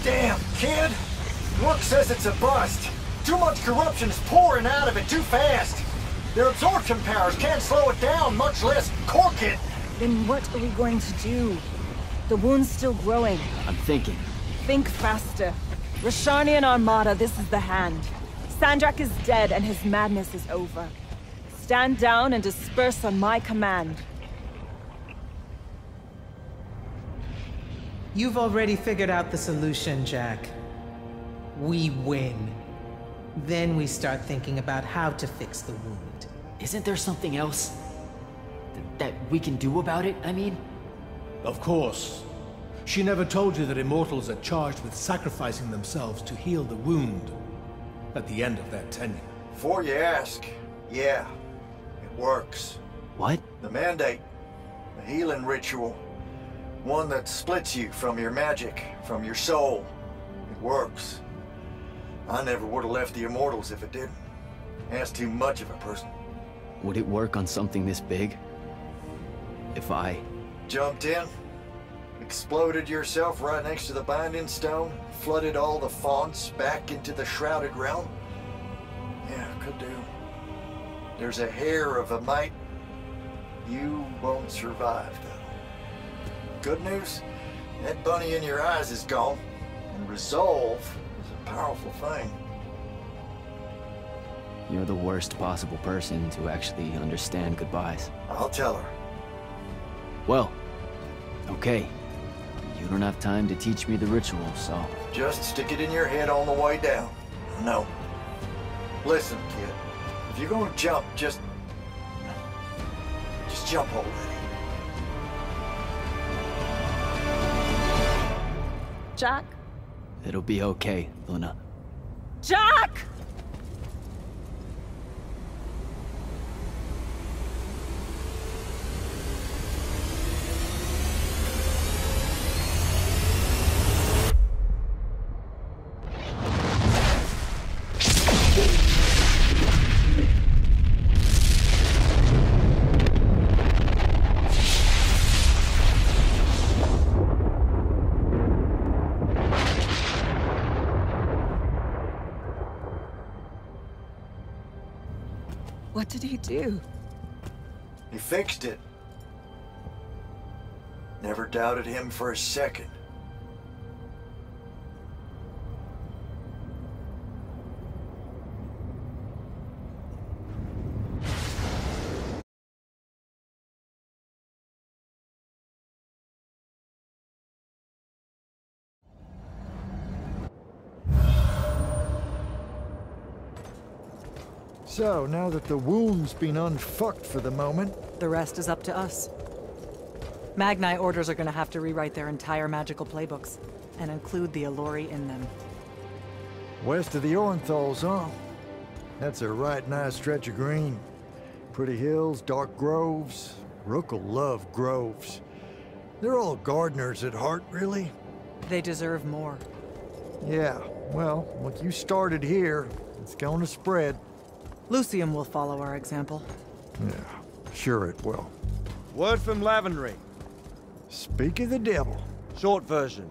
Damn, kid! Rook says it's a bust. Too much corruption is pouring out of it too fast. Their absorption powers can't slow it down, much less cork it. Then what are we going to do? The wound's still growing. I'm thinking. Think faster. Rasharnian Armada, this is the hand. Sandrak is dead and his madness is over. Stand down and disperse on my command. You've already figured out the solution, Jack. We win. Then we start thinking about how to fix the wound. Isn't there something else? That we can do about it, I mean? Of course. She never told you that Immortals are charged with sacrificing themselves to heal the wound at the end of their tenure. Before you ask, yeah, it works. What? The Mandate, the healing ritual, one that splits you from your magic, from your soul. It works. I never would have left the Immortals if it didn't. That's too much of a person. Would it work on something this big? If I... Jumped in, exploded yourself right next to the Binding Stone, flooded all the fonts back into the Shrouded Realm? Yeah, could do. There's a hair of a mite. You won't survive, though. Good news? That bunny in your eyes is gone. And resolve is a powerful thing. You're the worst possible person to actually understand goodbyes. I'll tell her. Well, okay. You You don't have time to teach me the ritual, so... Just stick it in your head on the way down. No. Listen, kid. If you're gonna jump, just... Just jump already. Jack? It'll be okay, Luna. Jack! What did he do? He fixed it. Never doubted him for a second. So, now that the womb's been unfucked for the moment... The rest is up to us. Magni orders are gonna have to rewrite their entire magical playbooks, and include the Alori in them. West of the Orenthals, huh? That's a right nice stretch of green. Pretty hills, dark groves. Rook'll love groves. They're all gardeners at heart, really. They deserve more. Yeah, well, what you started here, it's gonna spread. Lucium will follow our example. Yeah, sure it will. Word from Lavenry. Speak of the devil. Short version.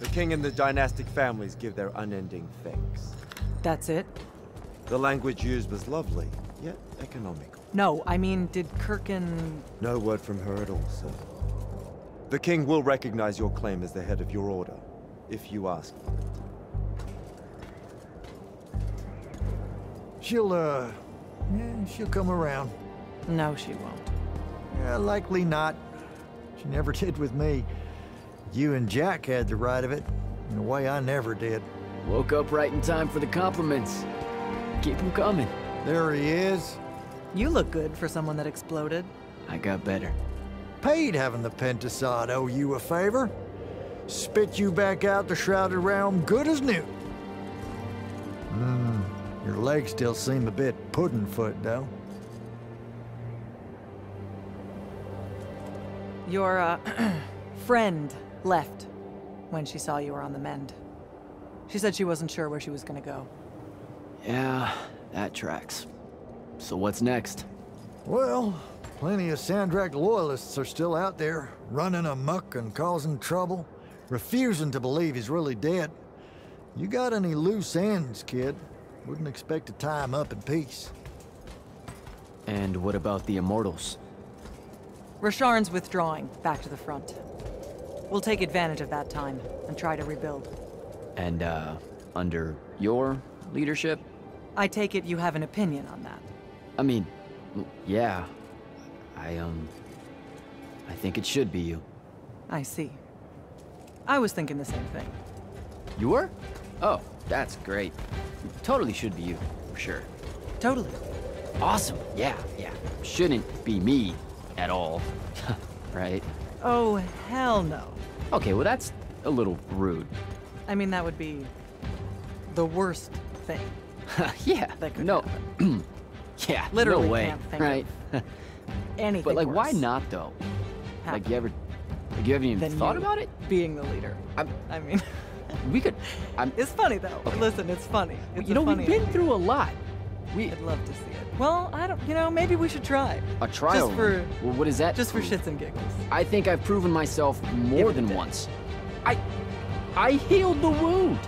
The king and the dynastic families give their unending thanks. That's it? The language used was lovely, yet economical. No, I mean, did Kirkyn... No word from her at all, sir. The king will recognize your claim as the head of your order, if you ask for it. She'll, uh, yeah, she'll come around. No, she won't. Yeah, likely not. She never did with me. You and Jack had the right of it, in a way I never did. Woke up right in time for the compliments. Keep them coming. There he is. You look good for someone that exploded. I got better. Paid having the Pentasad owe you a favor. Spit you back out the Shrouded Realm good as new. Mmm. Your legs still seem a bit pudding-foot, though. Your, uh, friend left when she saw you were on the mend. She said she wasn't sure where she was gonna go. Yeah, that tracks. So what's next? Well, plenty of Sandrak loyalists are still out there, running amok and causing trouble, refusing to believe he's really dead. You got any loose ends, kid? Wouldn't expect to tie him up in peace. And what about the Immortals? Rasharn's withdrawing back to the front. We'll take advantage of that time and try to rebuild. And, uh, under your leadership? I take it you have an opinion on that. I mean, yeah. I, um... I think it should be you. I see. I was thinking the same thing. You were? Oh, that's great. Totally should be you, for sure. Totally. Awesome, yeah, yeah. Shouldn't be me at all, right? Oh, hell no. Okay, well that's a little rude. I mean, that would be the worst thing. Yeah, that could no. Yeah, literally no way, can't think right? Of anything but like, worse. Why not though? Happen. Like you ever, like you haven't even then thought about it? Being the leader, I'm, I mean. We could. I'm, it's funny though. Okay. Listen, it's funny. It's you know, funny we've been idea. Through a lot. We, I'd love to see it. Well, I don't. You know, maybe we should try. A trial. Just for. Well, what is that? Just for shits and giggles. I think I've proven myself more than once. I, I healed the wound.